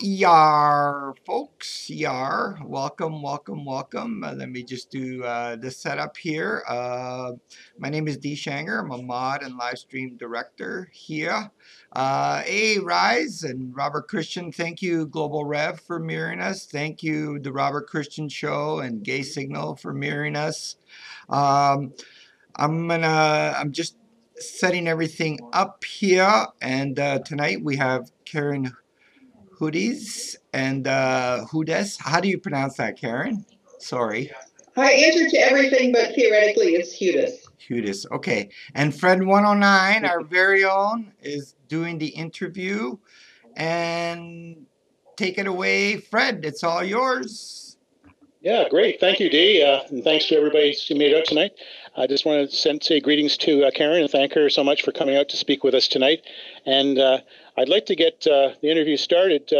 Yar, folks, yar. Welcome, welcome, welcome. Let me just do the setup here. My name is Dee Shanger. I'm a mod and live stream director here. Hey, Rise and Robert Christian, thank you, Global Rev, for mirroring us. Thank you, The Robert Christian Show and Gay Signal for mirroring us. I'm just setting everything up here. And tonight we have Karen Hudes and Hudes. How do you pronounce that, Karen? Sorry. I answer to everything, but theoretically it's Hudes. Hudes, okay. And Fred109, our very own, is doing the interview. And take it away, Fred. It's all yours. Yeah, great. Thank you, Dee. And thanks to everybody who made it out tonight. I just want to say greetings to Karen and thank her so much for coming out to speak with us tonight. And I'd like to get the interview started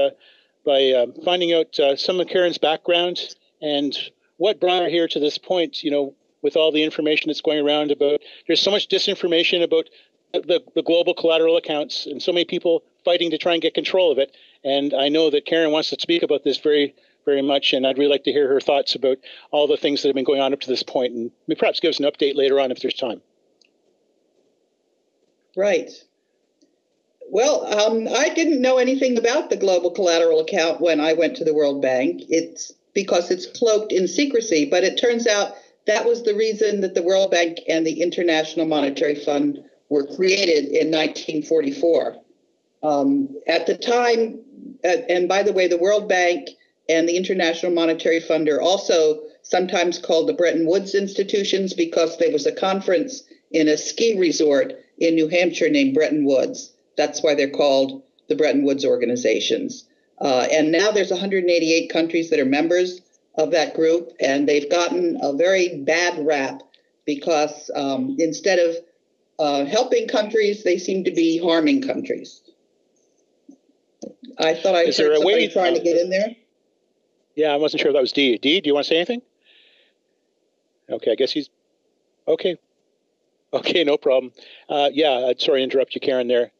by finding out some of Karen's background and what brought her here to this point, you know, with all the information that's going around about, there's so much disinformation about the global collateral accounts and so many people fighting to try and get control of it. And I know that Karen wants to speak about this very much, and I'd really like to hear her thoughts about all the things that have been going on up to this point, and perhaps give us an update later on if there's time. Right. Well, I didn't know anything about the global collateral account when I went to the World Bank. It's because it's cloaked in secrecy, but it turns out that was the reason that the World Bank and the International Monetary Fund were created in 1944. At the time, and by the way, the World Bank and the International Monetary Fund are also sometimes called the Bretton Woods institutions because there was a conference in a ski resort in New Hampshire named Bretton Woods. That's why they're called the Bretton Woods organizations. And now there's 188 countries that are members of that group, and they've gotten a very bad rap because instead of helping countries, they seem to be harming countries. I thought I heard somebody trying to get in there. Yeah, I wasn't sure if that was Dee. Dee, do you want to say anything? Okay, I guess he's okay. Okay, no problem. Yeah, sorry to interrupt you, Karen, there.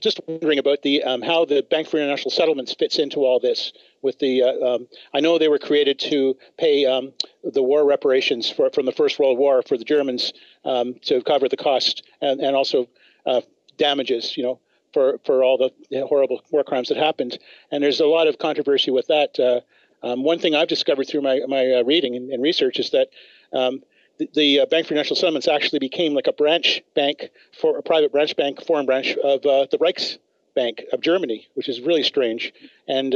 Just wondering about the how the Bank for International Settlements fits into all this. With the, I know they were created to pay the war reparations from the First World War for the Germans to cover the cost and also damages, you know, for all the horrible war crimes that happened. And there's a lot of controversy with that. One thing I've discovered through my reading and research is that the Bank for International Settlements actually became like a branch bank, for a private branch bank, foreign branch of the Reichsbank of Germany, which is really strange. And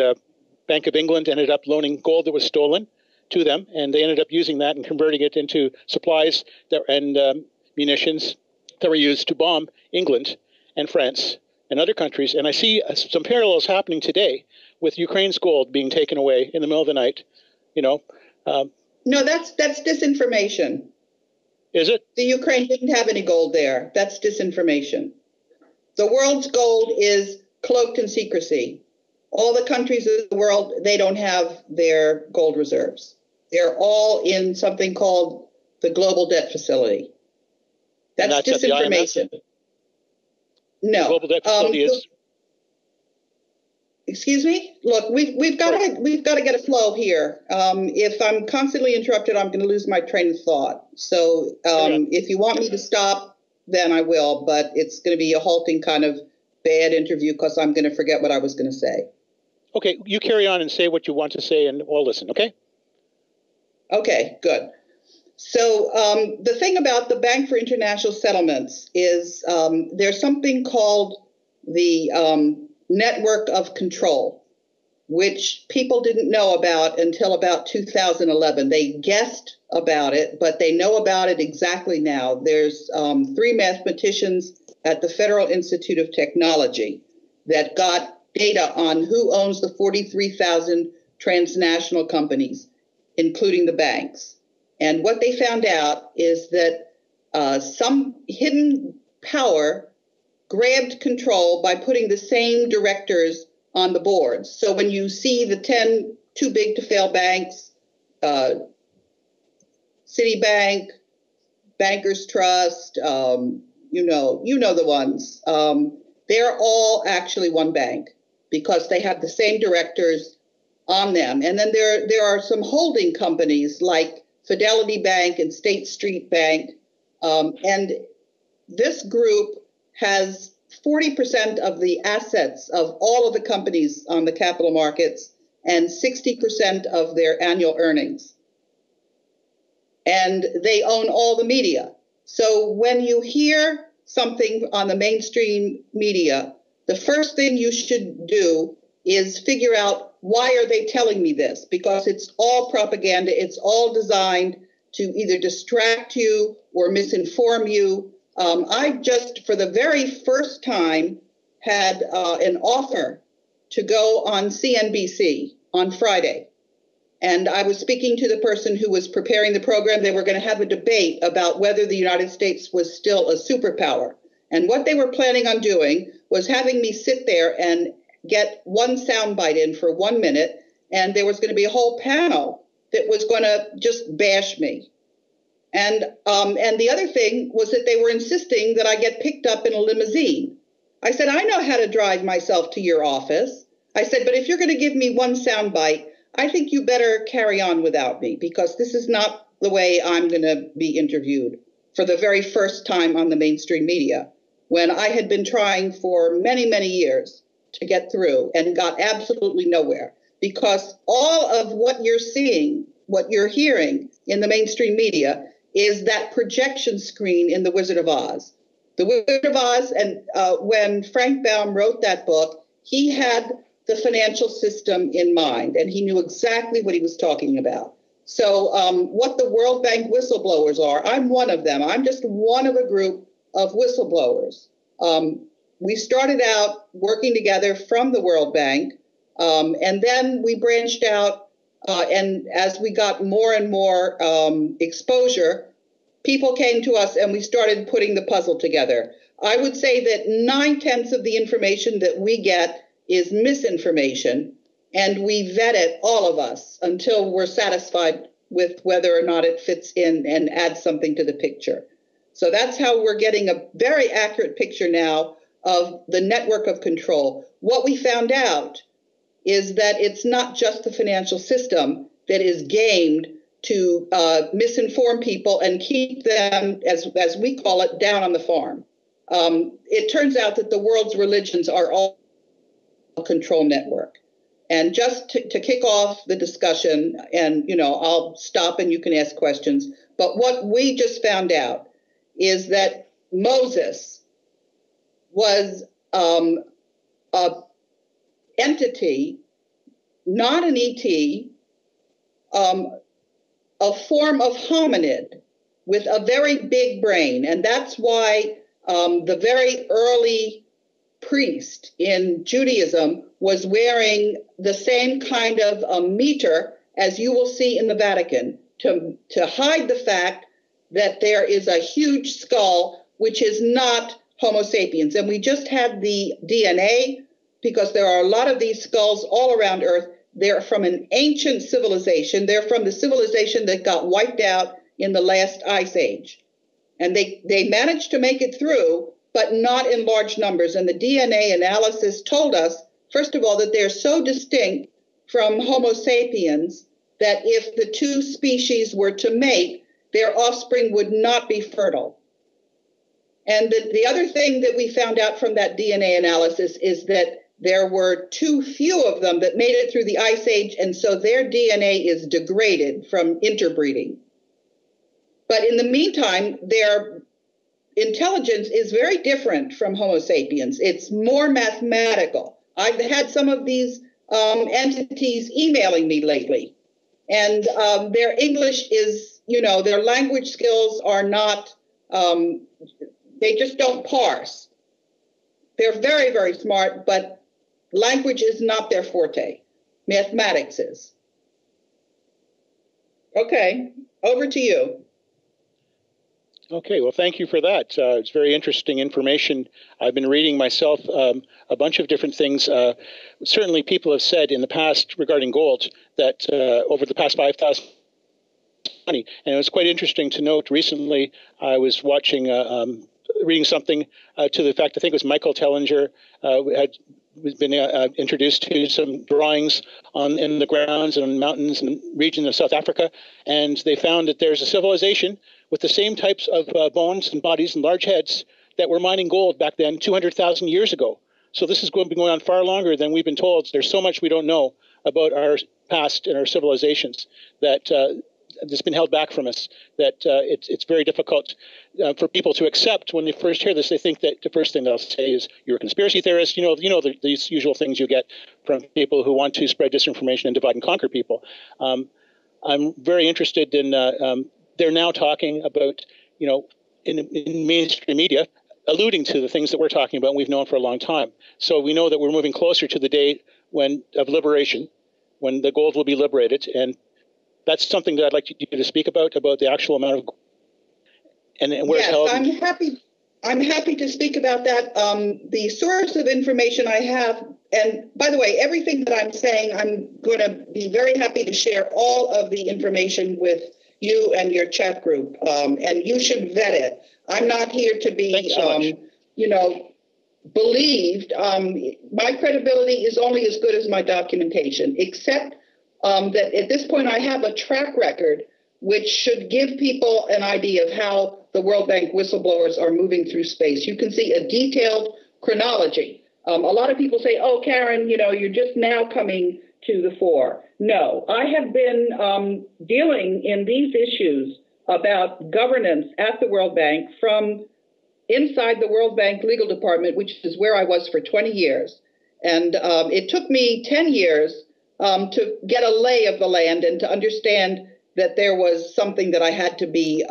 Bank of England ended up loaning gold that was stolen to them, and they ended up using that and converting it into supplies that, and munitions that were used to bomb England and France and other countries. And I see some parallels happening today with Ukraine's gold being taken away in the middle of the night, you know. No, that's disinformation. Is it? The Ukraine didn't have any gold there. That's disinformation. The world's gold is cloaked in secrecy. All the countries of the world, they don't have their gold reserves. They're all in something called the Global Debt Facility. That's disinformation. No. The Global Debt Facility is... Excuse me? Look, we've got to get a flow here. If I'm constantly interrupted, I'm going to lose my train of thought. So if you want me to stop, then I will. But it's going to be a halting kind of bad interview because I'm going to forget what I was going to say. Okay, you carry on and say what you want to say, and we'll listen, okay? Okay, good. So the thing about the Bank for International Settlements is there's something called the Network of Control, which people didn't know about until about 2011. They guessed about it, but they know about it exactly now. There's three mathematicians at the Federal Institute of Technology that got data on who owns the 43,000 transnational companies, including the banks. And what they found out is that some hidden power grabbed control by putting the same directors on the boards. So when you see the 10 too big to fail banks, Citibank, Bankers Trust, you know the ones. They're all actually one bank. because they have the same directors on them. And then there are some holding companies like Fidelity Bank and State Street Bank. And this group has 40% of the assets of all of the companies on the capital markets and 60% of their annual earnings. And they own all the media. So when you hear something on the mainstream media, the first thing you should do is figure out, why are they telling me this? Because it's all propaganda. It's all designed to either distract you or misinform you. I just, for the very first time, had an offer to go on CNBC on Friday. And I was speaking to the person who was preparing the program. They were going to have a debate about whether the United States was still a superpower. And what they were planning on doing was having me sit there and get one soundbite in for 1 minute. And there was going to be a whole panel that was going to just bash me. And the other thing was that they were insisting that I get picked up in a limousine. I said, I know how to drive myself to your office. I said, but if you're going to give me one soundbite, I think you better carry on without me, because this is not the way I'm going to be interviewed for the very first time on the mainstream media, when I had been trying for many, many years to get through and got absolutely nowhere, because all of what you're seeing, what you're hearing in the mainstream media is that projection screen in The Wizard of Oz. The Wizard of Oz, and when Frank Baum wrote that book, he had the financial system in mind, and he knew exactly what he was talking about. So what the World Bank whistleblowers are, I'm one of them. I'm just one of a group of whistleblowers. We started out working together from the World Bank, and then we branched out, and as we got more and more exposure, people came to us and we started putting the puzzle together. I would say that 9/10 of the information that we get is misinformation, and we vet it, all of us, until we're satisfied with whether or not it fits in and adds something to the picture. So that's how we're getting a very accurate picture now of the network of control. What we found out is that it's not just the financial system that is gamed to misinform people and keep them, as we call it, down on the farm. It turns out that the world's religions are all control network. And just to kick off the discussion, and you know, I'll stop and you can ask questions, but what we just found out is that Moses was a entity, not an ET, a form of hominid with a very big brain. And that's why the very early priest in Judaism was wearing the same kind of a mitre as you will see in the Vatican to hide the fact that there is a huge skull, which is not Homo sapiens. And we just had the DNA, because there are a lot of these skulls all around Earth. They're from an ancient civilization. They're from the civilization that got wiped out in the last Ice Age. And they managed to make it through, but not in large numbers. And the DNA analysis told us, first of all, that they're so distinct from Homo sapiens that if the two species were to mate, their offspring would not be fertile. And the other thing that we found out from that DNA analysis is that there were too few of them that made it through the Ice Age, and so their DNA is degraded from interbreeding. But in the meantime, their intelligence is very different from Homo sapiens. It's more mathematical. I've had some of these entities emailing me lately, and their English is, you know, their language skills are not... They just don't parse. They're very, very smart, but language is not their forte. Mathematics is. Okay, over to you. Okay, well, thank you for that. It's very interesting information. I've been reading myself a bunch of different things. Certainly people have said in the past regarding gold that over the past 5,000 money. And it was quite interesting to note recently I was watching reading something to the fact, I think it was Michael Tellinger had we've been introduced to some drawings on in the grounds and on mountains and region of South Africa, and they found that there's a civilization with the same types of bones and bodies and large heads that were mining gold back then 200,000 years ago. So this has been going on far longer than we've been told. There's so much we don't know about our past and our civilizations that that's been held back from us, that it's very difficult for people to accept. When they first hear this, they think that the first thing they'll say is, you're a conspiracy theorist. You know these usual things you get from people who want to spread disinformation and divide and conquer people. I'm very interested in, they're now talking about, in mainstream media, alluding to the things that we're talking about and we've known for a long time. So we know that we're moving closer to the day of liberation, when the gold will be liberated. And that's something that I'd like you to speak about the actual amount of gold and where it's held. I'm happy to speak about that. The source of information I have, and by the way, everything that I'm saying, I'm going to be very happy to share all of the information with you and your chat group, and you should vet it. I'm not here to be, believed. My credibility is only as good as my documentation, except that at this point I have a track record which should give people an idea of how the World Bank whistleblowers are moving through space. You can see a detailed chronology. A lot of people say, oh, Karen, you're just now coming to the fore. No, I have been dealing in these issues about governance at the World Bank from inside the World Bank legal department, which is where I was for 20 years. And it took me 10 years to get a lay of the land and to understand that there was something that I had to be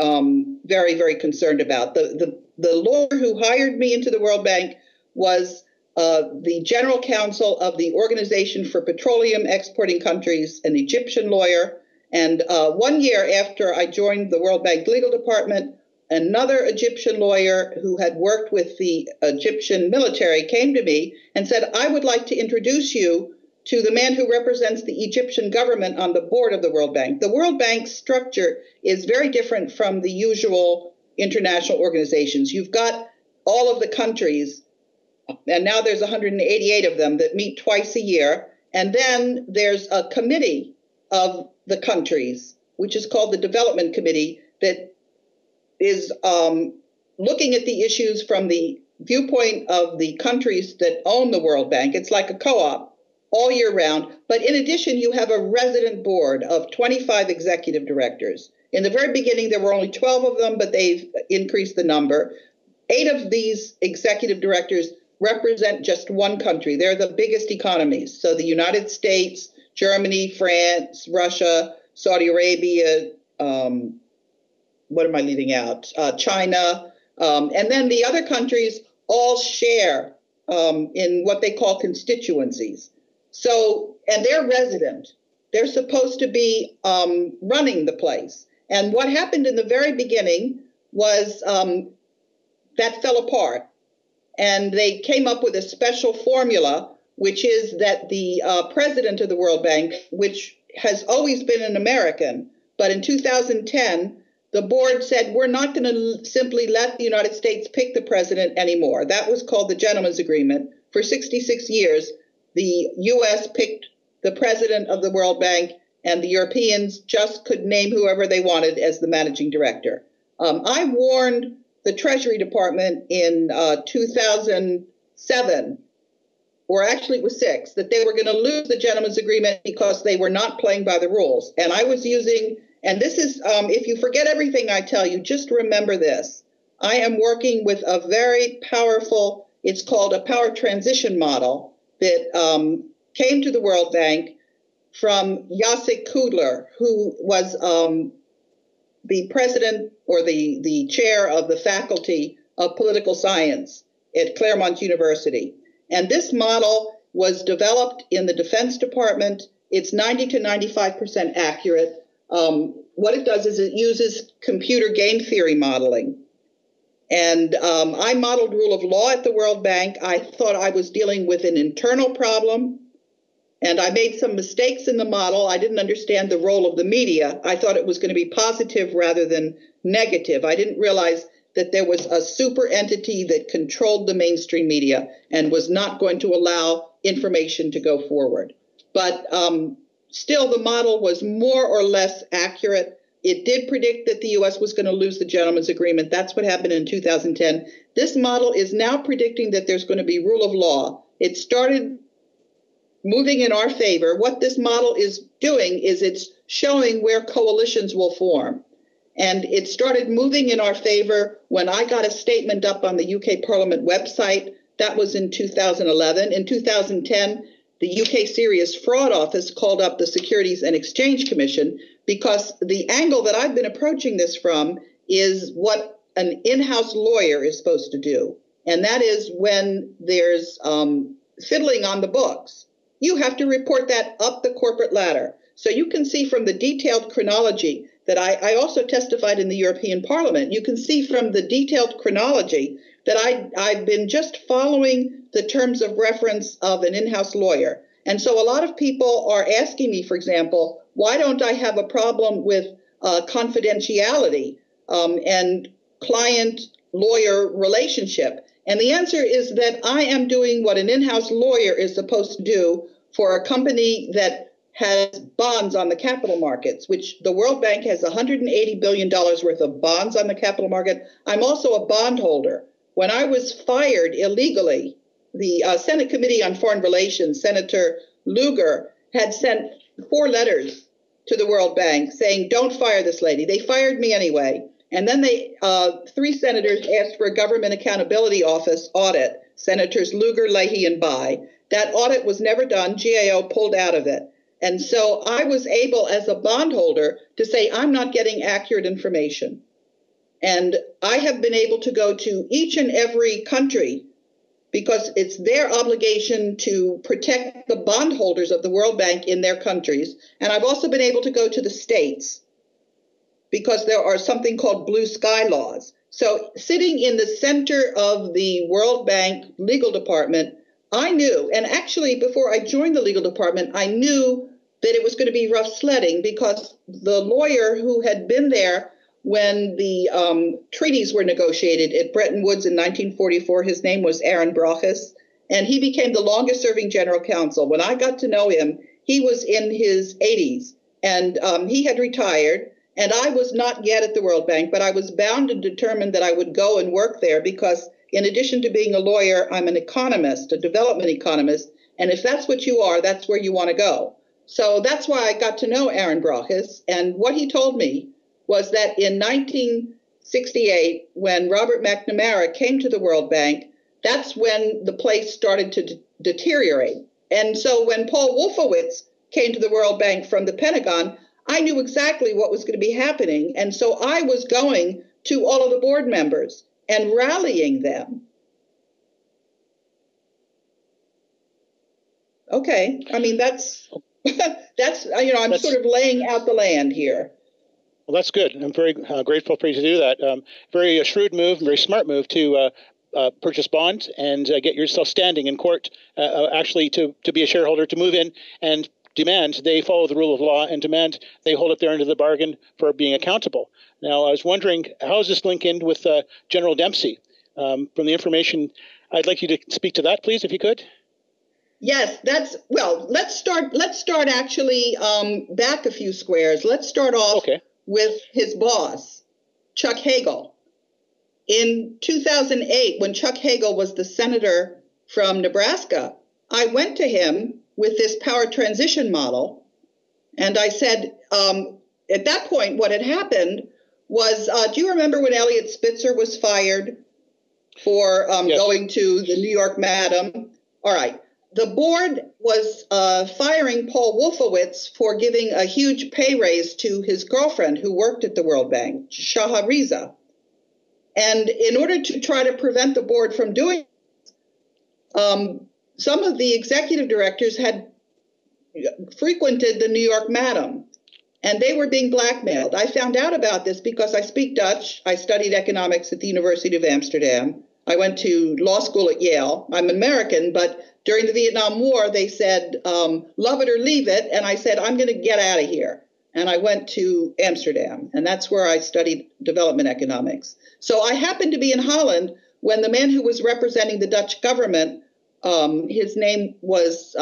very, very concerned about. The lawyer who hired me into the World Bank was the general counsel of the Organization for Petroleum Exporting Countries, an Egyptian lawyer. And 1 year after I joined the World Bank legal department, another Egyptian lawyer who had worked with the Egyptian military came to me and said, I would like to introduce you to the man who represents the Egyptian government on the board of the World Bank. The World Bank's structure is very different from the usual international organizations. You've got all of the countries, and now there's 188 of them that meet twice a year. And then there's a committee of the countries, which is called the Development Committee, that is looking at the issues from the viewpoint of the countries that own the World Bank. It's like a co-op all year round. But in addition, you have a resident board of 25 executive directors. In the very beginning, there were only 12 of them, but they've increased the number. 8 of these executive directors represent just one country. They're the biggest economies. So the United States, Germany, France, Russia, Saudi Arabia, what am I leaving out? China. And then the other countries all share in what they call constituencies. So, and they're resident. They're supposed to be running the place. And what happened in the very beginning was that fell apart. And they came up with a special formula, which is that the president of the World Bank, which has always been an American, but in 2010, the board said, we're not going to simply let the United States pick the president anymore. That was called the Gentleman's Agreement. For 66 years, the U.S. picked the president of the World Bank, and the Europeans just could name whoever they wanted as the managing director. I warned the Treasury Department in 2007, or actually it was 2006, that they were going to lose the Gentleman's Agreement because they were not playing by the rules. And I was using, and this is, if you forget everything I tell you, just remember this. I am working with a very powerful, it's called a power transition model that came to the World Bank from Jacek Kudler, who was the president or the chair of the Faculty of Political Science at Claremont University. And this model was developed in the Defense Department. It's 90 to 95% accurate. What it does is it uses computer game theory modeling. And I modeled rule of law at the World Bank. I thought I was dealing with an internal problem, and I made some mistakes in the model. I didn't understand the role of the media. I thought it was going to be positive rather than negative. I didn't realize that there was a super entity that controlled the mainstream media and was not going to allow information to go forward. But still, the model was more or less accurate. It did predict that the U.S. was going to lose the gentleman's agreement. That's what happened in 2010. This model is now predicting that there's going to be rule of law. It started moving in our favor. What this model is doing is it's showing where coalitions will form. And it started moving in our favor when I got a statement up on the UK Parliament website. That was in 2011. In 2010, the UK Serious Fraud Office called up the Securities and Exchange Commission because the angle that I've been approaching this from is what an in-house lawyer is supposed to do. And that is when there's fiddling on the books, you have to report that up the corporate ladder. So you can see from the detailed chronology that I also testified in the European Parliament. You can see from the detailed chronology that I've been just following the terms of reference of an in-house lawyer. And so a lot of people are asking me, for example, why don't I have a problem with confidentiality and client-lawyer relationship? And the answer is that I am doing what an in-house lawyer is supposed to do for a company that has bonds on the capital markets, which the World Bank has $180 billion worth of bonds on the capital market. I'm also a bondholder. When I was fired illegally, the Senate Committee on Foreign Relations, Senator Lugar, had sent 4 letters to the World Bank saying, don't fire this lady. They fired me anyway. And then they 3 senators asked for a Government Accountability Office audit, Senators Lugar, Leahy, and Bai. That audit was never done. GAO pulled out of it. And so I was able, as a bondholder, to say, I'm not getting accurate information. And I have been able to go to each and every country because it's their obligation to protect the bondholders of the World Bank in their countries. And I've also been able to go to the states because there are something called blue sky laws. So sitting in the center of the World Bank legal department, I knew, and actually before I joined the legal department, I knew that it was going to be rough sledding because the lawyer who had been there when the treaties were negotiated at Bretton Woods in 1944, his name was Aaron Brochus, and he became the longest serving general counsel. When I got to know him, he was in his 80s, and he had retired, and I was not yet at the World Bank, but I was bound and determined that I would go and work there because in addition to being a lawyer, I'm an economist, a development economist. And if that's what you are, that's where you want to go. So that's why I got to know Aaron Brochus. And what he told me was that in 1968, when Robert McNamara came to the World Bank, that's when the place started to deteriorate. And so when Paul Wolfowitz came to the World Bank from the Pentagon, I knew exactly what was going to be happening. And so I was going to all of the board members and rallying them. Okay, I mean, that's, that's, you know, I'm sort of laying out the land here. Well, that's good. I'm very grateful for you to do that. Very shrewd move, very smart move to purchase bonds and get yourself standing in court, actually to be a shareholder, to move in and demand they follow the rule of law and demand they hold up their end of the bargain for being accountable. Now, I was wondering, how is this linked in with General Dempsey? From the information, I'd like you to speak to that, please, if you could. Yes, that's, well, let's start actually back a few squares. Let's start off with his boss, Chuck Hagel. In 2008, when Chuck Hagel was the senator from Nebraska, I went to him with this power transition model. And I said, at that point, what had happened was, do you remember when Elliot Spitzer was fired for going to the New York Madam? All right. The board was firing Paul Wolfowitz for giving a huge pay raise to his girlfriend who worked at the World Bank, Shaha Riza. And in order to try to prevent the board from doing some of the executive directors had frequented the New York Madam, and they were being blackmailed. I found out about this because I speak Dutch. I studied economics at the University of Amsterdam. I went to law school at Yale. I'm American, but during the Vietnam War, they said, love it or leave it. And I said, I'm going to get out of here. And I went to Amsterdam, and that's where I studied development economics. So I happened to be in Holland when the man who was representing the Dutch government His name was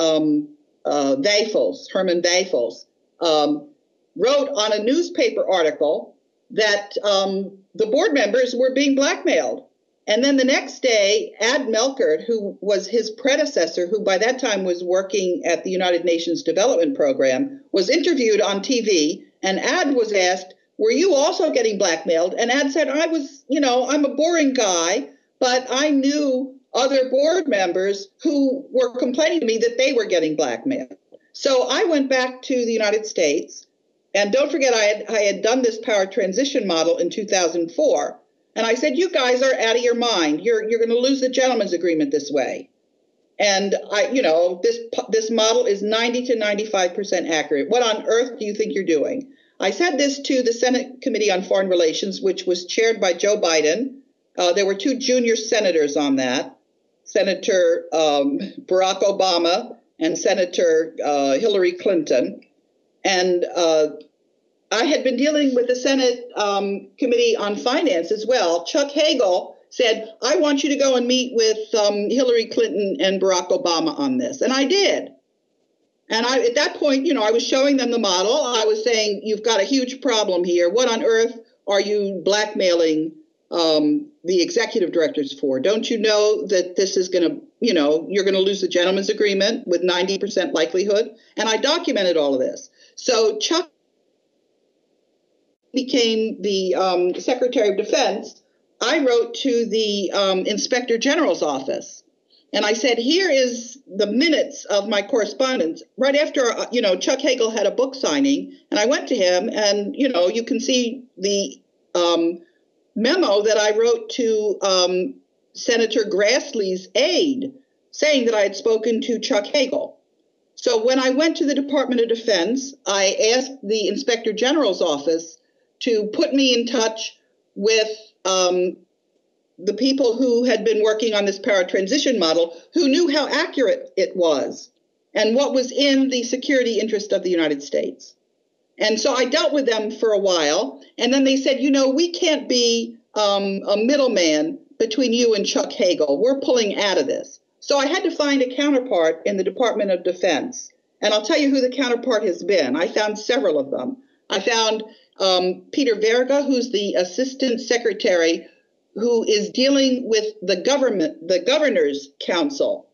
Vafels, Herman Vafels, wrote on a newspaper article that the board members were being blackmailed. And then the next day, Ad Melkert, who was his predecessor, who by that time was working at the United Nations Development Program, was interviewed on TV, and Ad was asked, were you also getting blackmailed? And Ad said, I was, you know, I'm a boring guy, but I knew other board members who were complaining to me that they were getting blackmailed. So I went back to the United States, and don't forget I had done this power transition model in 2004, and I said, you guys are out of your mind. You're going to lose the gentleman's agreement this way. And I, you know, this model is 90 to 95% accurate. What on earth do you think you're doing? I said this to the Senate Committee on Foreign Relations, which was chaired by Joe Biden. There were two junior senators on that, Senator Barack Obama and Senator Hillary Clinton. And I had been dealing with the Senate Committee on Finance as well. Chuck Hagel said, I want you to go and meet with Hillary Clinton and Barack Obama on this. And I did. And I, at that point, you know, I was showing them the model. I was saying, you've got a huge problem here. What on earth are you blackmailing the executive directors for? Don't you know that this is going to, you know, you're going to lose the gentleman's agreement with 90% likelihood? And I documented all of this. So Chuck became the Secretary of Defense. I wrote to the Inspector General's office, and I said, here is the minutes of my correspondence right after, you know, Chuck Hagel had a book signing, and I went to him, and, you know, you can see the memo that I wrote to Senator Grassley's aide saying that I had spoken to Chuck Hagel. So when I went to the Department of Defense, I asked the Inspector General's office to put me in touch with the people who had been working on this power transition model, who knew how accurate it was and what was in the security interest of the United States. And so I dealt with them for a while, and then they said, you know, we can't be a middleman between you and Chuck Hagel. We're pulling out of this. So I had to find a counterpart in the Department of Defense, and I'll tell you who the counterpart has been. I found several of them. I found Peter Verga, who's the Assistant Secretary, who is dealing with the government, the Governor's Council.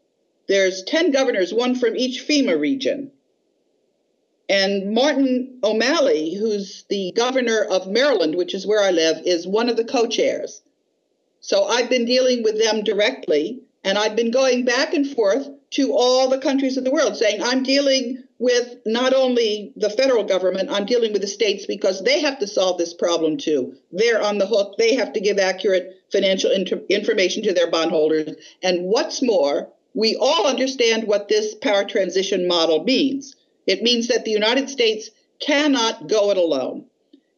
There's 10 governors, one from each FEMA region. And Martin O'Malley, who's the governor of Maryland, which is where I live, is one of the co-chairs. So I've been dealing with them directly, and I've been going back and forth to all the countries of the world saying, I'm dealing with not only the federal government, I'm dealing with the states because they have to solve this problem too. They're on the hook. They have to give accurate financial information to their bondholders. And what's more, we all understand what this power transition model means. It means that the United States cannot go it alone.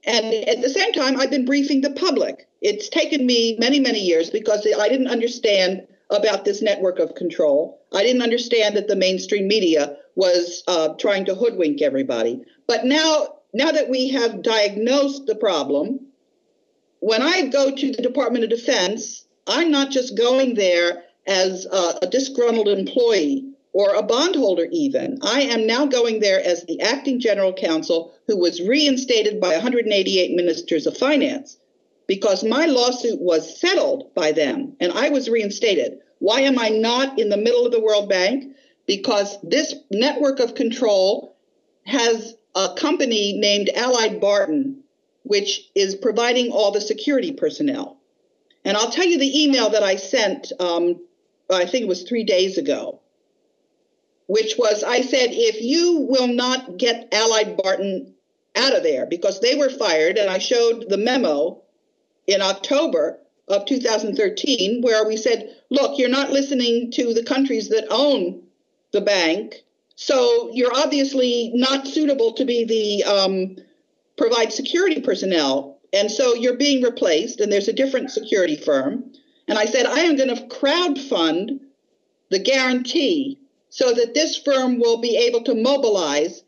And at the same time, I've been briefing the public. It's taken me many, many years because I didn't understand about this network of control. I didn't understand that the mainstream media was trying to hoodwink everybody. But now that we have diagnosed the problem, when I go to the Department of Defense, I'm not just going there as a disgruntled employee or a bondholder even. I am now going there as the acting general counsel who was reinstated by 188 ministers of finance because my lawsuit was settled by them and I was reinstated. Why am I not in the middle of the World Bank? Because this network of control has a company named Allied Barton, which is providing all the security personnel. And I'll tell you the email that I sent, I think it was 3 days ago, which was, I said, if you will not get Allied Barton out of there, because they were fired, and I showed the memo in October of 2013, where we said, look, you're not listening to the countries that own the bank, so you're obviously not suitable to be the provide security personnel, and so you're being replaced, and there's a different security firm. And I said, I am going to crowdfund the guarantee so that this firm will be able to mobilize,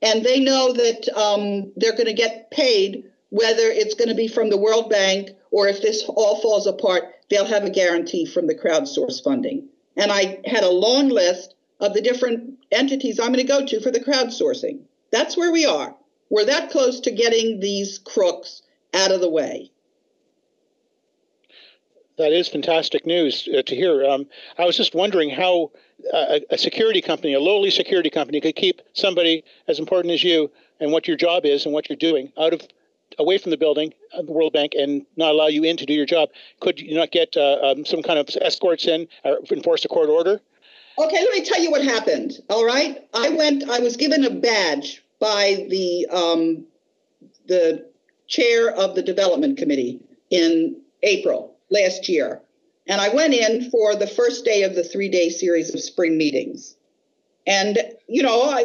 and they know that they're going to get paid, whether it's going to be from the World Bank or if this all falls apart, they'll have a guarantee from the crowdsource funding. And I had a long list of the different entities I'm going to go to for the crowdsourcing. That's where we are. We're that close to getting these crooks out of the way. That is fantastic news to hear. I was just wondering how a security company, a lowly security company, could keep somebody as important as you and what your job is and what you're doing away from the building, the World Bank, and not allow you in to do your job. Could you not get some kind of escorts in or enforce a court order? Okay, let me tell you what happened. All right, I was given a badge by the chair of the development committee in April last year. And I went in for the first day of the three-day series of spring meetings. And, you know,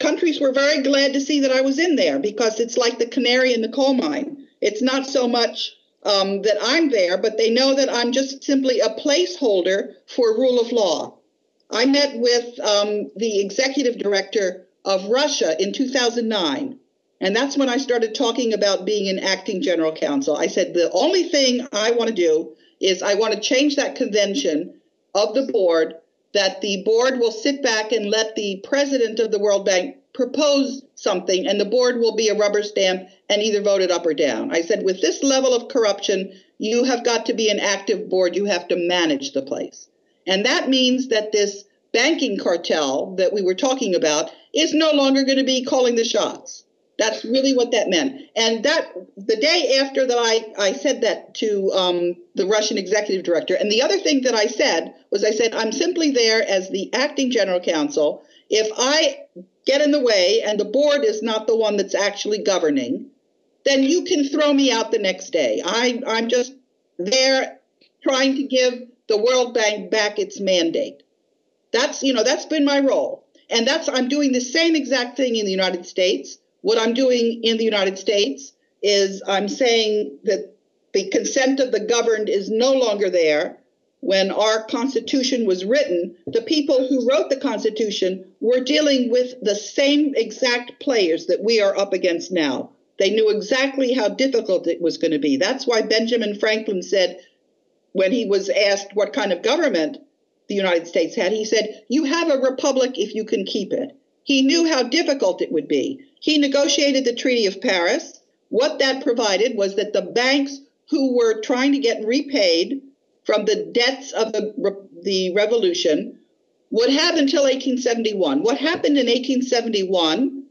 countries were very glad to see that I was in there because it's like the canary in the coal mine. It's not so much that I'm there, but they know that I'm just simply a placeholder for rule of law. I met with the executive director of Russia in 2009. And that's when I started talking about being an acting general counsel. I said, the only thing I want to do is I want to change that convention of the board, that the board will sit back and let the president of the World Bank propose something, and the board will be a rubber stamp and either vote it up or down. I said, with this level of corruption, you have got to be an active board. You have to manage the place. And that means that this banking cartel that we were talking about is no longer going to be calling the shots. That's really what that meant. And that the day after that I said that to the Russian executive director. And the other thing that I said was I said, I'm simply there as the acting general counsel. If I get in the way and the board is not the one that's actually governing, then you can throw me out the next day. I'm just there trying to give the World Bank back its mandate. That's been my role. And I'm doing the same exact thing in the United States. What I'm doing in the United States is I'm saying that the consent of the governed is no longer there. When our Constitution was written, the people who wrote the Constitution were dealing with the same exact players that we are up against now. They knew exactly how difficult it was going to be. That's why Benjamin Franklin said, when he was asked what kind of government the United States had, he said, you have a republic if you can keep it. He knew how difficult it would be. He negotiated the Treaty of Paris. What that provided was that the banks who were trying to get repaid from the debts of the revolution would have until 1871. What happened in 1871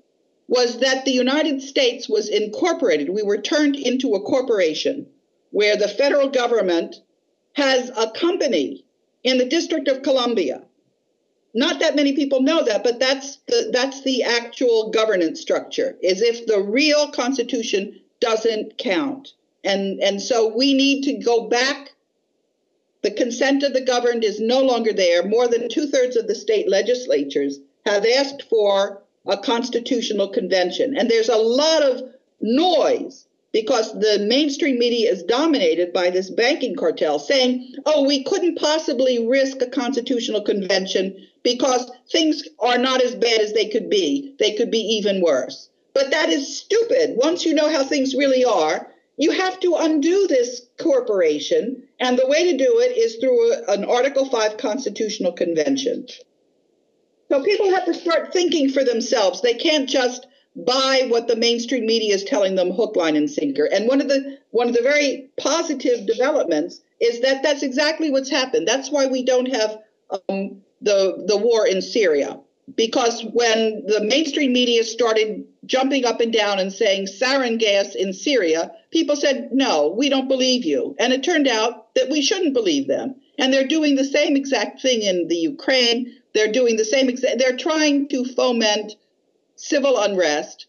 was that the United States was incorporated. We were turned into a corporation where the federal government has a company in the District of Columbia. Not that many people know that, but that's the actual governance structure, is if the real Constitution doesn't count. And so we need to go back. The consent of the governed is no longer there. More than 2/3 of the state legislatures have asked for a constitutional convention. And there's a lot of noise because the mainstream media is dominated by this banking cartel saying, oh, we couldn't possibly risk a constitutional convention because things are not as bad as they could be. They could be even worse. But that is stupid. Once you know how things really are, you have to undo this corporation. And the way to do it is through an Article 5 constitutional convention. So people have to start thinking for themselves. They can't just buy what the mainstream media is telling them hook, line, and sinker. And one of the very positive developments is that that's exactly what's happened. That's why we don't have the war in Syria, because when the mainstream media started jumping up and down and saying sarin gas in Syria, people said, no, we don't believe you. And it turned out that we shouldn't believe them. And they're doing the same exact thing in the Ukraine. They're doing the same exact. They're trying to foment civil unrest.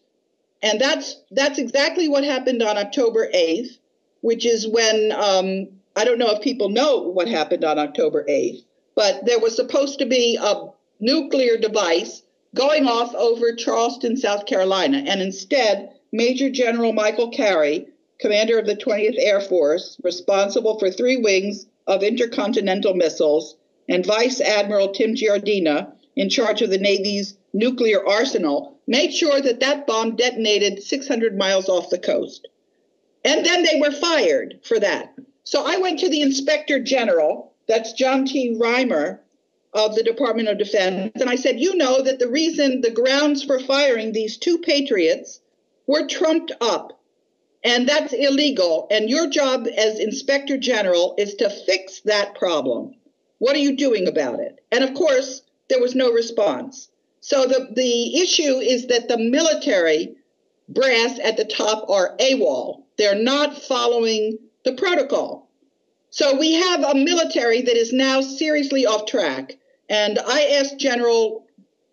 And that's exactly what happened on October 8th, which is when I don't know if people know what happened on October 8th, but there was supposed to be a nuclear device going off over Charleston, South Carolina. And instead, Major General Michael Carey, commander of the 20th Air Force, responsible for 3 wings of intercontinental missiles, and Vice Admiral Tim Giardina, in charge of the Navy's nuclear arsenal, made sure that that bomb detonated 600 miles off the coast. And then they were fired for that. So I went to the inspector general, that's John T. Reimer, of the Department of Defense. And I said, you know that the reason, the grounds for firing these two patriots were trumped up, and that's illegal. And your job as Inspector General is to fix that problem. What are you doing about it? And of course, there was no response. So the issue is that the military brass at the top are AWOL. They're not following the protocol. So we have a military that is now seriously off track. And I asked General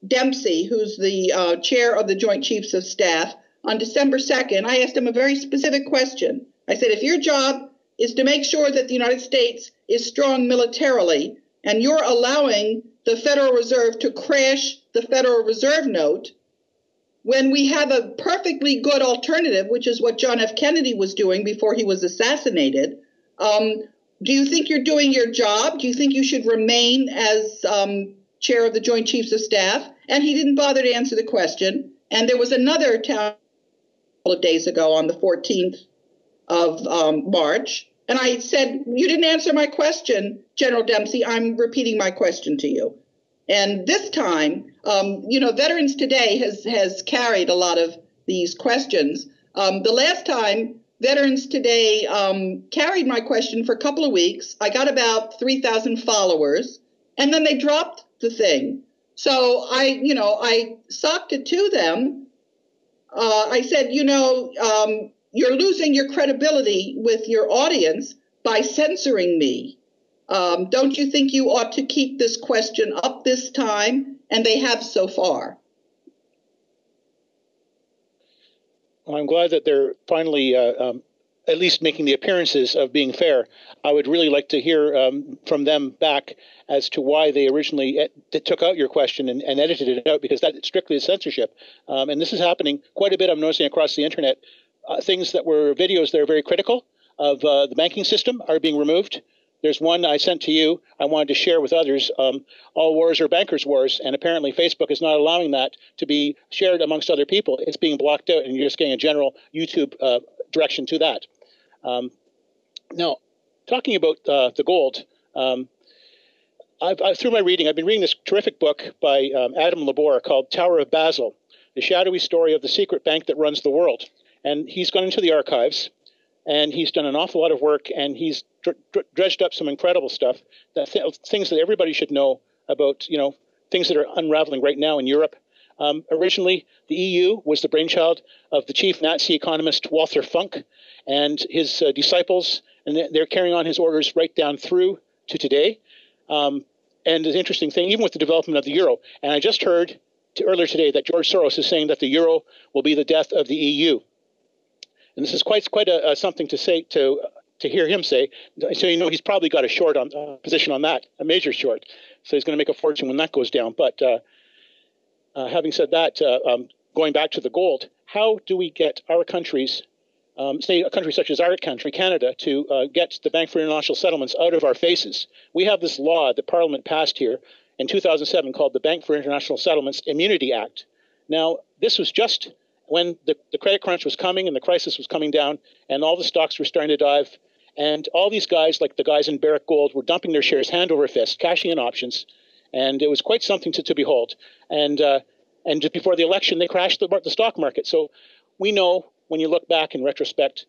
Dempsey, who's the chair of the Joint Chiefs of Staff, on December 2nd, I asked him a very specific question. I said, if your job is to make sure that the United States is strong militarily, and you're allowing the Federal Reserve to crash the Federal Reserve note, when we have a perfectly good alternative, which is what John F. Kennedy was doing before he was assassinated, do you think you're doing your job? Do you think you should remain as chair of the Joint Chiefs of Staff? And he didn't bother to answer the question. And there was another town a couple of days ago on the 14th of March. And I said, you didn't answer my question, General Dempsey. I'm repeating my question to you. And this time, you know, Veterans Today has carried a lot of these questions. The last time, Veterans Today carried my question for a couple of weeks. I got about 3,000 followers, and then they dropped the thing. So I socked it to them. I said, you're losing your credibility with your audience by censoring me. Don't you think you ought to keep this question up this time? And they have so far. Well, I'm glad that they're finally at least making the appearances of being fair. I would really like to hear from them back as to why they originally took out your question and edited it out, because that strictly is censorship. And this is happening quite a bit, I'm noticing, across the internet. Things that were videos that are very critical of the banking system are being removed. There's one I sent to you I wanted to share with others, all wars are bankers' wars, and apparently Facebook is not allowing that to be shared amongst other people. It's being blocked out, and you're just getting a general YouTube direction to that. Now, talking about the gold, through my reading, I've been reading this terrific book by Adam Labor called Tower of Babel, The Shadowy Story of the Secret Bank That Runs the World. And he's gone into the archives, and he's done an awful lot of work, and he's dredged up some incredible stuff, that things that everybody should know about, things that are unraveling right now in Europe. Originally, the EU was the brainchild of the chief Nazi economist Walther Funk and his disciples, and they're carrying on his orders right down through to today. And the interesting thing, even with the development of the euro, and I just heard earlier today that George Soros is saying that the euro will be the death of the EU. And this is quite something to say, to hear him say. So he's probably got a short on position on that, a major short. So he's going to make a fortune when that goes down. But having said that, going back to the gold, how do we get our countries, say a country such as our country, Canada, to get the Bank for International Settlements out of our faces? We have this law that Parliament passed here in 2007 called the Bank for International Settlements Immunity Act. Now, this was just when the credit crunch was coming and the crisis was coming down and all the stocks were starting to dive. And all these guys, like the guys in Barrick Gold, were dumping their shares hand over fist, cashing in options. And it was quite something to behold. And just before the election, they crashed the stock market. So we know, when you look back in retrospect,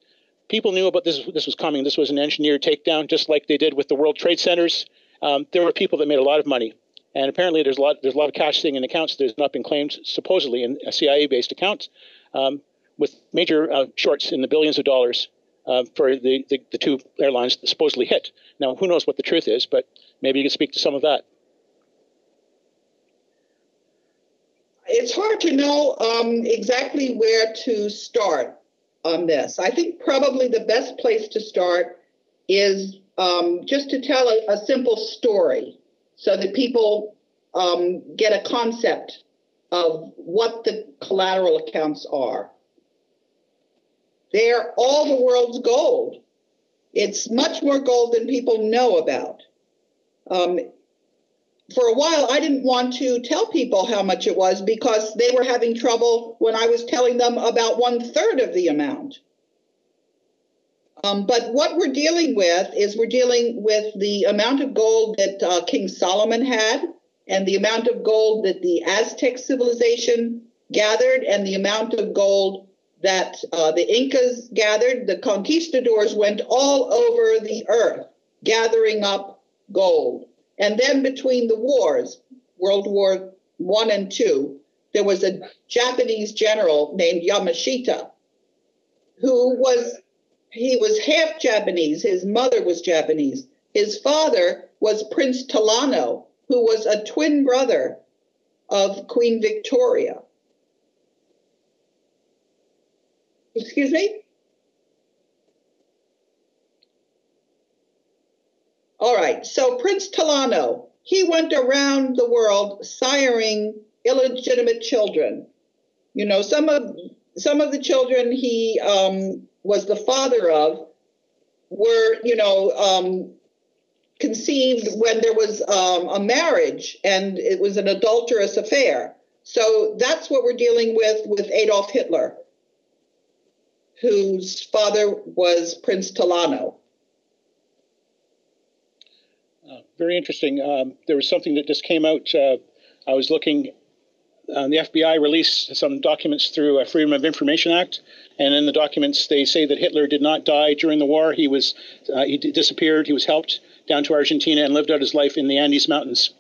people knew about this. This was coming. This was an engineered takedown, just like they did with the World Trade Centers. There were people that made a lot of money. And apparently there's a lot of cash sitting in accounts that has not been claimed, supposedly in CIA-based accounts, with major shorts in the billions of dollars for the two airlines that supposedly hit. Now, who knows what the truth is, but maybe you can speak to some of that. It's hard to know exactly where to start on this. I think probably the best place to start is just to tell a simple story, so that people get a concept of what the collateral accounts are. They are all the world's gold. It's much more gold than people know about. For a while, I didn't want to tell people how much it was because they were having trouble when I was telling them about 1/3 of the amount. But what we're dealing with is the amount of gold that King Solomon had, and the amount of gold that the Aztec civilization gathered and the amount of gold that the Incas gathered, the conquistadors went all over the earth gathering up gold. And then between the wars, World War I and II, there was a Japanese general named Yamashita, who was, he was half Japanese. His mother was Japanese. His father was Prince Talano, who was a twin brother of Queen Victoria. Excuse me? All right, so Prince Talano, he went around the world siring illegitimate children. You know, some of the children he was the father of were, you know, conceived when there was a marriage and it was an adulterous affair. So that's what we're dealing with Adolf Hitler, whose father was Prince Talano. Very interesting. There was something that just came out. I was looking, the FBI released some documents through a Freedom of Information Act, and in the documents they say that Hitler did not die during the war. He was he disappeared. He was helped down to Argentina and lived out his life in the Andes Mountains.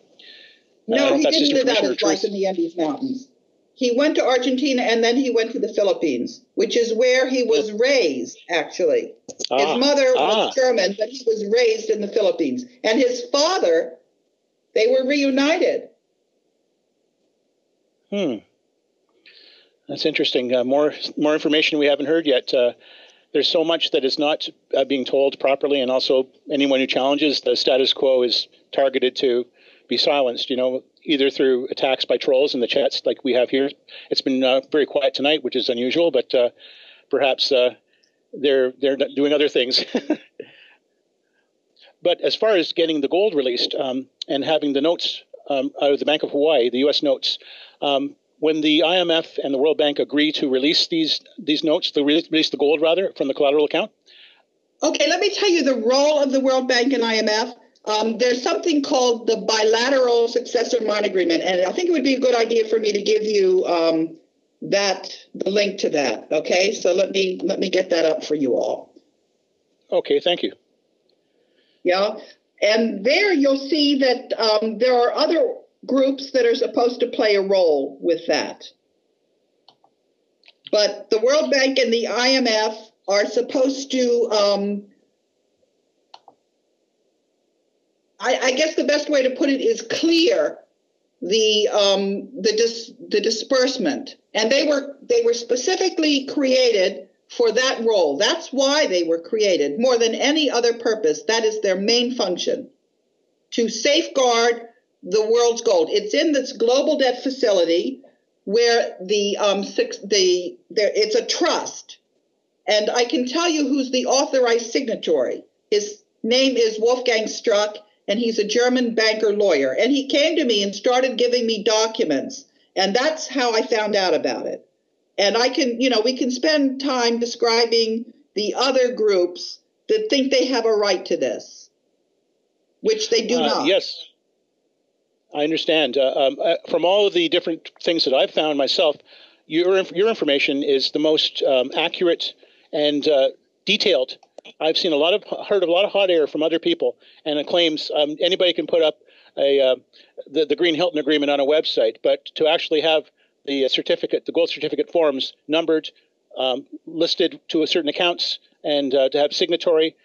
No, he didn't live out his life in the Andes Mountains. He went to Argentina, and then he went to the Philippines, which is where he was raised, actually. His mother was German, but he was raised in the Philippines. And his father, they were reunited. That's interesting. More information we haven't heard yet. There's so much that is not being told properly, and also anyone who challenges the status quo is targeted to be silenced, you know, either through attacks by trolls in the chats like we have here. It's been very quiet tonight, which is unusual, but perhaps they're doing other things. But as far as getting the gold released and having the notes out of the Bank of Hawaii, the U.S. notes, when the IMF and the World Bank agree to release these notes, to release the gold, rather, from the collateral account? Okay, let me tell you the role of the World Bank and IMF. There's something called the Bilateral Successor Mine Agreement, and I think it would be a good idea for me to give you the link to that. Okay, so let me get that up for you all. Okay, thank you. Yeah, and there you'll see that there are other groups that are supposed to play a role with that, but the World Bank and the IMF are supposed to. I guess the best way to put it is clear the disbursement, and they were specifically created for that role. That's why they were created more than any other purpose. That is their main function, to safeguard the world's gold. It's in this global debt facility where it's a trust, and I can tell you who's the authorized signatory. His name is Wolfgang Struck. And he's a German banker lawyer. And he came to me and started giving me documents. And that's how I found out about it. And I can, you know, we can spend time describing the other groups that think they have a right to this, which they do not. Yes, I understand. From all of the different things that I've found myself, your information is the most accurate and detailed. I've seen heard a lot of hot air from other people, and it claims anybody can put up the Green-Hilton Agreement on a website, but to actually have the certificate, the gold certificate forms numbered, listed to certain accounts, and to have signatory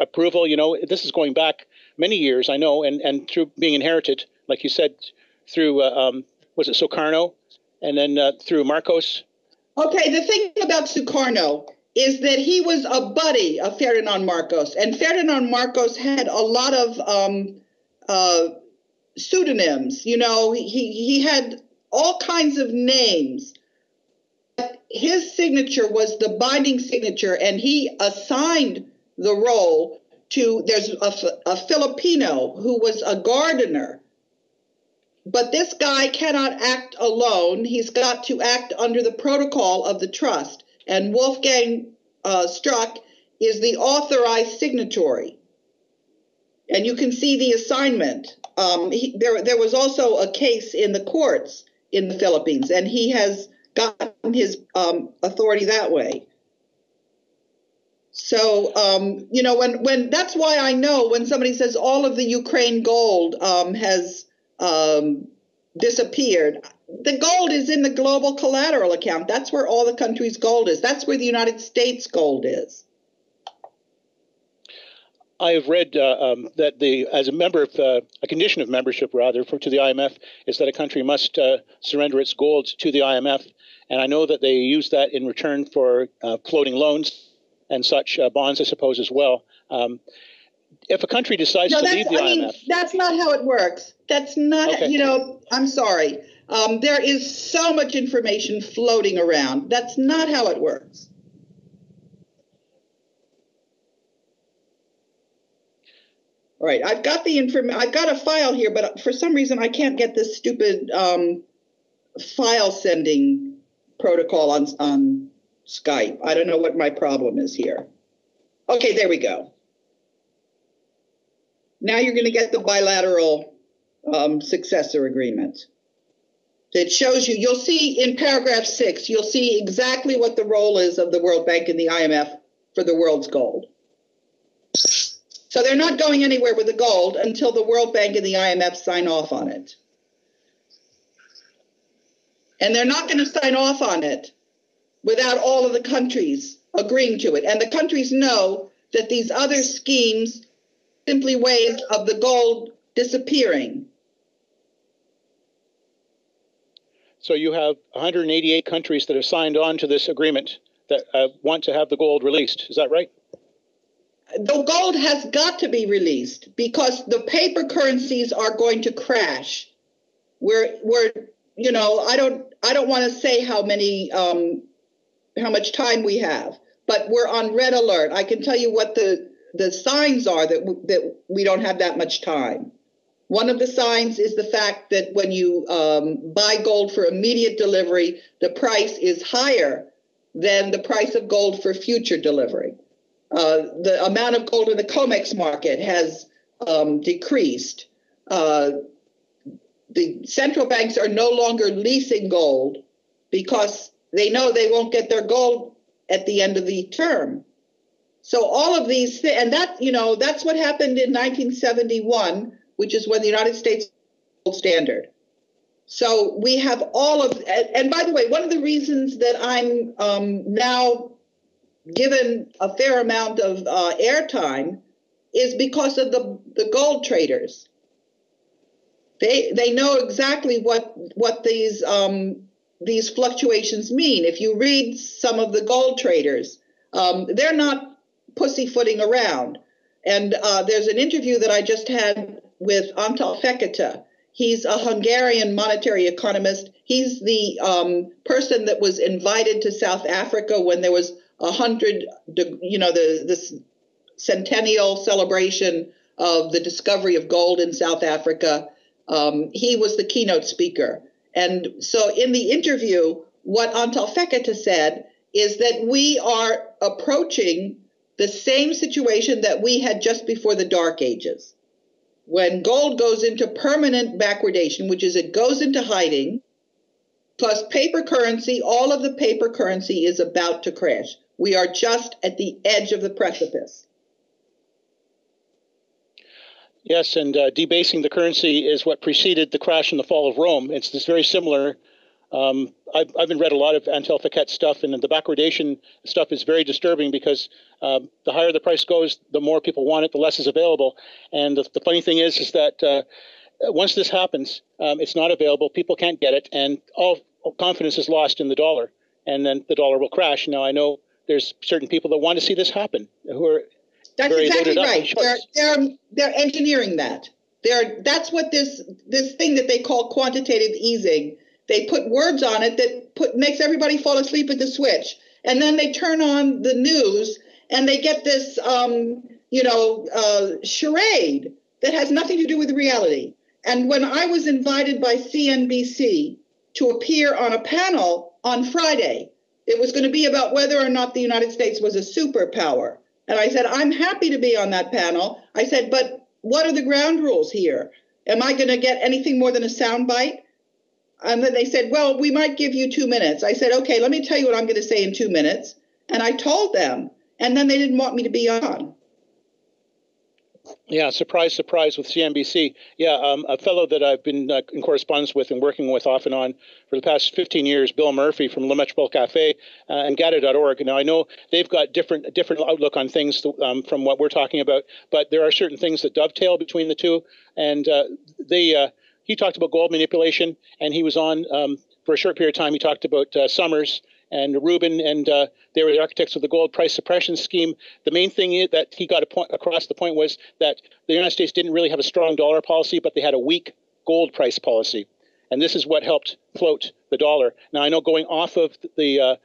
approval, you know, this is going back many years, I know, and through being inherited, like you said, through was it Sukarno, and then through Marcos. Okay, the thing about Sukarno is that he was a buddy of Ferdinand Marcos, and Ferdinand Marcos had a lot of pseudonyms. You know, he had all kinds of names. His signature was the binding signature, and he assigned the role to, there's a Filipino who was a gardener. But this guy cannot act alone. He's got to act under the protocol of the trust. And Wolfgang Struck is the authorized signatory. And you can see the assignment. There was also a case in the courts in the Philippines, and he has gotten his authority that way. So, you know, when that's why I know when somebody says all of the Ukraine gold has disappeared, the gold is in the global collateral account. That's where all the country's gold is. That's where the United States gold is. I have read that as a member of a condition of membership, rather, to the IMF is that a country must surrender its gold to the IMF. And I know that they use that in return for floating loans and such bonds, I suppose, as well. If a country decides to leave the IMF. That's not how it works. That's not, okay. You know, I'm sorry. There is so much information floating around. That's not how it works. All right, I've got the information. I've got a file here, but for some reason I can't get this stupid file sending protocol on Skype. I don't know what my problem is here. Okay, there we go. Now you're going to get the bilateral successor agreement. It shows you. You'll see in paragraph 6. You'll see exactly what the role is of the World Bank and the IMF for the world's gold. So they're not going anywhere with the gold until the World Bank and the IMF sign off on it. And they're not going to sign off on it without all of the countries agreeing to it. And the countries know that these other schemes are simply ways of the gold disappearing. So you have 188 countries that have signed on to this agreement that want to have the gold released. Is that right? The gold has got to be released because the paper currencies are going to crash. We're you know, I don't want to say how many how much time we have, but we're on red alert. I can tell you what the signs are that we don't have that much time. One of the signs is the fact that when you buy gold for immediate delivery, the price is higher than the price of gold for future delivery. The amount of gold in the COMEX market has decreased. The central banks are no longer leasing gold because they know they won't get their gold at the end of the term. So all of these things, and that, you know, that's what happened in 1971, which is when the United States gold standard. So we have all of, and by the way, one of the reasons that I'm now given a fair amount of airtime is because of the gold traders. They know exactly what these fluctuations mean. If you read some of the gold traders, they're not pussyfooting around. And there's an interview that I just had with Antal Fekete. He's a Hungarian monetary economist. He's the person that was invited to South Africa when there was 100, you know, this centennial celebration of the discovery of gold in South Africa. He was the keynote speaker. And so in the interview, what Antal Fekete said is that we are approaching the same situation that we had just before the Dark Ages, when gold goes into permanent backwardation, which is it goes into hiding, plus paper currency, all of the paper currency is about to crash. We are just at the edge of the precipice. Yes, and debasing the currency is what preceded the crash and the fall of Rome. It's this very similar. I've been read a lot of Antal Fekete's stuff, and the backwardation stuff is very disturbing because the higher the price goes, the more people want it, the less is available. And the funny thing is that once this happens, it's not available. People can't get it, and all confidence is lost in the dollar. And then the dollar will crash. Now, I know there's certain people that want to see this happen who are very loaded up. That's exactly right. They're engineering that. That's what this thing that they call quantitative easing. They put words on it that makes everybody fall asleep at the switch. And then they turn on the news and they get this, you know, charade that has nothing to do with reality. And when I was invited by CNBC to appear on a panel on Friday, it was going to be about whether or not the United States was a superpower. And I said, I'm happy to be on that panel. I said, but What are the ground rules here? Am I going to get anything more than a soundbite? And then they said, well, we might give you 2 minutes. I said, okay, let me tell you what I'm going to say in 2 minutes. And I told them, and then they didn't want me to be on. Yeah, surprise, surprise with CNBC. Yeah, a fellow that I've been in correspondence with and working with off and on for the past 15 years, Bill Murphy from Le Metropole Cafe and Gata.org. Now, I know they've got different outlook on things from what we're talking about, but there are certain things that dovetail between the two. And he talked about gold manipulation, and he was on for a short period of time. He talked about Summers and Rubin, and they were the architects of the gold price suppression scheme. The main thing is that he got across the point was that the United States didn't really have a strong dollar policy, but they had a weak gold price policy. And this is what helped float the dollar. Now, I know going off of the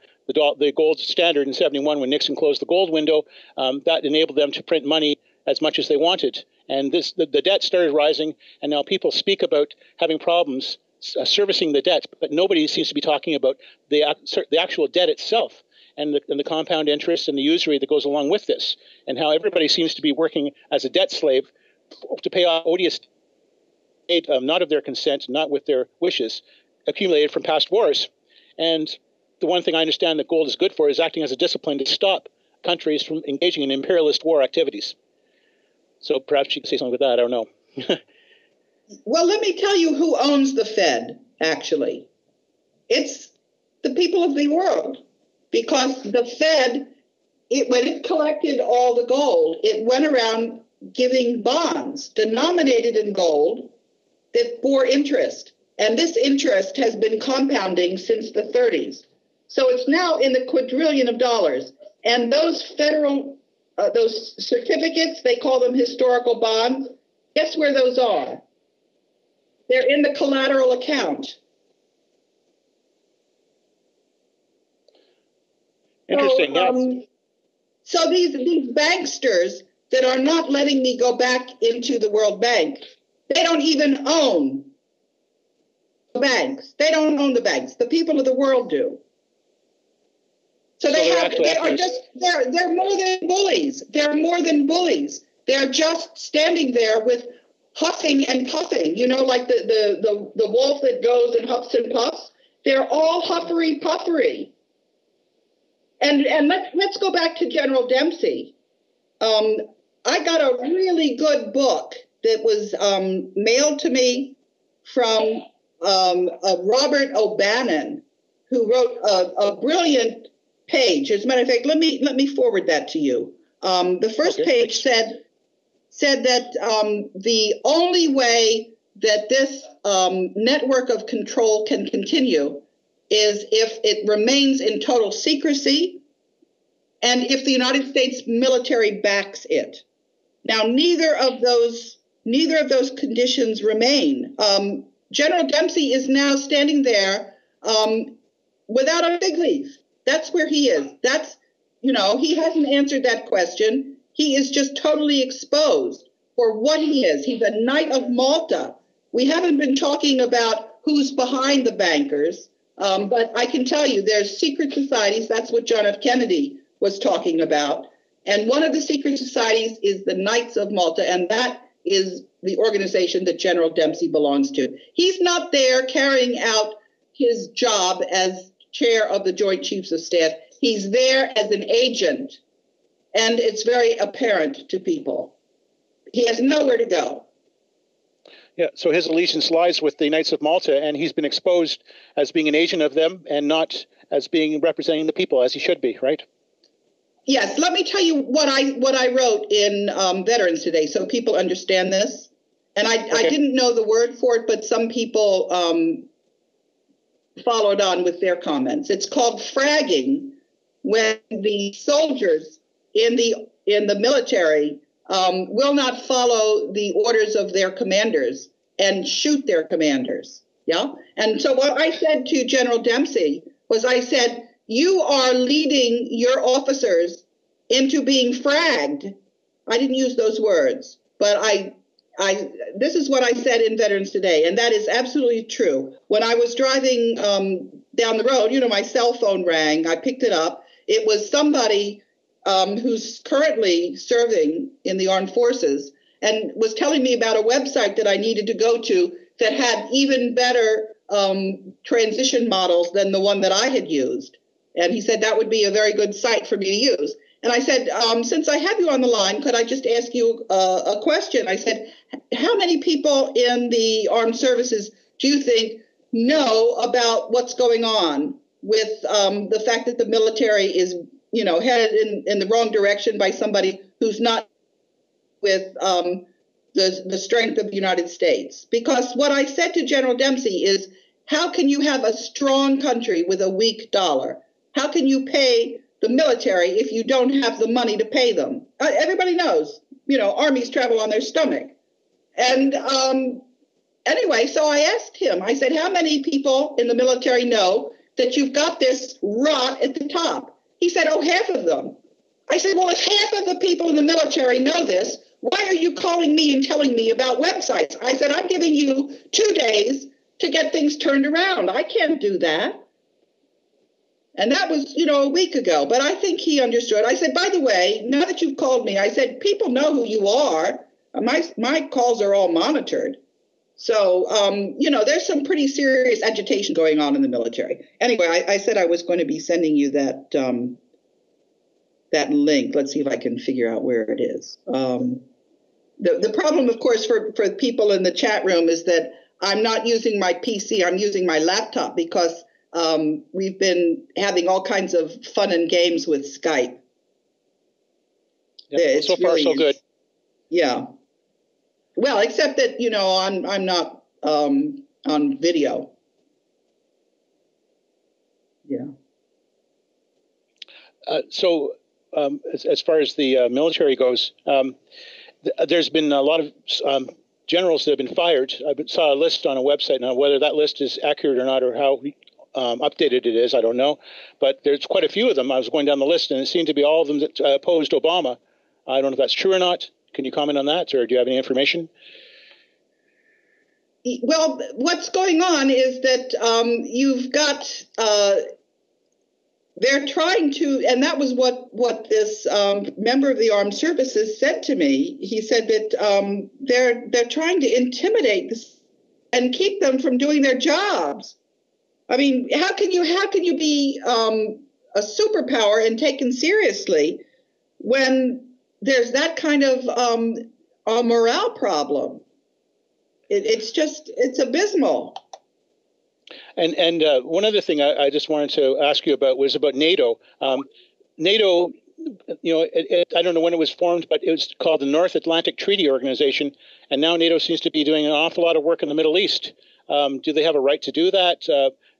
gold standard in 71 when Nixon closed the gold window, that enabled them to print money as much as they wanted. And the debt started rising, and now people speak about having problems servicing the debt, but nobody seems to be talking about the actual debt itself and the compound interest and the usury that goes along with this, and how everybody seems to be working as a debt slave to pay off odious debt, not of their consent, not with their wishes, accumulated from past wars. And the one thing I understand that gold is good for is acting as a discipline to stop countries from engaging in imperialist war activities. So perhaps you can say something with that. I don't know. Well, let me tell you who owns the Fed, actually. It's the people of the world, because the Fed, when it collected all the gold, it went around giving bonds denominated in gold that bore interest. And this interest has been compounding since the 30s. So it's now in the quadrillion of dollars. And those those certificates, they call them historical bonds. Guess where those are? They're in the collateral account. Interesting. So, so these banksters that are not letting me go back into the World Bank, they don't even own the banks. They don't own the banks. The people of the world do. So they're more than bullies. They're more than bullies. They're just standing there with huffing and puffing, you know, like the wolf that goes and huffs and puffs. They're all huffery puffery. And let's go back to General Dempsey. I got a really good book that was mailed to me from Robert O'Bannon, who wrote a brilliant page. As a matter of fact, let me forward that to you. The first page said that the only way that this network of control can continue is if it remains in total secrecy and if the United States military backs it. Now, neither of those conditions remain. General Dempsey is now standing there without a fig leaf. That's where he is. That's, you know, he hasn't answered that question. He is just totally exposed for what he is. He's a Knight of Malta. We haven't been talking about who's behind the bankers, but I can tell you there's secret societies. That's what John F. Kennedy was talking about. And one of the secret societies is the Knights of Malta, and that is the organization that General Dempsey belongs to. He's not there carrying out his job as chair of the Joint Chiefs of Staff. He's there as an agent. And it's very apparent to people. He has nowhere to go. Yeah, so his allegiance lies with the Knights of Malta, and he's been exposed as being an agent of them and not as being representing the people, as he should be, right? Yes, let me tell you what I wrote in Veterans Today so people understand this. And I didn't know the word for it, but some people followed on with their comments. It's called fragging, when the soldiers in the military will not follow the orders of their commanders and shoot their commanders. Yeah. And so what I said to General Dempsey was, I said, you are leading your officers into being fragged. I didn't use those words, but this is what I said in Veterans Today. And that is absolutely true. When I was driving down the road, you know, my cell phone rang. I picked it up. It was somebody who's currently serving in the armed forces, and was telling me about a website that I needed to go to that had even better transition models than the one that I had used. And he said that would be a very good site for me to use. And I said, since I have you on the line, could I just ask you a question? I said, how many people in the armed services do you think know about what's going on with the fact that the military is, you know, headed in the wrong direction by somebody who's not with the strength of the United States? Because what I said to General Dempsey is, how can you have a strong country with a weak dollar? How can you pay the military if you don't have the money to pay them? Everybody knows, you know, armies travel on their stomach. And anyway, so I asked him, I said, how many people in the military know that you've got this rot at the top? He said, oh, half of them. I said, well, if half of the people in the military know this, why are you calling me and telling me about websites? I said, I'm giving you 2 days to get things turned around. I can't do that. And that was, you know, a week ago. But I think he understood. I said, by the way, now that you've called me, I said, people know who you are. My calls are all monitored. So, you know, there's some pretty serious agitation going on in the military. Anyway, I said I was going to be sending you that that link. Let's see if I can figure out where it is. The problem, of course, for people in the chat room is that I'm not using my PC. I'm using my laptop because we've been having all kinds of fun and games with Skype. Yeah, it's so far, really, so good. Yeah. Well, except that, you know, I'm not on video. Yeah. So as far as the military goes, there's been a lot of generals that have been fired. I saw a list on a website. Now, whether that list is accurate or not, or how updated it is, I don't know. But there's quite a few of them. I was going down the list, and it seemed to be all of them that opposed Obama. I don't know if that's true or not. Can you comment on that, or do you have any information? Well, what's going on is that you've got they're trying to, and that was what this member of the armed services said to me. He said that they're trying to intimidate this and keep them from doing their jobs. I mean, how can you be a superpower and taken seriously when there's that kind of a morale problem? It's abysmal. And one other thing I just wanted to ask you about was about NATO. NATO, you know, I don't know when it was formed, but it was called the North Atlantic Treaty Organization. And now NATO seems to be doing an awful lot of work in the Middle East. Do they have a right to do that?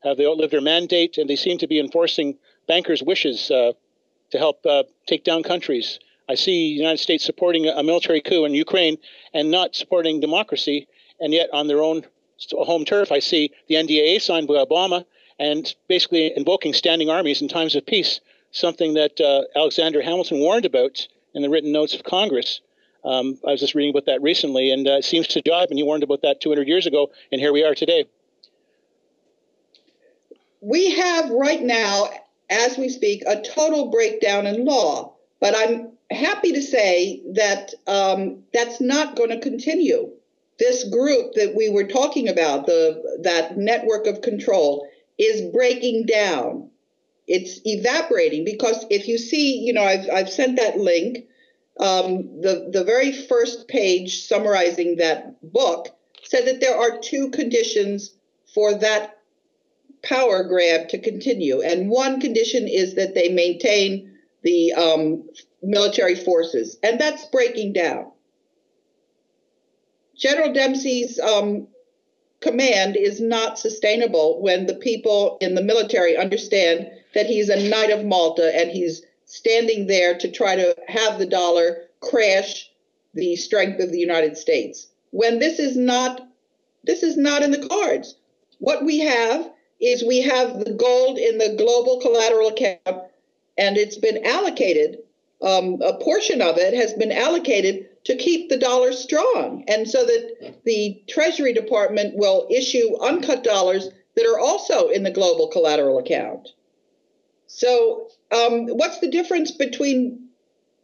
Have they outlived their mandate? And they seem to be enforcing bankers' wishes to help take down countries. I see the United States supporting a military coup in Ukraine and not supporting democracy, and yet on their own home turf, I see the NDAA signed by Obama and basically invoking standing armies in times of peace, something that Alexander Hamilton warned about in the written notes of Congress. I was just reading about that recently, and it seems to jibe, and he warned about that 200 years ago, and here we are today. We have right now, as we speak, a total breakdown in law, but I'm happy to say that that's not going to continue. This group that we were talking about, that network of control, is breaking down. It's evaporating, because if you see, you know, I've sent that link. The very first page summarizing that book said that there are two conditions for that power grab to continue, and one condition is that they maintain the military forces, and that's breaking down. General Dempsey's command is not sustainable when the people in the military understand that he's a Knight of Malta and he's standing there to try to have the dollar crash the strength of the United States. When this is not in the cards. What we have is we have the gold in the global collateral account, and it's been allocated. A portion of it has been allocated to keep the dollar strong, and so that the Treasury Department will issue uncut dollars that are also in the global collateral account. So what's the difference between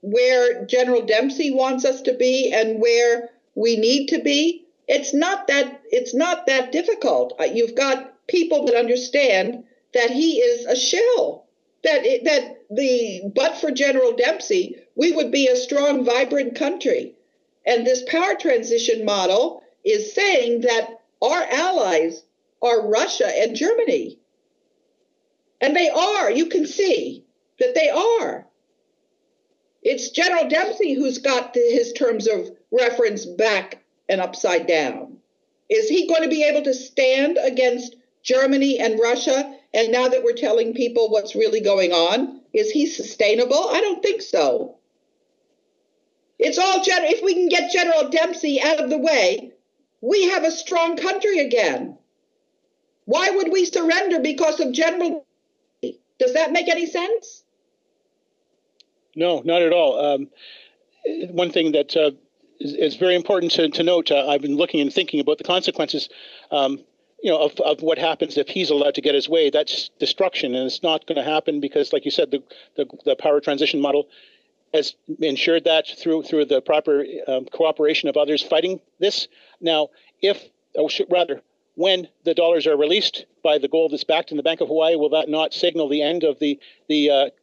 where General Dempsey wants us to be and where we need to be. It's not that difficult. You've got people that understand that he is a shell, but for General Dempsey, we would be a strong, vibrant country. And this power transition model is saying that our allies are Russia and Germany. And they are. You can see that they are. It's General Dempsey who's got his terms of reference back and upside down. Is he going to be able to stand against Germany and Russia? And now that we're telling people what's really going on, is he sustainable? I don't think so. It's all general. If we can get General Dempsey out of the way, we have a strong country again. Why would we surrender because of General Dempsey? Does that make any sense? No, not at all. One thing that is very important to note, I've been looking and thinking about the consequences of what happens if he's allowed to get his way. That's destruction, and it's not going to happen because, like you said, the power transition model has ensured that through the proper cooperation of others fighting this. Now, when the dollars are released by the gold that's backed in the Bank of Hawaii, will that not signal the end of the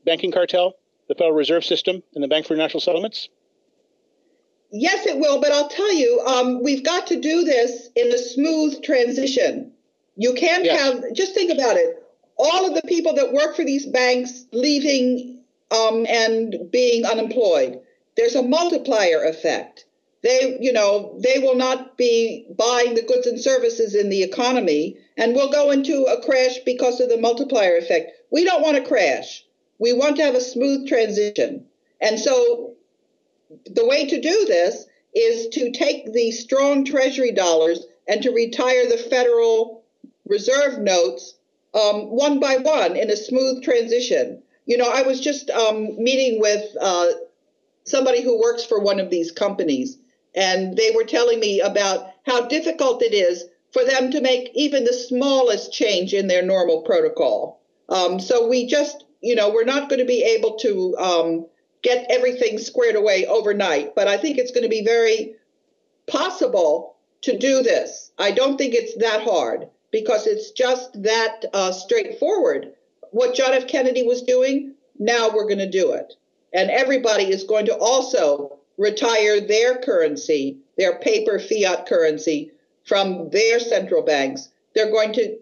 banking cartel, the Federal Reserve System, and the Bank for International Settlements? Yes, it will. But I'll tell you, we've got to do this in a smooth transition. You can't have, just think about it, all of the people that work for these banks leaving and being unemployed. There's a multiplier effect. They will not be buying the goods and services in the economy, and we'll go into a crash because of the multiplier effect. We don't want to crash. We want to have a smooth transition. And so the way to do this is to take the strong Treasury dollars and to retire the Federal Reserve notes one by one in a smooth transition. You know, I was just meeting with somebody who works for one of these companies, and they were telling me about how difficult it is for them to make even the smallest change in their normal protocol. So we just, we're not going to be able to get everything squared away overnight, but I think it's going to be very possible to do this. I don't think it's that hard because it's just that straightforward. What John F. Kennedy was doing, now we're going to do it. And everybody is going to also retire their currency, their paper fiat currency, from their central banks. They're going to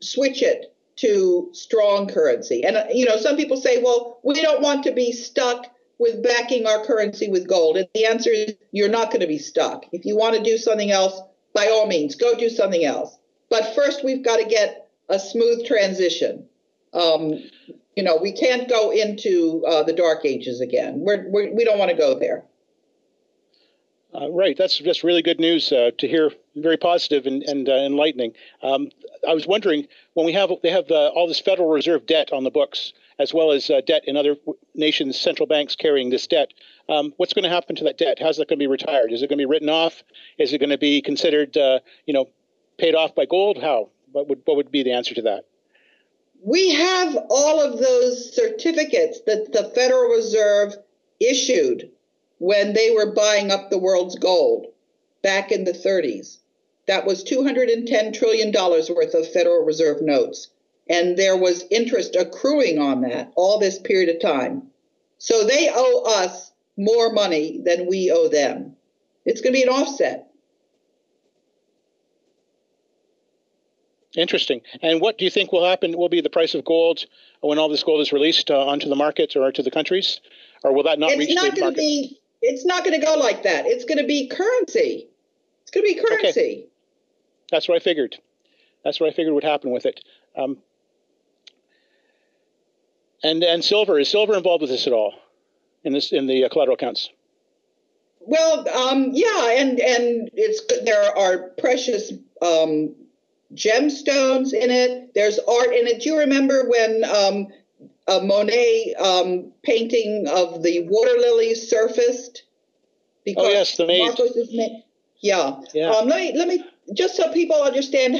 switch it to strong currency. And, some people say, well, we don't want to be stuck with backing our currency with gold. And the answer is you're not going to be stuck. If you want to do something else, by all means, go do something else. But first, we've got to get a smooth transition. We can't go into the Dark Ages again. We don't want to go there. Right. That's just really good news to hear. Very positive and enlightening. I was wondering, when they have all this Federal Reserve debt on the books, as well as debt in other nations' central banks carrying this debt, what's going to happen to that debt? How's that going to be retired? Is it going to be written off? Is it going to be considered, paid off by gold? How? What would be the answer to that? We have all of those certificates that the Federal Reserve issued when they were buying up the world's gold back in the 30s. That was $210 trillion worth of Federal Reserve notes. And there was interest accruing on that all this period of time. So they owe us more money than we owe them. It's going to be an offset. Interesting. And what do you think will happen? Will be the price of gold when all this gold is released onto the markets or to the countries, or will that not reach the market? It's not going to go like that. It's going to be currency. It's going to be currency. Okay. That's what I figured. That's what I figured would happen with it. And silver, is silver involved with this at all in the collateral accounts? Well, and there are precious gemstones in it. There's art in it. Do you remember when a Monet painting of the water lily surfaced? Because the maid. Yeah. Let me just so people understand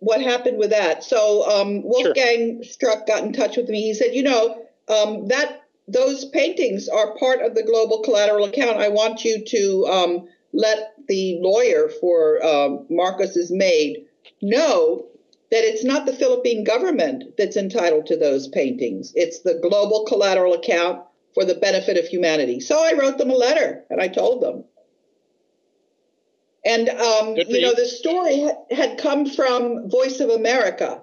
what happened with that. So Wolfgang Struck got in touch with me. He said, that those paintings are part of the global collateral account. I want you to let the lawyer for Marcos's maid know that it's not the Philippine government that's entitled to those paintings. It's the global collateral account for the benefit of humanity. So I wrote them a letter and I told them. And, you know, the story had come from Voice of America.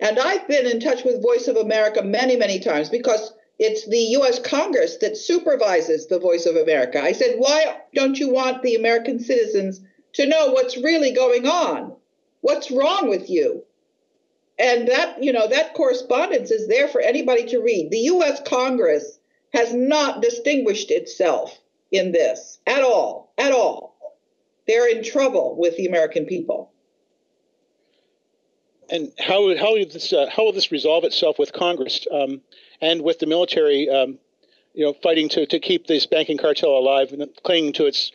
And I've been in touch with Voice of America many, many times because it's the U.S. Congress that supervises the Voice of America. I said, why don't you want the American citizens to know what's really going on? What's wrong with you? And that, you know, that correspondence is there for anybody to read. The U.S. Congress has not distinguished itself in this at all, at all. They're in trouble with the American people. And how will this resolve itself with Congress and with the military, you know, fighting to keep this banking cartel alive and clinging to its,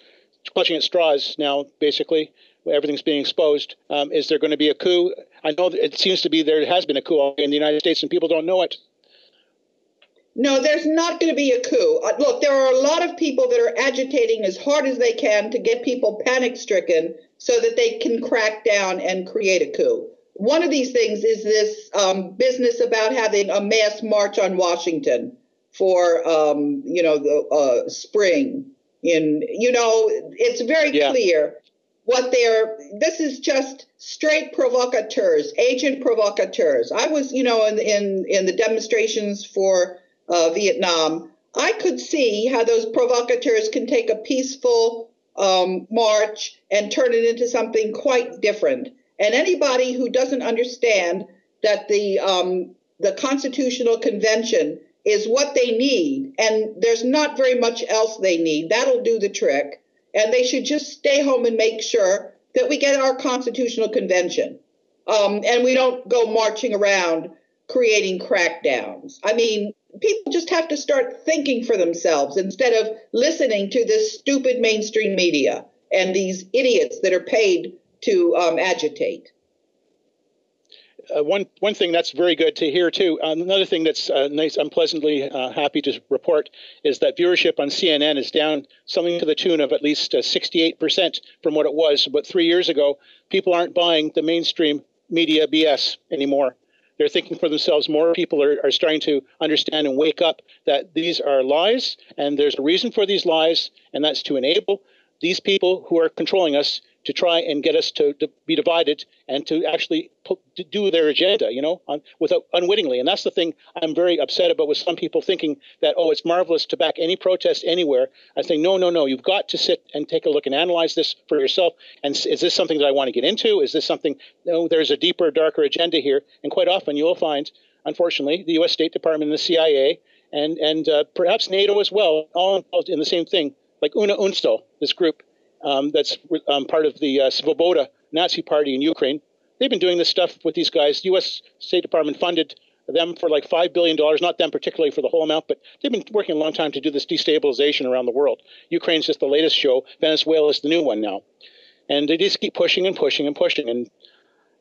clutching at straws now, basically, where everything's being exposed? Is there going to be a coup? I know it seems to be there has been a coup in the United States and people don't know it. No, there's not going to be a coup. Look, there are a lot of people that are agitating as hard as they can to get people panic-stricken so that they can crack down and create a coup. One of these things is this business about having a mass march on Washington for, you know, the spring. In, you know, it's very clear what they're, this is just straight provocateurs, agent provocateurs. I was, you know, in the demonstrations for Vietnam, I could see how those provocateurs can take a peaceful march and turn it into something quite different. And anybody who doesn't understand that the Constitutional Convention is what they need, and there's not very much else they need, that'll do the trick. And they should just stay home and make sure that we get our Constitutional Convention. And we don't go marching around creating crackdowns. I mean, people just have to start thinking for themselves instead of listening to this stupid mainstream media and these idiots that are paid to agitate. One thing that's very good to hear, too, another thing that's nice, I'm pleasantly happy to report, is that viewership on CNN is down something to the tune of at least 68% from what it was about 3 years ago. People aren't buying the mainstream media BS anymore. They're thinking for themselves. More people are starting to understand and wake up that these are lies, and there's a reason for these lies, and that's to enable these people who are controlling us to try and get us to be divided and to actually to do their agenda, you know, without unwittingly. And that's the thing I'm very upset about with some people thinking that, oh, it's marvelous to back any protest anywhere. I think, no, no, no, you've got to sit and take a look and analyze this for yourself. And is this something that I want to get into? Is this something, you know, there's a deeper, darker agenda here? And quite often you'll find, unfortunately, the U.S. State Department and the CIA and perhaps NATO as well, all involved in the same thing, like Una Unstel, this group. That's part of the Svoboda Nazi party in Ukraine. They've been doing this stuff with these guys. U.S. State Department funded them for like $5 billion, not them particularly for the whole amount, but they've been working a long time to do this destabilization around the world. Ukraine's just the latest show. Venezuela is the new one now. And they just keep pushing and pushing and pushing. And,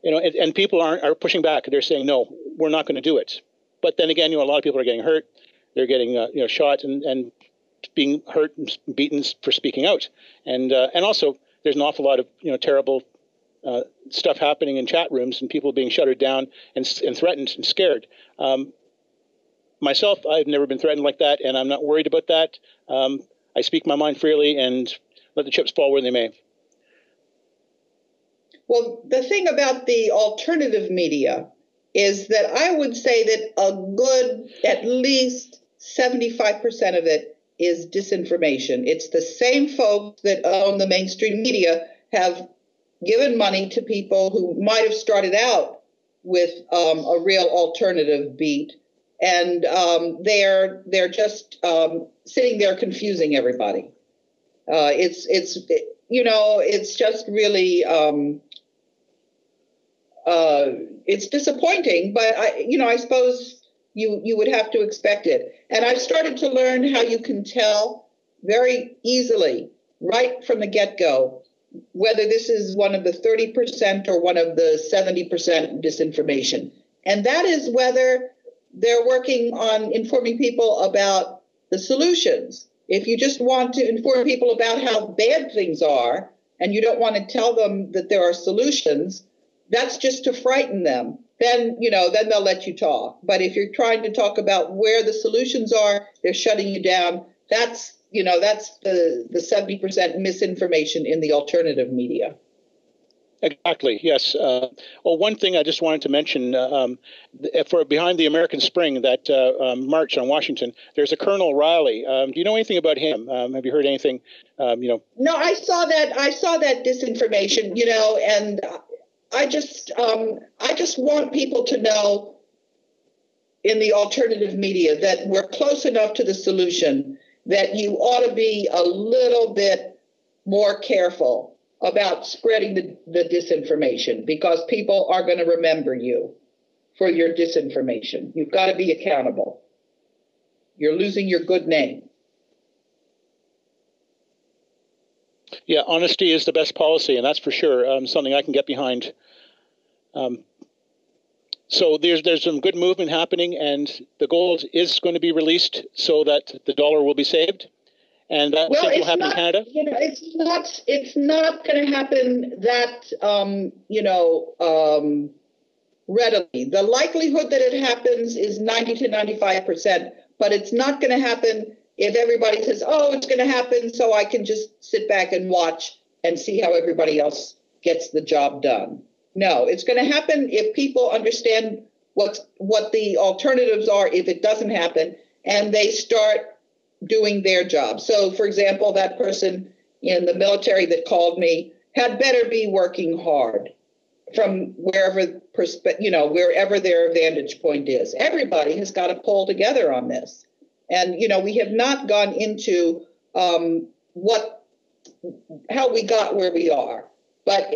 you know, and people are pushing back. They're saying, no, we're not going to do it. But then again, you know, a lot of people are getting hurt. They're getting, you know, shot and being hurt and beaten for speaking out, and also there's an awful lot of, you know, terrible stuff happening in chat rooms and people being shuttered down and threatened and scared. Myself, I've never been threatened like that, and I'm not worried about that. I speak my mind freely and let the chips fall where they may. Well, the thing about the alternative media is that I would say that a good, at least 75% of it is disinformation. It's the same folks that own the mainstream media have given money to people who might have started out with a real alternative beat, and they're just sitting there confusing everybody. You know, it's just really it's disappointing, but I suppose You would have to expect it. And I've started to learn how you can tell very easily, right from the get-go, whether this is one of the 30% or one of the 70% disinformation. And that is whether they're working on informing people about the solutions. If you just want to inform people about how bad things are and you don't want to tell them that there are solutions, that's just to frighten them. Then, you know, then they'll let you talk. But if you're trying to talk about where the solutions are, they're shutting you down. That's, you know, that's the 70% misinformation in the alternative media. Exactly. Yes. Well, one thing I just wanted to mention for Behind the American Spring, that march on Washington, there's a Colonel Riley. Do you know anything about him? Have you heard anything? No, I saw that disinformation, you know, and I just want people to know in the alternative media that we're close enough to the solution that you ought to be a little bit more careful about spreading the disinformation, because people are going to remember you for your disinformation. You've got to be accountable. You're losing your good name. Yeah, honesty is the best policy, and that's for sure. Something I can get behind. So there's some good movement happening, and the gold is going to be released so that the dollar will be saved. And that will happen in Canada? You know, it's not going to happen that, readily. The likelihood that it happens is 90 to 95%, but it's not going to happen if everybody says, oh, it's going to happen, so I can just sit back and watch and see how everybody else gets the job done. No, it's going to happen if people understand what the alternatives are if it doesn't happen, and they start doing their job. So, for example, that person in the military that called me had better be working hard from wherever, wherever their vantage point is. Everybody has got to pull together on this. And, you know, we have not gone into how we got where we are. But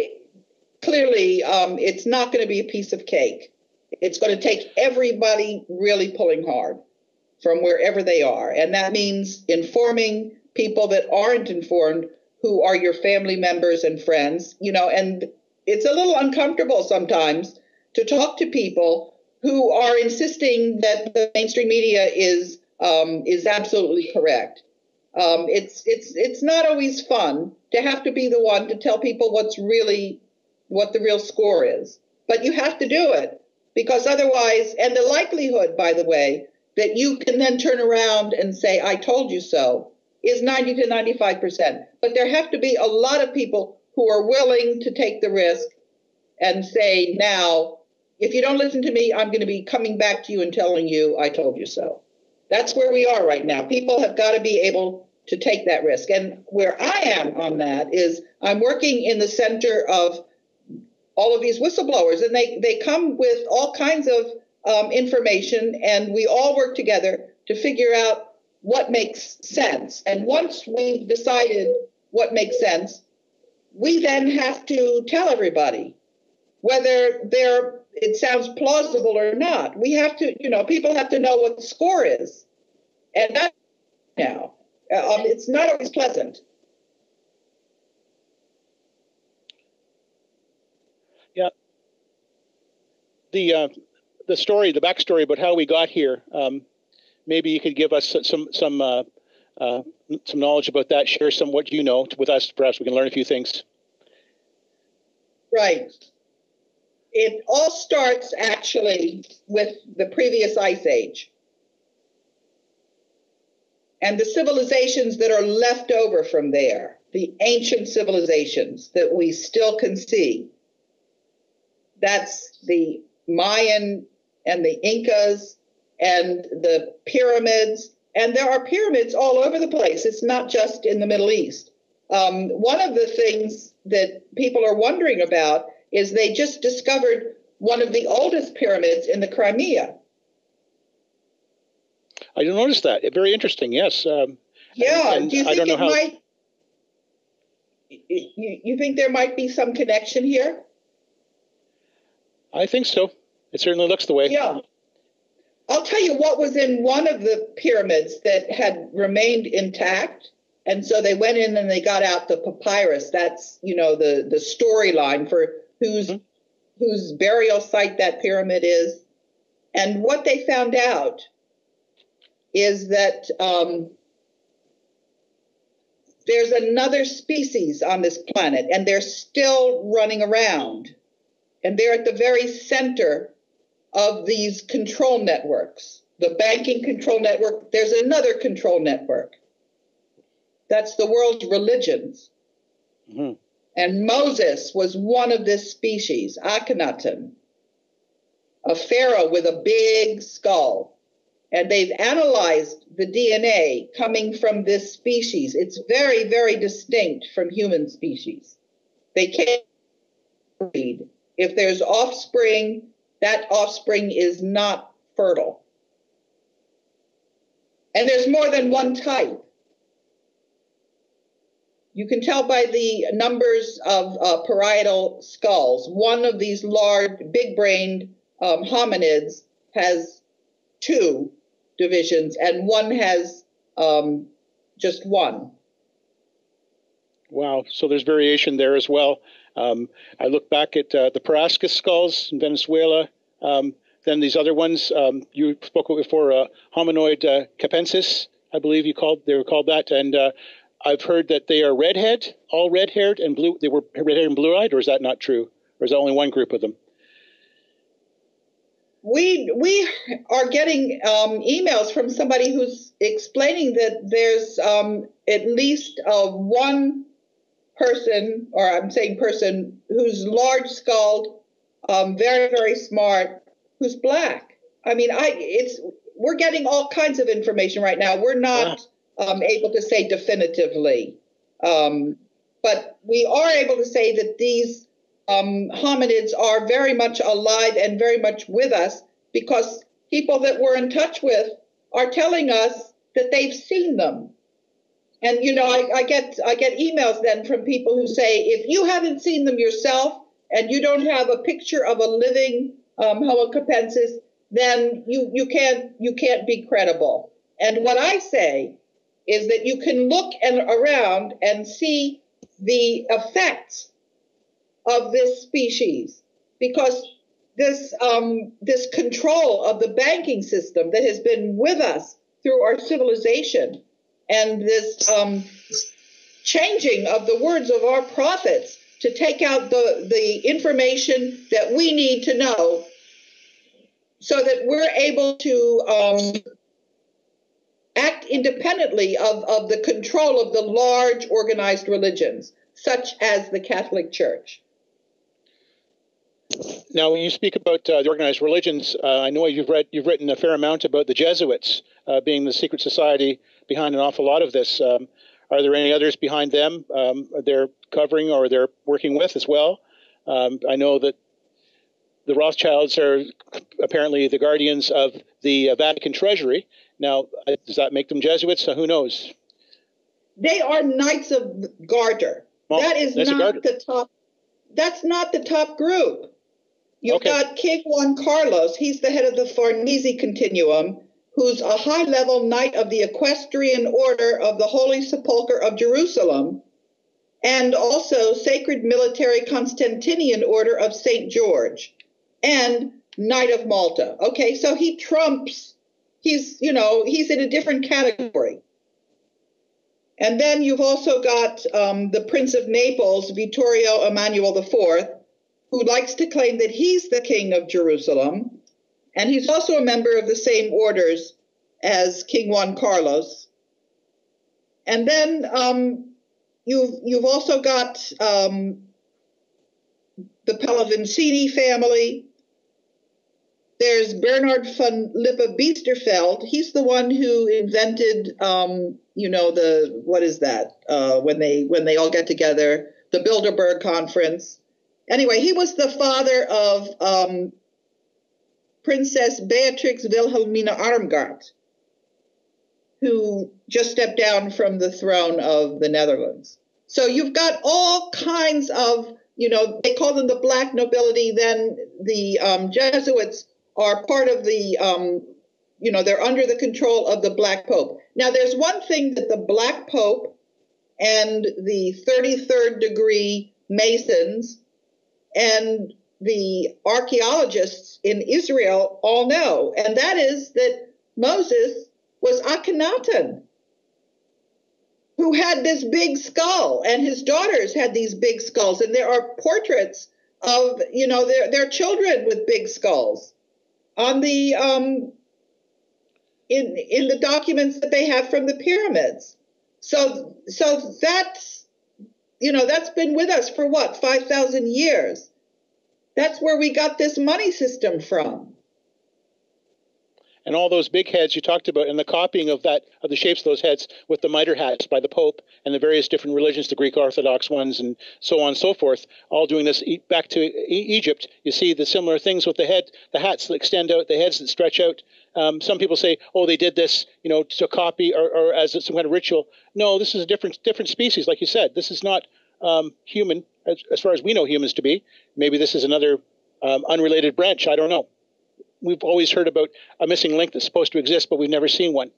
clearly, it's not going to be a piece of cake. It's going to take everybody really pulling hard from wherever they are. And that means informing people that aren't informed, who are your family members and friends, you know, and it's a little uncomfortable sometimes to talk to people who are insisting that the mainstream media is absolutely correct. It's not always fun to have to be the one to tell people what the real score is, but you have to do it, because otherwise, and the likelihood, by the way, that you can then turn around and say, I told you so, is 90 to 95%. But there have to be a lot of people who are willing to take the risk and say, now, if you don't listen to me, I'm going to be coming back to you and telling you I told you so. That's where we are right now. People have got to be able to take that risk. And where I am on that is I'm working in the center of all of these whistleblowers, and they come with all kinds of information, and we all work together to figure out what makes sense. And once we've decided what makes sense, we then have to tell everybody whether it sounds plausible or not. We have to, you know, people have to know what the score is. And that now, it's not always pleasant. Yeah. The backstory about how we got here. Maybe you could give us some knowledge about that. Share some what you know with us. Perhaps we can learn a few things. Right. It all starts actually with the previous Ice Age and the civilizations that are left over from there. The ancient civilizations that we still can see. That's the Mayan and the Incas and the pyramids. And there are pyramids all over the place. It's not just in the Middle East. One of the things that people are wondering about is they just discovered one of the oldest pyramids in the Crimea. I noticed that. Very interesting, yes. Yeah. And do you think you think there might be some connection here? I think so. It certainly looks the way. Yeah. I'll tell you what was in one of the pyramids that had remained intact. And so they went in and they got out the papyrus. That's, you know, the storyline for whose burial site that pyramid is. And what they found out is that there's another species on this planet, and they're still running around. And they're at the very center of these control networks, the banking control network. There's another control network. That's the world's religions. Mm-hmm. And Moses was one of this species, Akhenaten, a pharaoh with a big skull. And they've analyzed the DNA coming from this species. It's very, very distinct from human species. They can't breed. If there's offspring, that offspring is not fertile. And there's more than one type. You can tell by the numbers of parietal skulls. One of these large, big-brained hominids has two divisions, and one has just one. Wow. So there's variation there as well. I look back at the Parascus skulls in Venezuela, then these other ones you spoke about before, hominoid capensis, I believe they were called that, and I've heard that they are redhead, all red-haired and blue. They were red-haired and blue-eyed, or is that not true? Or is that only one group of them? We are getting emails from somebody who's explaining that there's at least one person, or I'm saying person, who's large-skulled, very, very smart, who's black. I mean, we're getting all kinds of information right now. We're not able to say definitively, but we are able to say that these hominids are very much alive and very much with us, because people that we're in touch with are telling us that they've seen them. And, you know, I get emails then from people who say, if you haven't seen them yourself and you don't have a picture of a living Homo capensis, then you can't be credible. And what I say is that you can look around and see the effects of this species, because this control of the banking system that has been with us through our civilization, and this changing of the words of our prophets to take out the information that we need to know so that we're able to act independently of the control of the large organized religions, such as the Catholic Church. Now, when you speak about the organized religions, I know you've written a fair amount about the Jesuits being the secret society behind an awful lot of this. Are there any others behind them they're covering or they're working with as well? I know that the Rothschilds are apparently the guardians of the Vatican treasury. Now, does that make them Jesuits? Who knows? They are Knights of Garter. Well, that is not the top. That's not the top group. You've got King Juan Carlos. He's the head of the Farnese Continuum, who's a high-level knight of the Equestrian Order of the Holy Sepulchre of Jerusalem, and also Sacred Military Constantinian Order of St. George, and Knight of Malta. Okay, so he trumps, he's in a different category. And then you've also got the Prince of Naples, Vittorio Emanuele IV, who likes to claim that he's the king of Jerusalem, and he's also a member of the same orders as King Juan Carlos. And then you've also got the Pallavicini family. There's Bernhard von Lippe-Biesterfeld. He's the one who invented, when they all get together, the Bilderberg Conference. Anyway, he was the father of Princess Beatrix Wilhelmina Armgard, who just stepped down from the throne of the Netherlands. So you've got all kinds of, they call them the black nobility. Then the Jesuits are part of the, they're under the control of the black pope. Now, there's one thing that the black pope and the 33rd degree Masons and the archaeologists in Israel all know, and that is that Moses was Akhenaten, who had this big skull, and his daughters had these big skulls, and there are portraits of, you know, their children with big skulls on the in the documents that they have from the pyramids. So that's, you know, that's been with us for what, 5,000 years. That's where we got this money system from. And all those big heads you talked about, and the copying of that, of the shapes of those heads with the mitre hats by the Pope and the various different religions, the Greek Orthodox ones and so on and so forth, all doing this. Back to Egypt, you see the similar things with the head, the hats that extend out, the heads that stretch out. Some people say, oh, they did this, you know, to copy or as some kind of ritual. No, this is a different species, like you said. This is not human, as far as we know humans to be. Maybe this is another unrelated branch. I don't know. We've always heard about a missing link that's supposed to exist, but we've never seen one.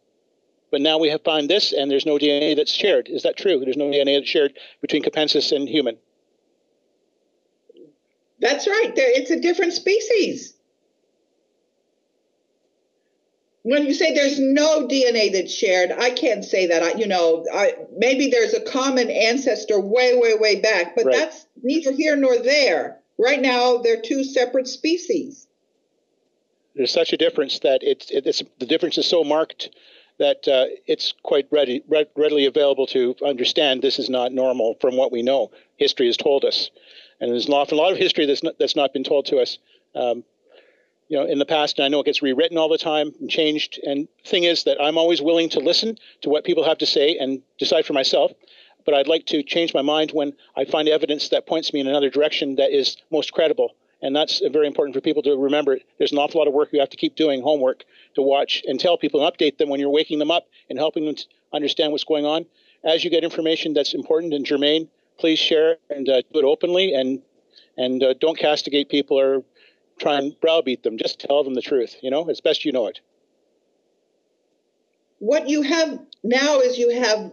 But now we have found this, and there's no DNA that's shared. Is that true? There's no DNA that's shared between capensis and human. That's right. It's a different species. When you say there's no DNA that's shared, I can't say that. Maybe there's a common ancestor way, way, way back, but that's neither here nor there. Right now, they're two separate species. There's such a difference that it's the difference is so marked that it's quite readily available to understand this is not normal from what we know. History has told us, and there's an awful lot of history that's not been told to us, in the past. And I know it gets rewritten all the time and changed. And the thing is that I'm always willing to listen to what people have to say and decide for myself. But I'd like to change my mind when I find evidence that points me in another direction that is most credible. And that's very important for people to remember. There's an awful lot of work you have to keep doing, homework, to watch and tell people and update them when you're waking them up and helping them understand what's going on. As you get information that's important and germane, please share and do it openly and don't castigate people or try and browbeat them. Just tell them the truth, you know, as best you know it. What you have now is you have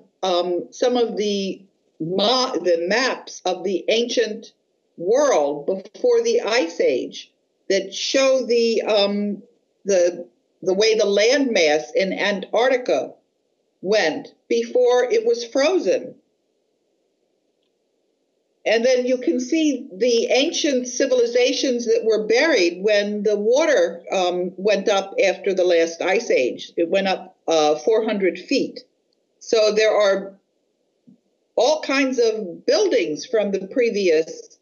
some of the maps of the ancient world before the Ice Age that show the way the landmass in Antarctica went before it was frozen. And then you can see the ancient civilizations that were buried when the water went up after the last Ice Age. It went up 400 feet. So there are all kinds of buildings from the previous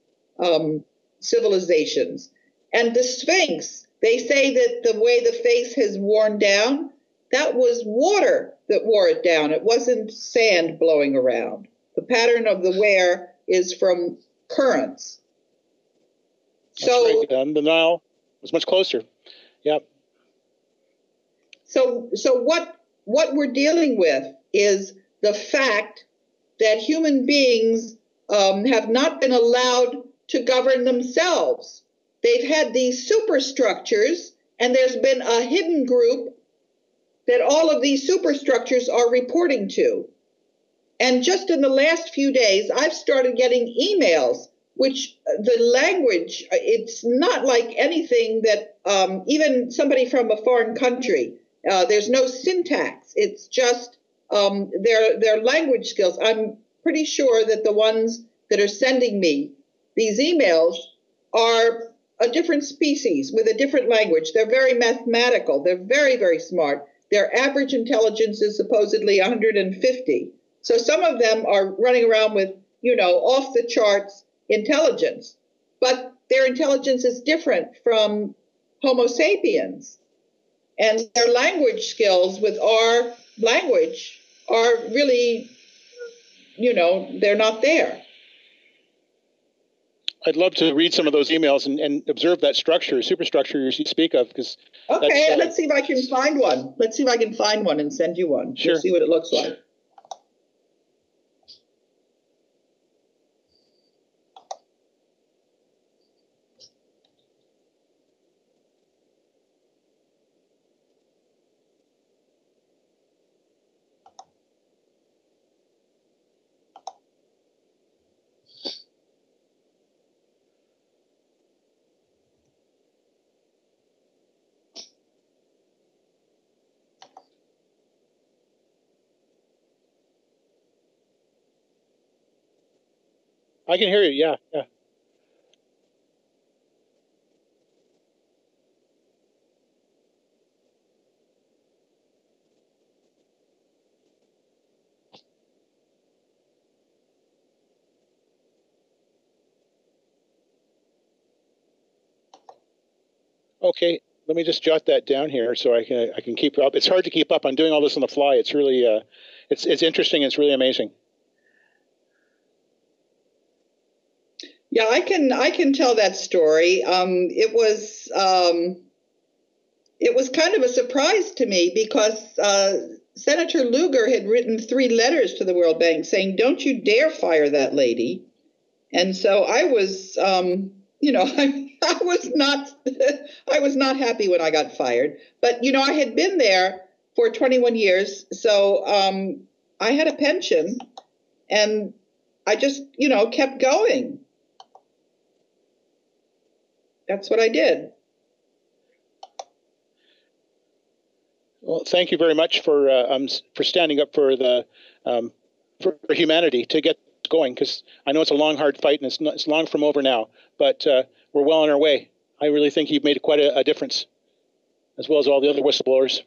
civilizations. And the Sphinx, they say that the way the face has worn down, that was water that wore it down. It wasn't sand blowing around. The pattern of the wear is from currents. So the Nile was much closer. Yep. So what we're dealing with is the fact that human beings have not been allowed to govern themselves. They've had these superstructures, and there's been a hidden group that all of these superstructures are reporting to. And just in the last few days, I've started getting emails, which the language, it's not like anything that even somebody from a foreign country, there's no syntax. It's just their language skills. I'm pretty sure that the ones that are sending me these emails are a different species with a different language. They're very mathematical. They're very, very smart. Their average intelligence is supposedly 150. So some of them are running around with, you know, off the charts intelligence, but their intelligence is different from Homo sapiens, and their language skills with our language are really, you know, they're not there. I'd love to read some of those emails and observe that structure, superstructure you speak of. Because okay, let's see if I can find one. Let's see if I can find one and send you one. Sure. We'll see what it looks like. I can hear you. Yeah, yeah. Okay, let me just jot that down here so I can keep up. It's hard to keep up. I'm doing all this on the fly. It's really it's interesting. It's really amazing. Yeah, I can tell that story. It was kind of a surprise to me because Senator Lugar had written 3 letters to the World Bank saying, "Don't you dare fire that lady," and so I was. I was not happy when I got fired, but you know, I had been there for 21 years. So, I had a pension and I just, you know, kept going. That's what I did. Well, thank you very much for standing up for the, for humanity to get going, because I know it's a long, hard fight and it's long from over now, but we're well on our way. I really think you've made quite a difference, as well as all the other whistleblowers.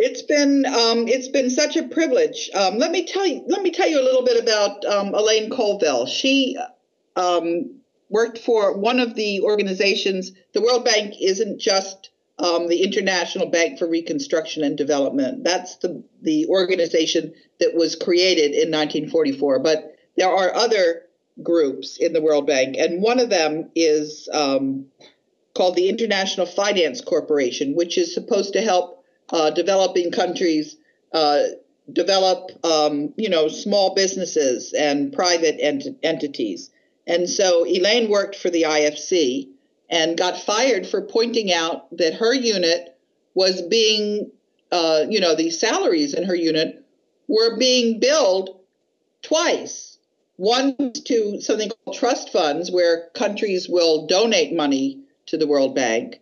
It's been such a privilege. Let me tell you a little bit about Elaine Colville. She worked for one of the organizations. The World Bank isn't just the International Bank for Reconstruction and Development. That's the organization that was created in 1944. But there are other groups in the World Bank, and one of them is called the International Finance Corporation, which is supposed to help developing countries develop, small businesses and private entities. And so Elaine worked for the IFC and got fired for pointing out that her unit was being, the salaries in her unit were being billed twice. Once to something called trust funds, where countries will donate money to the World Bank,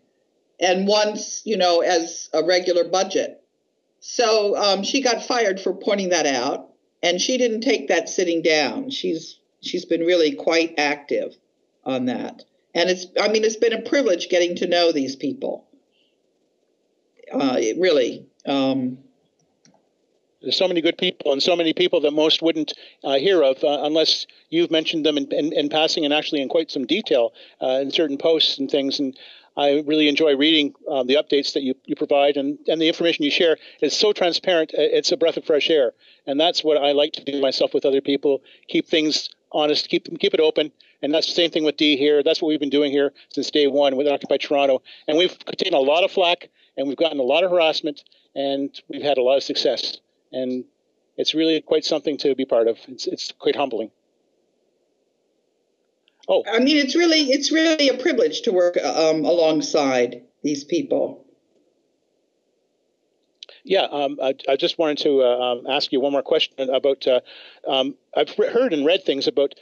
and once, as a regular budget. So she got fired for pointing that out, and she didn't take that sitting down. She's been really quite active on that. And it's been a privilege getting to know these people. It really. There's so many good people and so many people that most wouldn't hear of unless you've mentioned them in passing and actually in quite some detail in certain posts and things. And I really enjoy reading the updates that you provide and the information you share is so transparent. It's a breath of fresh air. And that's what I like to do myself with other people, keep things honest, keep it open. And that's the same thing with Dee here. That's what we've been doing here since day one with Occupy Toronto. And we've taken a lot of flack and we've gotten a lot of harassment and we've had a lot of success. And it's really quite something to be part of. It's quite humbling. Oh, I mean, it's really a privilege to work alongside these people. Yeah, I just wanted to ask you one more question about. I've heard and read things about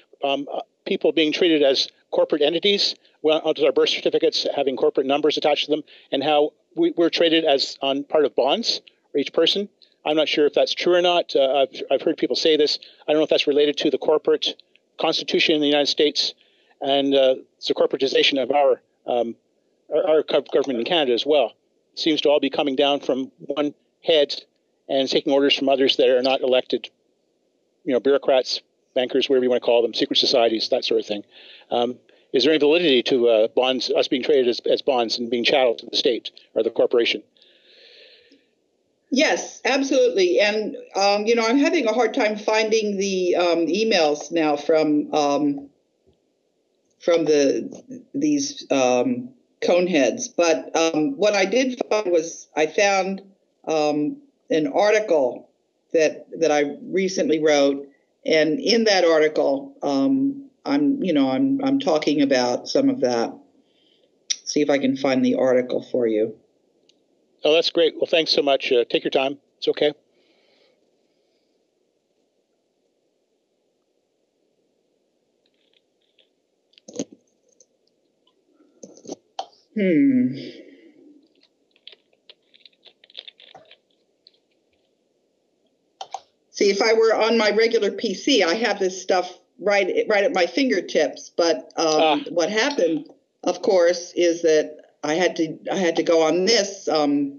people being treated as corporate entities. Well, onto our birth certificates having corporate numbers attached to them, and how we're treated as on part of bonds for each person. I'm not sure if that's true or not. I've heard people say this. I don't know if that's related to the corporate constitution in the United States and the corporatization of our government in Canada as well. It seems to all be coming down from one head and taking orders from others that are not elected, bureaucrats, bankers, whatever you want to call them, secret societies, that sort of thing. Is there any validity to bonds, us being traded as bonds and being chattel to the state or the corporation? Yes, absolutely. And, I'm having a hard time finding the emails now from these coneheads. But what I did find was I found an article that I recently wrote. And in that article, I'm talking about some of that. See if I can find the article for you. Oh, that's great. Well, thanks so much. Take your time. It's okay. See, if I were on my regular PC, I have this stuff right at my fingertips. But what happened, of course, is that I had to go on this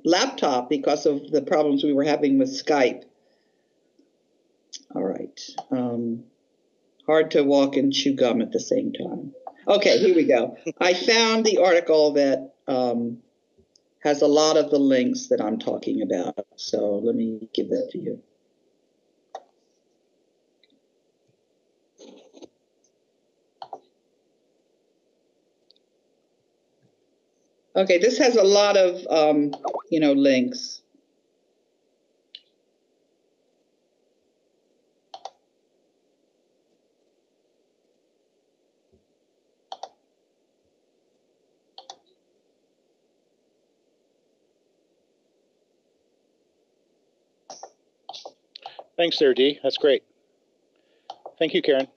laptop because of the problems we were having with Skype. All right. Hard to walk and chew gum at the same time. Okay, here we go. I found the article that has a lot of the links that I'm talking about. So let me give that to you. Okay, this has a lot of, links. Thanks there, Dee. That's great. Thank you, Karen.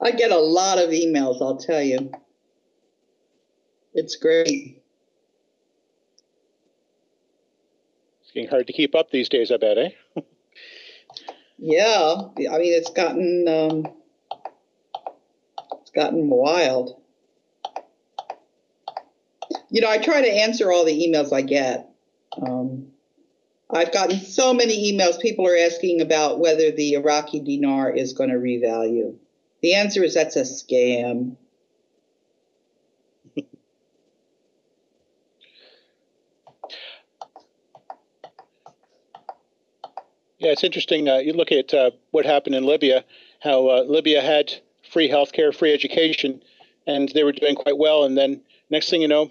I get a lot of emails, I'll tell you. It's great. It's getting hard to keep up these days, I bet, eh? Yeah, I mean, it's gotten wild. You know, I try to answer all the emails I get. I've gotten so many emails. People are asking about whether the Iraqi dinar is going to revalue. The answer is that's a scam. Yeah, it's interesting. You look at what happened in Libya, how Libya had free health care, free education, and they were doing quite well. And then next thing you know,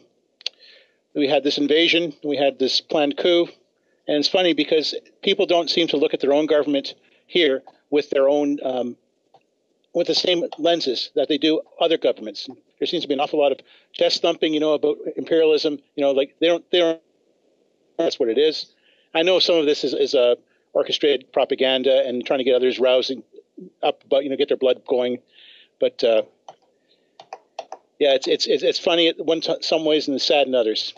we had this invasion, we had this planned coup. And it's funny because people don't seem to look at their own government here with their own with the same lenses that they do other governments. There seems to be an awful lot of chest thumping, about imperialism, like they don't, that's what it is. I know some of this is orchestrated propaganda and trying to get others rousing up, but, get their blood going. But yeah, it's funny in some ways and it's sad in others.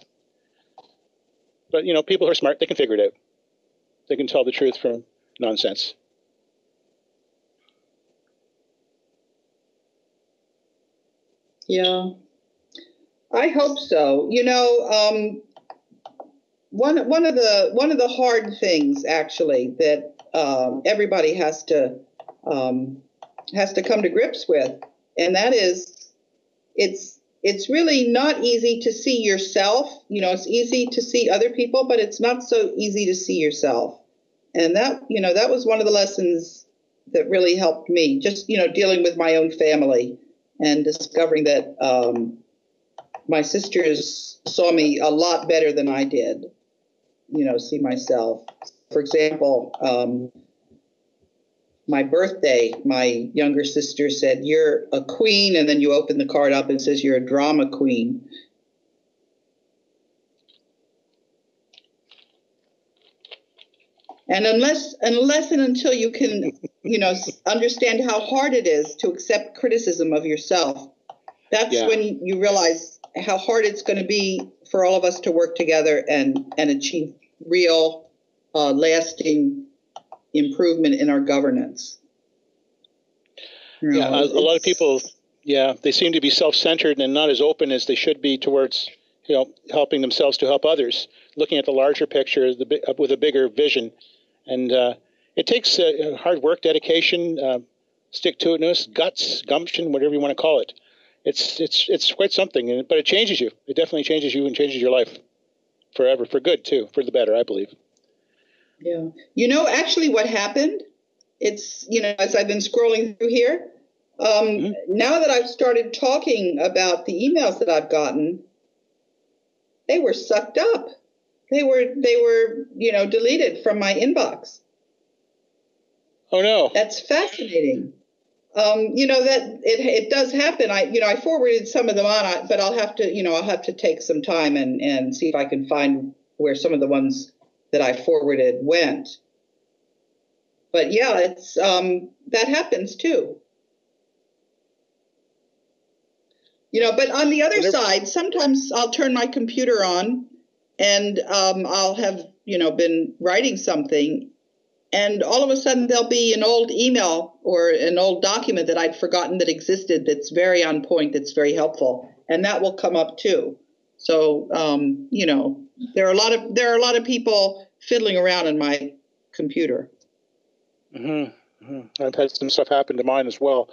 But, people who are smart, they can figure it out. They can tell the truth from nonsense. Yeah, I hope so. One of the hard things actually that everybody has to come to grips with, and that is, it's really not easy to see yourself. It's easy to see other people, but it's not so easy to see yourself. And that that was one of the lessons that really helped me. Just dealing with my own family. And discovering that my sisters saw me a lot better than I did, see myself. For example, my birthday, my younger sister said, "You're a queen," and then you open the card up and says, "You're a drama queen." And unless and until you can, understand how hard it is to accept criticism of yourself, that's when you realize how hard it's going to be for all of us to work together and achieve real, lasting improvement in our governance. Yeah, a lot of people, they seem to be self-centered and not as open as they should be towards, helping themselves to help others, looking at the larger picture with a bigger vision. And it takes hard work, dedication, stick-to-itiveness, guts, gumption, whatever you want to call it. It's quite something, but it changes you. It definitely changes you and changes your life forever, for good too, for the better, I believe. Yeah. Actually what happened, it's, as I've been scrolling through here, now that I've started talking about the emails that I've gotten, they were sucked up. They were, deleted from my inbox. Oh no. That's fascinating. That it does happen. I forwarded some of them on, but I'll have to take some time and see if I can find where some of the ones that I forwarded went. But yeah, it's that happens too. But on the other side, sometimes I'll turn my computer on and I'll have, been writing something, and all of a sudden there'll be an old email or an old document that I'd forgotten that existed that's very on point, that's very helpful, and that will come up too. So, there are a lot of people fiddling around in my computer. Mm-hmm. Mm-hmm. I've had some stuff happen to mine as well.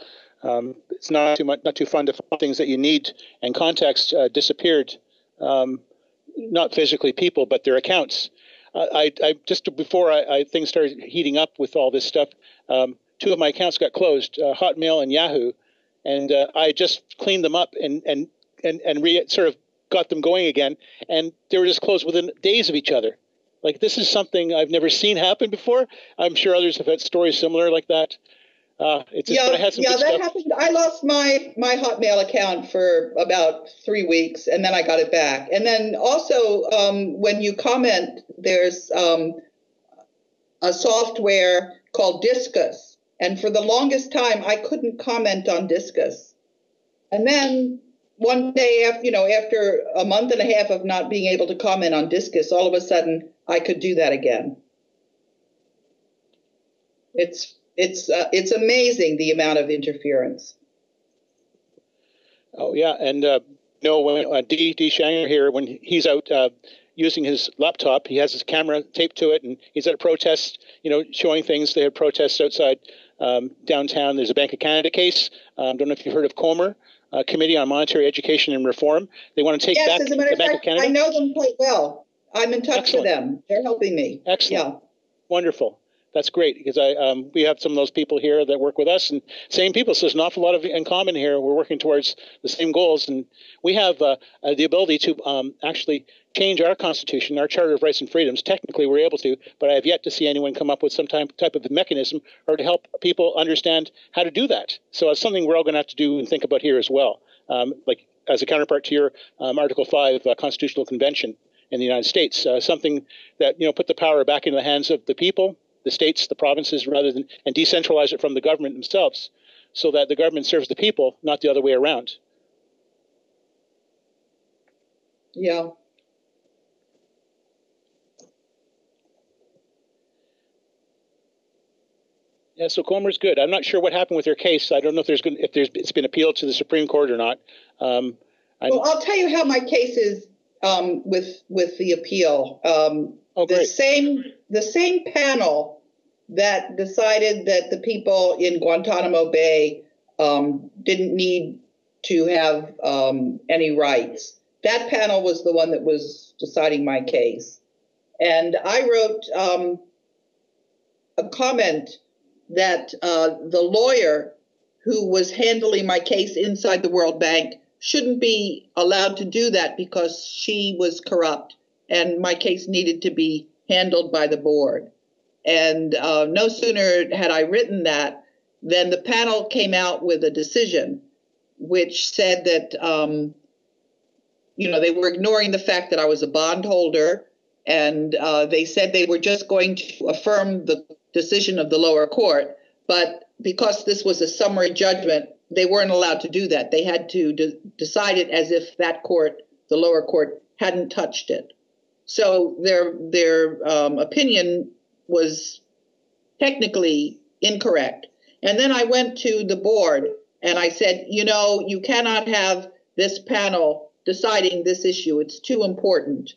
It's not too fun to find things that you need, and contacts disappeared, not physically people, but their accounts. I just before things started heating up with all this stuff, two of my accounts got closed, Hotmail and Yahoo, and I just cleaned them up and sort of got them going again, and they were just closed within days of each other. Like, this is something I've never seen happen before. I'm sure others have had stories similar like that. Happened. I lost my Hotmail account for about 3 weeks, and then I got it back. And then also, when you comment, there's a software called Discus, and for the longest time, I couldn't comment on Discus. And then one day, after a month and a half of not being able to comment on Discus, all of a sudden, I could do that again. It's amazing the amount of interference. Oh yeah, and when Dee Shanger here, when he's out using his laptop, he has his camera taped to it, and he's at a protest, showing things. They have protests outside downtown. There's a Bank of Canada case. Don't know if you've heard of Comer, Committee on Monetary Education and Reform. They want to take back the Bank of Canada. I know them quite well. I'm in touch with them. They're helping me. Excellent. Yeah. Wonderful. That's great, because we have some of those people here that work with us, and same people, so there's an awful lot in common here. We're working towards the same goals, and we have the ability to actually change our Constitution, our Charter of Rights and Freedoms. Technically, we're able to, but I have yet to see anyone come up with some type of mechanism or to help people understand how to do that. So it's something we're all going to have to do and think about here as well, like as a counterpart to your Article 5 Constitutional Convention in the United States, something that put the power back into the hands of the people, the states, the provinces, rather than, and decentralize it from the government themselves, so that the government serves the people, not the other way around. Yeah. Yeah, so Comer's good. I'm not sure what happened with their case. I don't know if it's been appealed to the Supreme Court or not. I'll tell you how my case is with the appeal. The same panel that decided that the people in Guantanamo Bay didn't need to have any rights. That panel was the one that was deciding my case. And I wrote a comment that the lawyer who was handling my case inside the World Bank shouldn't be allowed to do that because she was corrupt, and my case needed to be handled by the board. And no sooner had I written that than the panel came out with a decision which said that, they were ignoring the fact that I was a bondholder, and they said they were just going to affirm the decision of the lower court. But because this was a summary judgment, they weren't allowed to do that. They had to decide it as if the lower court, hadn't touched it. So their opinion was technically incorrect. And then I went to the board and I said, you cannot have this panel deciding this issue. It's too important.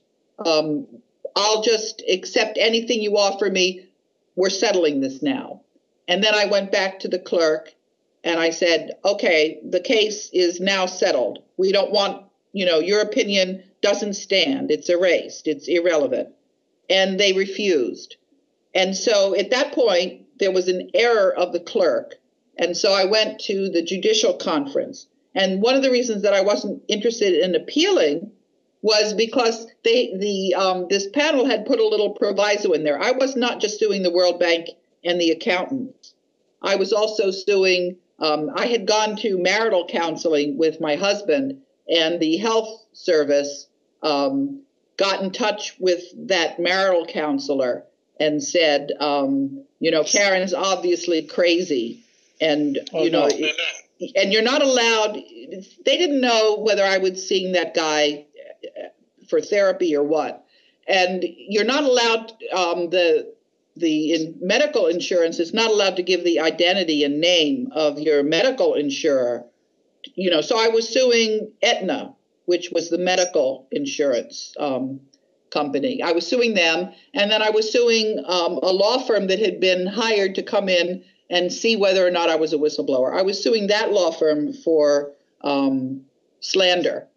I'll just accept anything you offer me. We're settling this now. And then I went back to the clerk and I said, okay, the case is now settled. We don't want, your opinion doesn't stand. It's erased. It's irrelevant. And they refused. And so at that point, there was an error of the clerk. And so I went to the judicial conference. And one of the reasons that I wasn't interested in appealing was because this panel had put a little proviso in there. I was not just suing the World Bank and the accountants. I was also suing I had gone to marital counseling with my husband, and the health service got in touch with that marital counselor and said, you know, Karen is obviously crazy, and, and you're not allowed. They didn't know whether I was seeing that guy for therapy or what. And you're not allowed, in medical insurance is not allowed to give the identity and name of your medical insurer. You know, so I was suing Aetna, which was the medical insurance company. I was suing them, and then I was suing a law firm that had been hired to come in and see whether or not I was a whistleblower. I was suing that law firm for slander.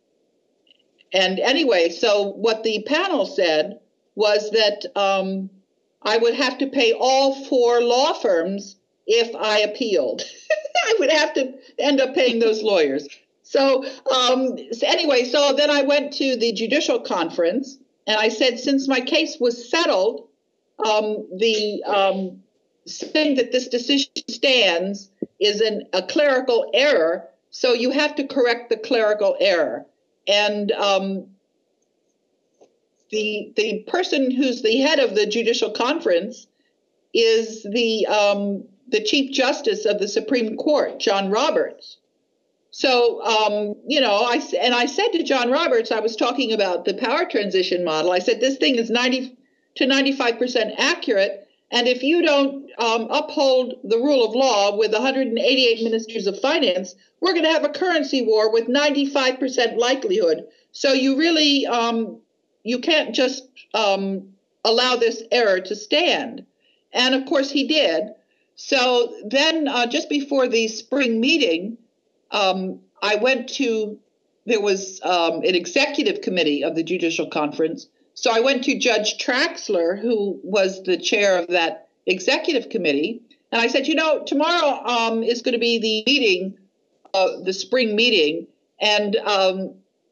And anyway, so what the panel said was that I would have to pay all four law firms if I appealed. I would have to end up paying those lawyers. So, anyway, so then I went to the judicial conference, and I said, since my case was settled, the thing that this decision stands is a clerical error, so you have to correct the clerical error. And the person who's the head of the judicial conference is the Chief Justice of the Supreme Court, John Roberts. So, you know, I said to John Roberts, I was talking about the power transition model. I said, this thing is 90 to 95% accurate. And if you don't uphold the rule of law with 188 ministers of finance, we're going to have a currency war with 95% likelihood. So you really, you can't just allow this error to stand. And of course he did. So then just before the spring meeting, I went to, there was an executive committee of the Judicial Conference. So I went to Judge Traxler, who was the chair of that executive committee. And I said, you know, tomorrow is going to be the meeting, the spring meeting. And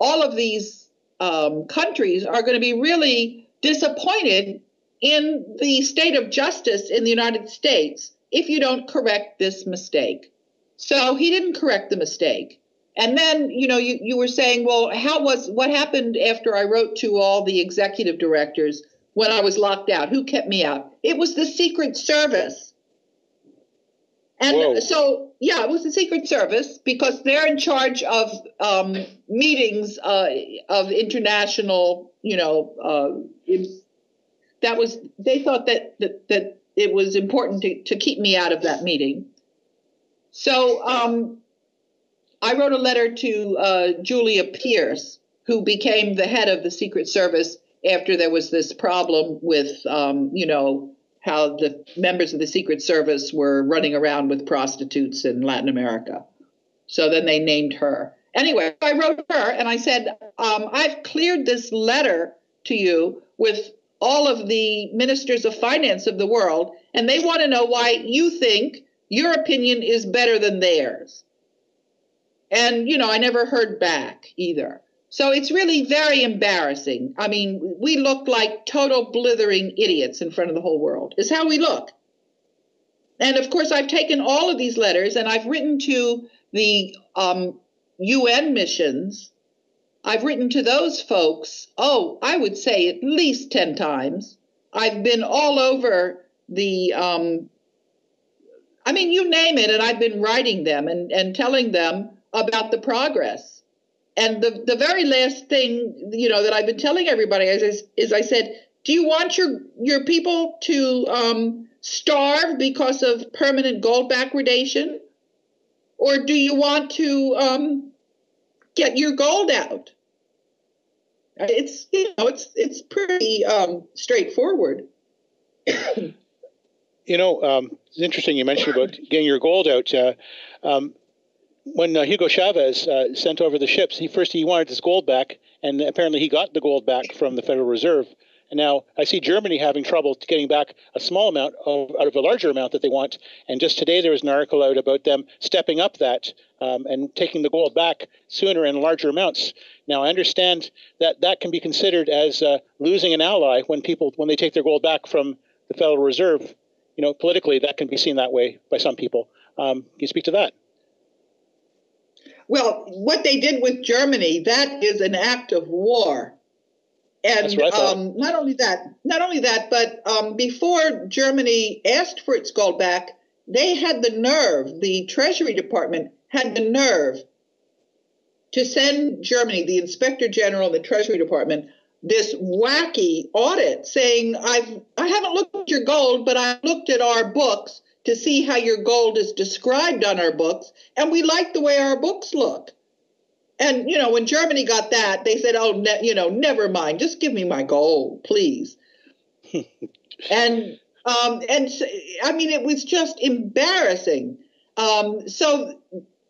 all of these countries are going to be really disappointed in the state of justice in the United States if you don't correct this mistake. So he didn't correct the mistake. And then, you know, you were saying, well, what happened after I wrote to all the executive directors when I was locked out? Who kept me out? It was the Secret Service. And whoa. So, yeah, it was the Secret Service because they're in charge of meetings of international, you know, they thought that it was important to keep me out of that meeting. So I wrote a letter to Julia Pierce, who became the head of the Secret Service after there was this problem with, you know, how the members of the Secret Service were running around with prostitutes in Latin America. So then they named her. Anyway, I wrote her and I said, I've cleared this letter to you with all of the ministers of finance of the world, and they want to know why you think your opinion is better than theirs. And, you know, I never heard back either. So it's really very embarrassing. I mean, we look like total blithering idiots in front of the whole world, is how we look. And, of course, I've taken all of these letters and I've written to the UN missions. I've written to those folks, oh, I would say at least 10 times. I've been all over the I mean, you name it, and I've been writing them and telling them about the progress. And the very last thing, you know, that I've been telling everybody is I said, do you want your people to starve because of permanent gold backwardation? Or do you want to get your gold out? It's, you know, it's pretty straightforward. You know, it's interesting you mentioned about getting your gold out. When Hugo Chavez sent over the ships, he wanted his gold back, and apparently he got the gold back from the Federal Reserve. And now I see Germany having trouble getting back a small amount out of a larger amount that they want. And just today there was an article out about them stepping up that and taking the gold back sooner in larger amounts. Now, I understand that that can be considered as losing an ally when they take their gold back from the Federal Reserve. You know, politically, that can be seen that way by some people. Can you speak to that? Well, what they did with Germany, that is an act of war. And not only that, but before Germany asked for its gold back, they had the nerve, the Treasury Department had the nerve to send Germany, the Inspector General and the Treasury Department, this wacky audit saying, I haven't looked at your gold, but I looked at our books to see how your gold is described on our books, and we like the way our books look. And, you know, when Germany got that, they said, oh, never mind. Just give me my gold, please. And I mean, it was just embarrassing. So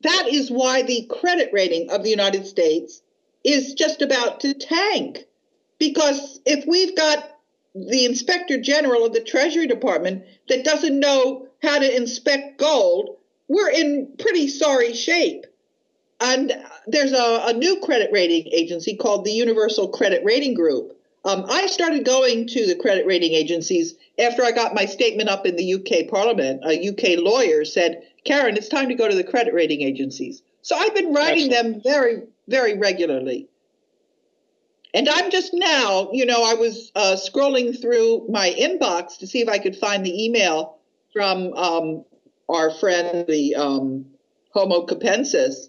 that is why the credit rating of the United States is just about to tank. Because if we've got the Inspector General of the Treasury Department that doesn't know how to inspect gold, we're in pretty sorry shape. And there's a new credit rating agency called the Universal Credit Rating Group. I started going to the credit rating agencies after I got my statement up in the UK Parliament. A UK lawyer said, Karen, it's time to go to the credit rating agencies. So I've been writing them very, very regularly. And I'm just now, you know, I was scrolling through my inbox to see if I could find the email from our friend, the Homo capensis.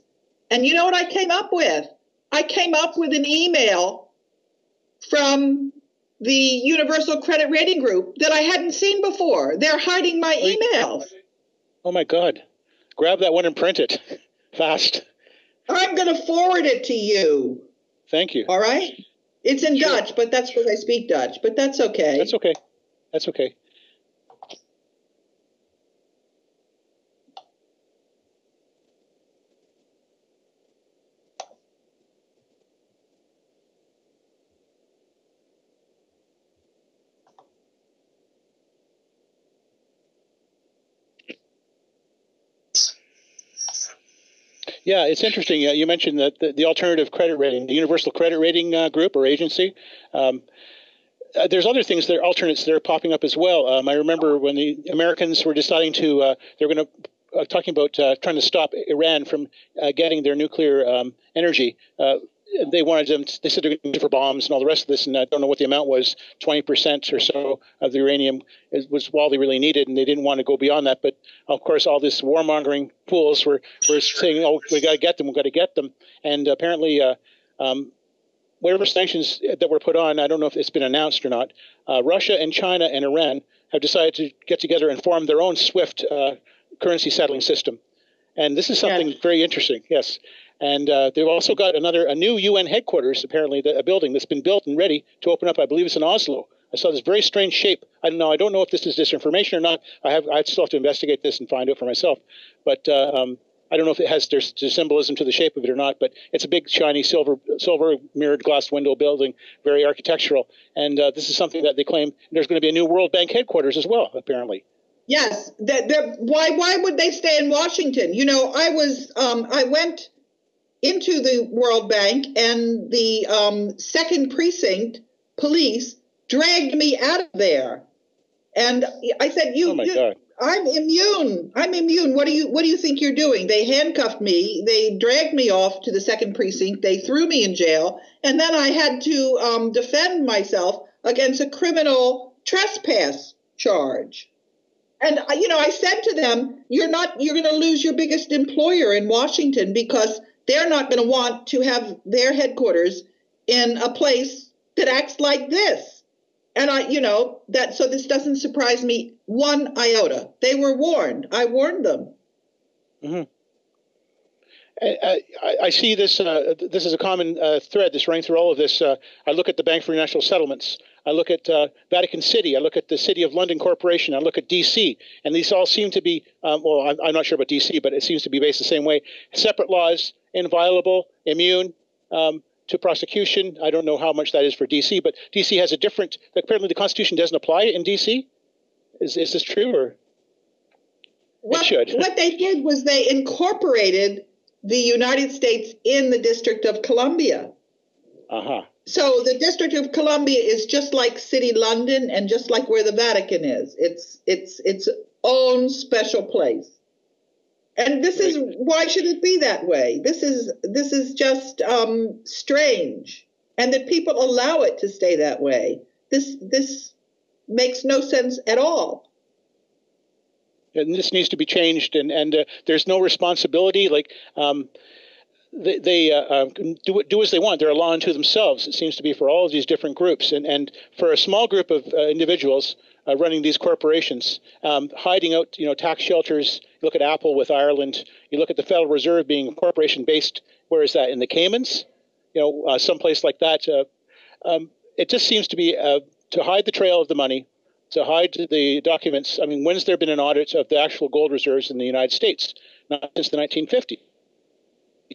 And you know what I came up with? I came up with an email from the Universal Credit Rating Group that I hadn't seen before. They're hiding my emails. Oh, my God. Grab that one and print it fast. I'm going to forward it to you. Thank you. All right? It's in Dutch, but that's because I speak Dutch. But that's okay. That's okay. That's okay. Yeah, it's interesting. You mentioned that the alternative credit rating, the Universal Credit Rating Group or agency. There's other things that are alternates that are popping up as well. I remember when the Americans were deciding to, they were going to, talking about trying to stop Iran from getting their nuclear energy. They wanted them, they said they're going to do for bombs and all the rest of this, and I don't know what the amount was, 20% or so of the uranium was all they really needed, and they didn't want to go beyond that. But, of course, all this warmongering fools were saying, oh, we got to get them. And apparently, whatever sanctions that were put on, I don't know if it's been announced or not, Russia and China and Iran have decided to get together and form their own SWIFT currency settling system. And this is something very interesting, yes. And they've also got a new UN headquarters, apparently, a building that's been built and ready to open up. I believe it's in Oslo. I saw this very strange shape. I don't know if this is disinformation or not. I still have to investigate this and find out for myself. But I don't know if it has there's symbolism to the shape of it or not. But it's a big, shiny, silver mirrored glass window building, very architectural. And this is something that they claim there's going to be a new World Bank headquarters as well, apparently. Yes. Why would they stay in Washington? You know, I went into the World Bank, and the second precinct police dragged me out of there. And I said, I'm immune. I'm immune. What do you think you're doing? They handcuffed me. They dragged me off to the second precinct. They threw me in jail. And then I had to defend myself against a criminal trespass charge. And, you know, I said to them, you're going to lose your biggest employer in Washington because they're not going to want to have their headquarters in a place that acts like this. And so this doesn't surprise me one iota. They were warned. I warned them. Mm-hmm. I see this. This is a common thread that's running through all of this. I look at the Bank for International Settlements. I look at Vatican City. I look at the City of London Corporation. I look at D.C. And these all seem to be, I'm not sure about D.C., but it seems to be based the same way. Separate laws, inviolable, immune to prosecution. I don't know how much that is for D.C., but D.C. has a different, apparently the Constitution doesn't apply in D.C.? Is this true? Or it should. What they did was they incorporated the United States in the District of Columbia. Uh-huh. So the District of Columbia is just like City London and just like where the Vatican is. It's its own special place. And this is, why should it be that way? This is just strange, and that people allow it to stay that way. This makes no sense at all. And this needs to be changed. And there's no responsibility. Like they do as they want. They're a law unto themselves. It seems to be for all of these different groups, and for a small group of individuals running these corporations, hiding out, tax shelters. You look at Apple with Ireland. You look at the Federal Reserve being a corporation based. Where is that? In the Caymans? Someplace like that. It just seems to be to hide the trail of the money, to hide the documents. I mean, when's there been an audit of the actual gold reserves in the United States? Not since the 1950s.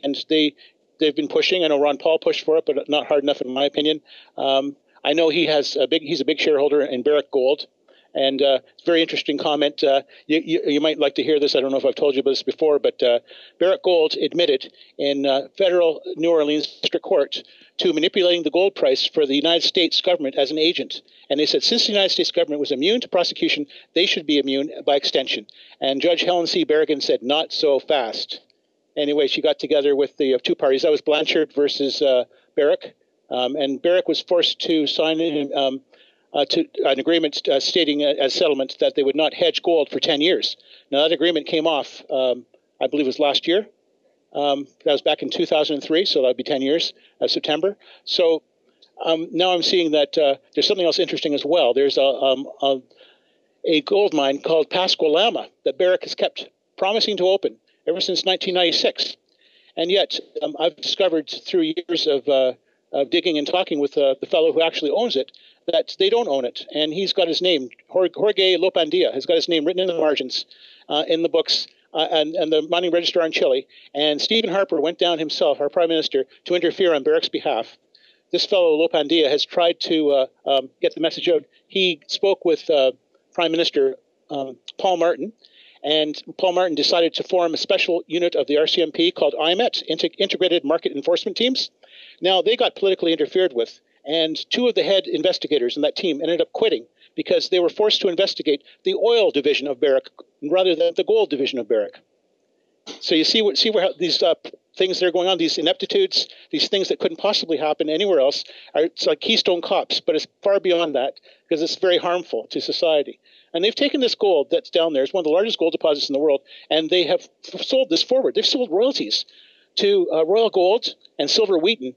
And they've been pushing. I know Ron Paul pushed for it, but not hard enough in my opinion. I know he has he's a big shareholder in Barrick Gold. And it's a very interesting comment. You might like to hear this. I don't know if I've told you about this before, but Barrick Gold admitted in federal New Orleans District Court to manipulating the gold price for the United States government as an agent. And they said since the United States government was immune to prosecution, they should be immune by extension. And Judge Helen C. Berrigan said, not so fast. Anyway, she got together with the two parties. That was Blanchard versus Barrick. And Barrick was forced to sign in to an agreement stating as settlement that they would not hedge gold for 10 years. Now, that agreement came off, I believe it was last year. That was back in 2003, so that would be 10 years, September. So now I'm seeing that there's something else interesting as well. There's a gold mine called Pascua-Lama that Barrick has kept promising to open ever since 1996. And yet, I've discovered through years of digging and talking with the fellow who actually owns it, that they don't own it. And he's got his name, Jorge Lopandia, has got his name written in the margins in the books and the mining registrar in Chile. And Stephen Harper went down himself, our prime minister, to interfere on Barrick's behalf. This fellow Lopandia has tried to get the message out. He spoke with Prime Minister Paul Martin, and Paul Martin decided to form a special unit of the RCMP called IMET, Integrated Market Enforcement Teams. Now, they got politically interfered with, and two of the head investigators in that team ended up quitting because they were forced to investigate the oil division of Barrick rather than the gold division of Barrick. So you see where these things that are going on, these ineptitudes, these things that couldn't possibly happen anywhere else, it's like Keystone Cops, but it's far beyond that because it's very harmful to society. And they've taken this gold that's down there. It's one of the largest gold deposits in the world, and they have sold this forward. They've sold royalties to Royal Gold and Silver Wheaton,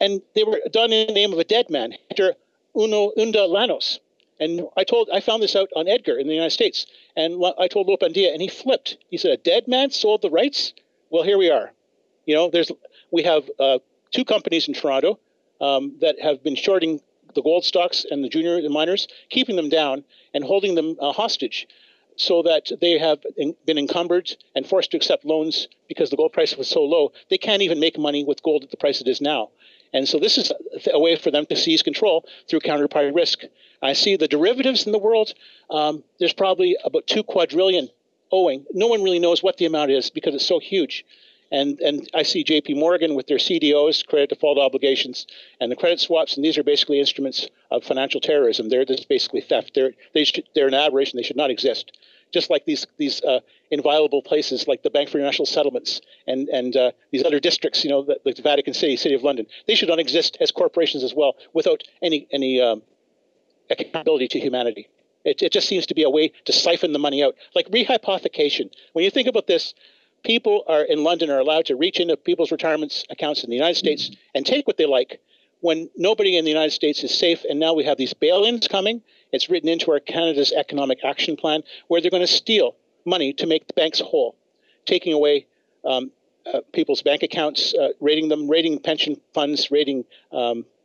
and they were done in the name of a dead man, Hector Unda Llanos. And I found this out on Edgar in the United States, and I told Lopandia, and he flipped. He said, a dead man sold the rights? Well, here we are. We have two companies in Toronto that have been shorting the gold stocks and the junior miners, keeping them down and holding them hostage, so that they have been encumbered and forced to accept loans because the gold price was so low. They can't even make money with gold at the price it is now. And so this is a way for them to seize control through counterparty risk. I see the derivatives in the world. There's probably about 2 quadrillion owing. No one really knows what the amount is because it's so huge. And I see J.P. Morgan with their CDOs, credit default obligations, and the credit swaps. And these are basically instruments of financial terrorism. They're just basically theft. They're an aberration. They should not exist. Just like these inviolable places like the Bank for International Settlements and these other districts, like the Vatican City, City of London. They should not exist as corporations as well without any accountability to humanity. It just seems to be a way to siphon the money out, like rehypothecation. When you think about this, people in London are allowed to reach into people's retirement accounts in the United States and take what they like when nobody in the United States is safe. And now we have these bail-ins coming. It's written into our Canada's Economic Action Plan, where they're going to steal money to make the banks whole, taking away people's bank accounts, raiding them, raiding pension funds, raiding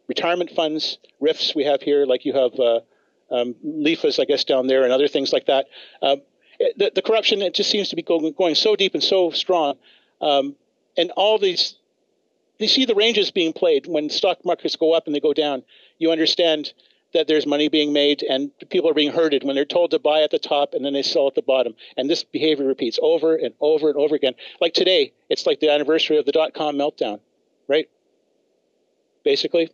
retirement funds, RIFs we have here, like you have LIFAs, I guess, down there, and other things like that. The corruption, it just seems to be going so deep and so strong. And all these, you see the ranges being played. When stock markets go up and they go down, you understand that there's money being made, and people are being herded when they're told to buy at the top and then they sell at the bottom. And this behavior repeats over and over and over again. Like today, it's like the anniversary of the dot-com meltdown, right? Basically,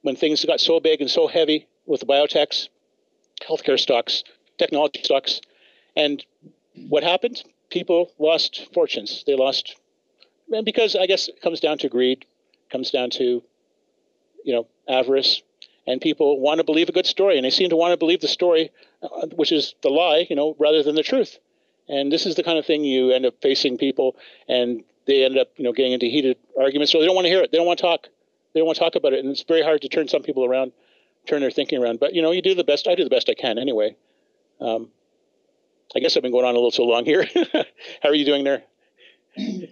when things got so big and so heavy with the biotechs, healthcare stocks, technology stocks, and what happened? people lost fortunes. They lost, and because I guess it comes down to greed, comes down to, avarice, and people want to believe a good story, and they seem to want to believe the story, which is the lie, rather than the truth. And this is the kind of thing you end up facing people, and they end up, getting into heated arguments. So they don't want to hear it. They don't want to talk. They don't want to talk about it. And it's very hard to turn some people around, turn their thinking around. But, you do the best. I do the best I can anyway. I guess I've been going on a little so long here. How are you doing there?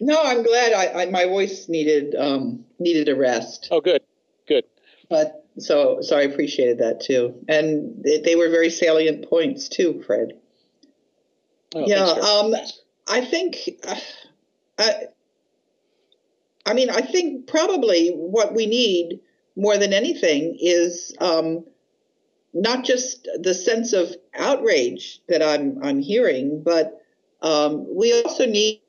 No, I'm glad. My voice needed a rest. Oh, good. Good. So I appreciated that, too. And they were very salient points, too, Fred. Oh, yeah. I think I think probably what we need more than anything is not just the sense of outrage that I'm hearing, but we also need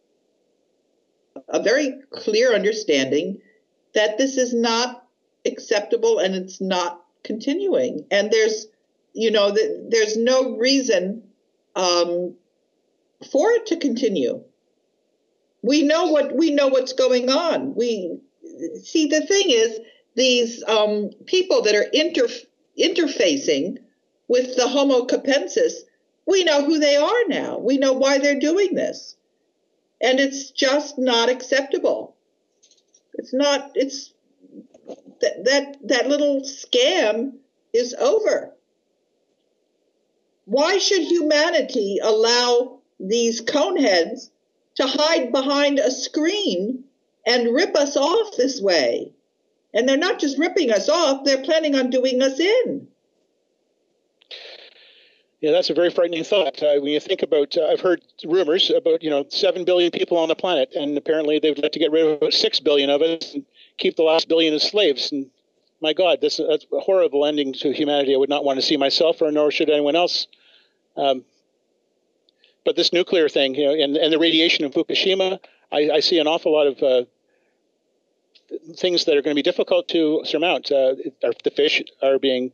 a very clear understanding that this is not acceptable and it's not continuing. And there's, there's no reason for it to continue. We know what's going on. We see, the thing is, these people that are interfacing with the Homo capensis, we know who they are now. We know why they're doing this. And it's just not acceptable. It's not, it's that little scam is over. Why should humanity allow these coneheads to hide behind a screen and rip us off this way? And they're not just ripping us off, they're planning on doing us in. Yeah, that's a very frightening thought. When you think about, I've heard rumors about, 7 billion people on the planet, and apparently they would like to get rid of about 6 billion of us and keep the last billion as slaves. And my God, that's a horrible ending to humanity. I would not want to see myself, or nor should anyone else. But this nuclear thing, and the radiation in Fukushima, I see an awful lot of things that are going to be difficult to surmount. The fish are being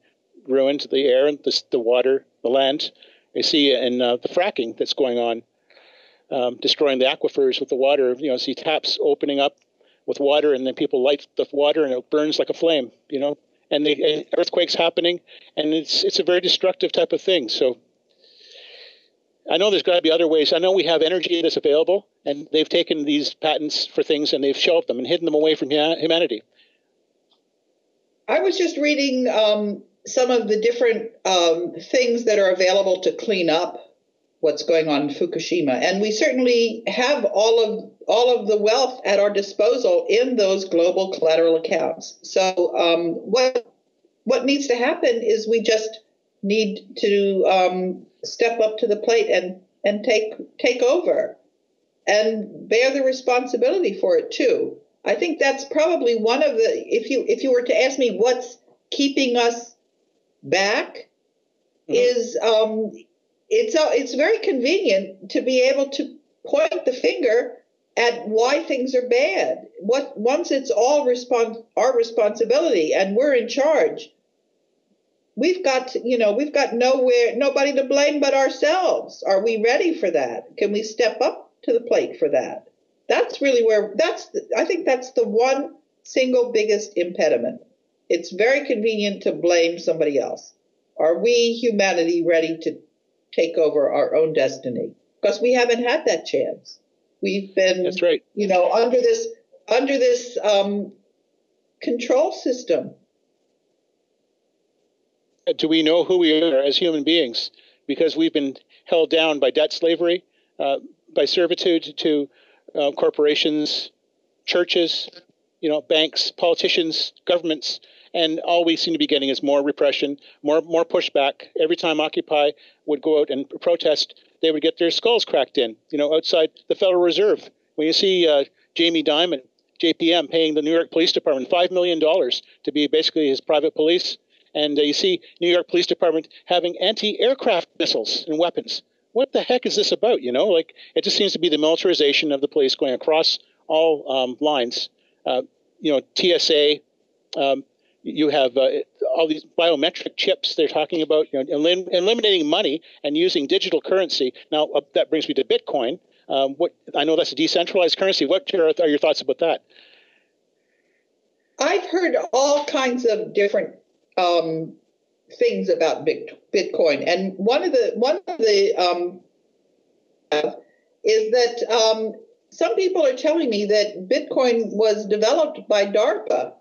ruined, the air, the water, the land. I see in the fracking that's going on, destroying the aquifers with the water. See taps opening up with water, and then people light the water, and it burns like a flame. And the earthquakes happening, and it's a very destructive type of thing. So. I know there's got to be other ways. I know we have energy that's available, and they've taken these patents for things and they've shelved them and hidden them away from humanity. I was just reading some of the different things that are available to clean up what's going on in Fukushima, and we certainly have all of the wealth at our disposal in those global collateral accounts. So what needs to happen is we just need to step up to the plate and take over and bear the responsibility for it too. I think that's probably one of the, if you were to ask me what's keeping us back, mm-hmm. is it's very convenient to be able to point the finger at why things are bad. Once it's all our responsibility and we're in charge, We've got nobody to blame but ourselves. Are we ready for that? Can we step up to the plate for that? That's really I think that's the one single biggest impediment. It's very convenient to blame somebody else. Are we, humanity, ready to take over our own destiny? Because we haven't had that chance. We've been, that's right. Under this control system. Do we know who we are as human beings? Because we've been held down by debt slavery, by servitude to corporations, churches, banks, politicians, governments, and all we seem to be getting is more repression, more pushback. Every time Occupy would go out and protest, they would get their skulls cracked in, outside the Federal Reserve. When you see Jamie Dimon, JPM, paying the New York Police Department $5 million to be basically his private police, and you see New York Police Department having anti-aircraft missiles and weapons. What the heck is this about? It just seems to be the militarization of the police going across all lines. TSA. You have all these biometric chips they're talking about. Eliminating money and using digital currency. Now that brings me to Bitcoin. I know that's a decentralized currency. What are your thoughts about that? I've heard all kinds of different things about Bitcoin, and one of the is that some people are telling me that Bitcoin was developed by DARPA.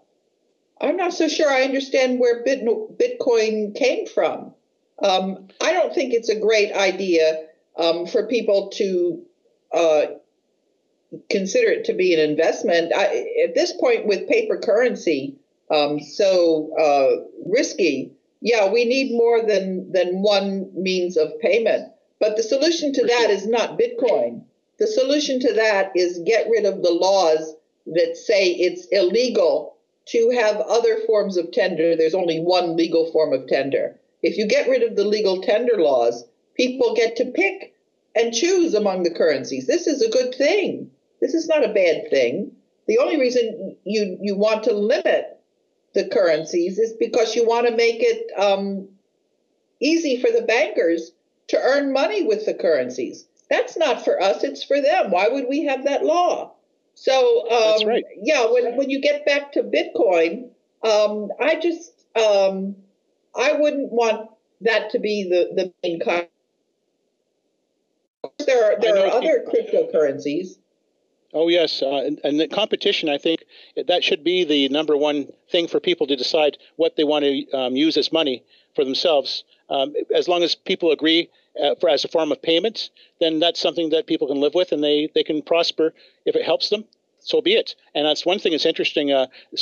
I'm not so sure I understand where Bitcoin came from. I don't think it's a great idea for people to consider it to be an investment. At this point with paper currency, so risky. Yeah, we need more than one means of payment. But the solution to that is not Bitcoin. The solution to that is get rid of the laws that say it's illegal to have other forms of tender. There's only one legal form of tender. If you get rid of the legal tender laws, people get to pick and choose among the currencies. This is a good thing. This is not a bad thing. The only reason you want to limit the currencies is because you want to make it easy for the bankers to earn money with the currencies. That's not for us, it's for them. Why would we have that law? So, that's right. Yeah, when you get back to Bitcoin, I wouldn't want that to be the main kind. There are other cryptocurrencies. Oh, yes. And the competition, I think, that should be the number one thing for people to decide what they want to use as money for themselves. As long as people agree as a form of payment, then that's something that people can live with, and they can prosper if it helps them. So be it. And that's one thing that's interesting.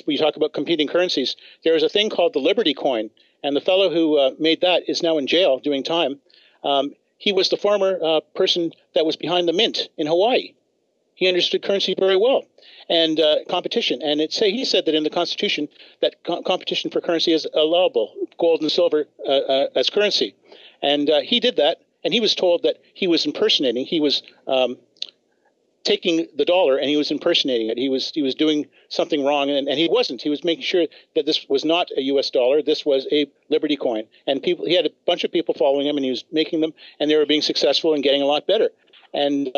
We talk about competing currencies. There is a thing called the Liberty Coin, and the fellow who made that is now in jail doing time. He was the former person that was behind the mint in Hawaii. He understood currency very well and competition. And he said that in the Constitution that competition for currency is allowable, gold and silver as currency. And he did that. And he was told that he was impersonating. He was taking the dollar and he was impersonating it. He was doing something wrong, and he wasn't. He was making sure that this was not a U.S. dollar. This was a Liberty Coin. And people, he had a bunch of people following him, and he was making them, and they were being successful and getting a lot better and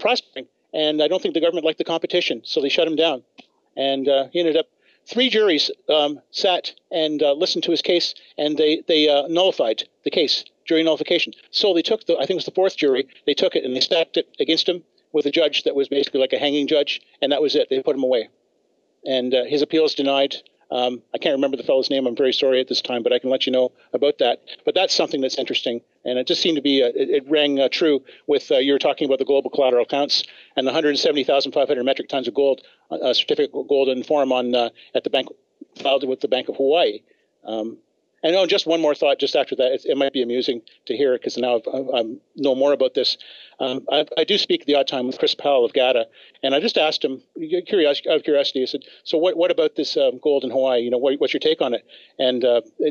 prospering. And I don't think the government liked the competition, so they shut him down. And he ended up, three juries sat and listened to his case, and they nullified the case, jury nullification. So they took I think it was the fourth jury, they took it and they stacked it against him with a judge that was basically like a hanging judge, and that was it. They put him away. And his appeal is denied. I can't remember the fellow's name. I'm very sorry at this time, but I can let you know about that. But that's something that's interesting. And it just seemed to be, it rang true with, you were talking about the global collateral accounts and the 170,500 metric tons of gold, certificate of gold in form on, at the bank, filed with the Bank of Hawaii. And oh, just one more thought just after that. It might be amusing to hear because now I know more about this. I do speak at the odd time with Chris Powell of GATA, and I just asked him, out of curiosity, I said, so what about this gold in Hawaii? You know, what's your take on it? And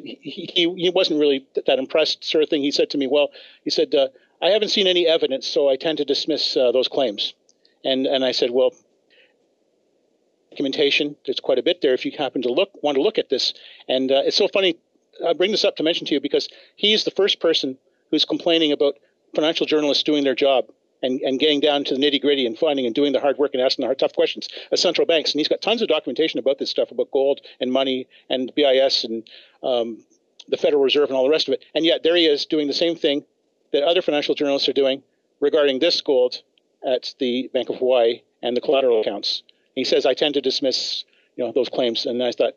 he wasn't really that impressed sort of thing. He said to me, well, he said, I haven't seen any evidence, so I tend to dismiss those claims. And I said, well, documentation, there's quite a bit there if you happen to want to look at this. And it's so funny. I bring this up to mention to you because he's the first person who's complaining about financial journalists doing their job and getting down to the nitty-gritty and finding and doing the hard work and asking the hard, tough questions at central banks. And he's got tons of documentation about this stuff, about gold and money and BIS and the Federal Reserve and all the rest of it. And yet there he is doing the same thing that other financial journalists are doing regarding this gold at the Bank of Hawaii and the collateral accounts. And he says, I tend to dismiss, those claims. And I thought,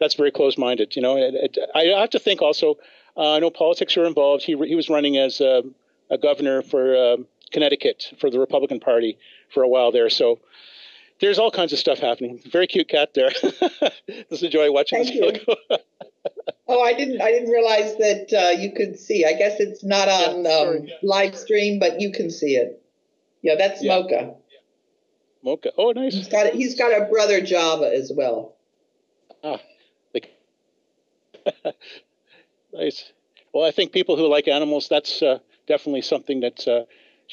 that's very close-minded, I have to think also. I know politics are involved. He was running as a governor for Connecticut for the Republican Party for a while there. So there's all kinds of stuff happening. Very cute cat there. Just enjoy watching. Thank you. Oh, I didn't realize that you could see. I guess it's not on live stream, but you can see it. Yeah, that's Mocha. Yeah. Mocha. Oh, nice. He's got a brother Java as well. Ah. Nice. Well, I think people who like animals, that's definitely something that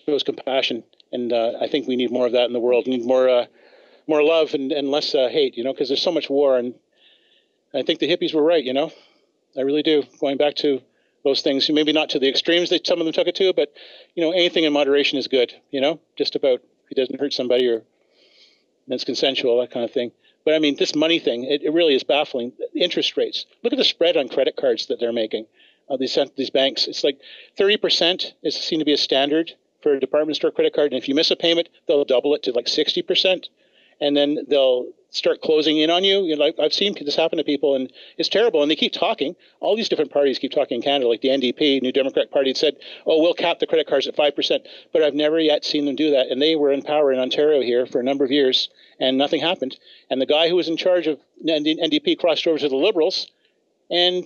shows compassion. And I think we need more of that in the world. We need more love and less hate, because there's so much war. And I think the hippies were right, I really do. Going back to those things. Maybe not to the extremes that some of them took it to, but, you know, anything in moderation is good, you know, just about if it doesn't hurt somebody or it's consensual, that kind of thing. But, I mean, this money thing, it really is baffling. Interest rates. Look at the spread on credit cards that they're making, these banks. It's like 30% is seen to be a standard for a department store credit card. And if you miss a payment, they'll double it to like 60%. And then they'll start closing in on you. You know, I've seen this happen to people, and it's terrible. And they keep talking. All these different parties keep talking in Canada, like the NDP, New Democratic Party, said, oh, we'll cap the credit cards at 5%. But I've never yet seen them do that. And they were in power in Ontario here for a number of years, and nothing happened. And the guy who was in charge of NDP crossed over to the Liberals, and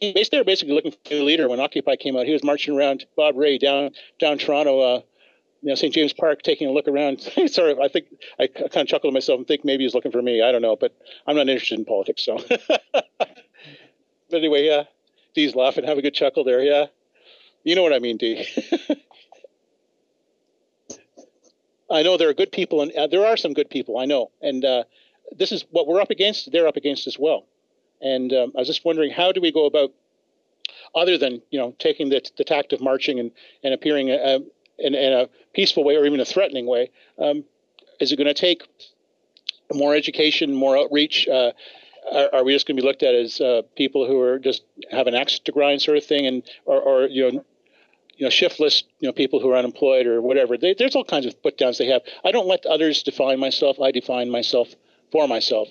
they were basically looking for a new leader when Occupy came out. He was marching around, Bob Rae, down Toronto, you know, St. James Park, taking a look around. Sort of, I think I kind of chuckle to myself and think maybe he's looking for me. I don't know, but I'm not interested in politics. So, but anyway, yeah, Dee's laughing. Have a good chuckle there. Yeah, you know what I mean, Dee. I know there are good people, and there are some good people. I know, and this is what we're up against. They're up against as well. And I was just wondering, how do we go about, other than, you know, taking the tact of marching and appearing in a peaceful way or even a threatening way? Is it going to take more education, more outreach? Are we just going to be looked at as people who are just have an axe to grind sort of thing, and or you know shiftless, you know, people who are unemployed or whatever? There's all kinds of put downs they have. I don't let others define myself. I define myself for myself,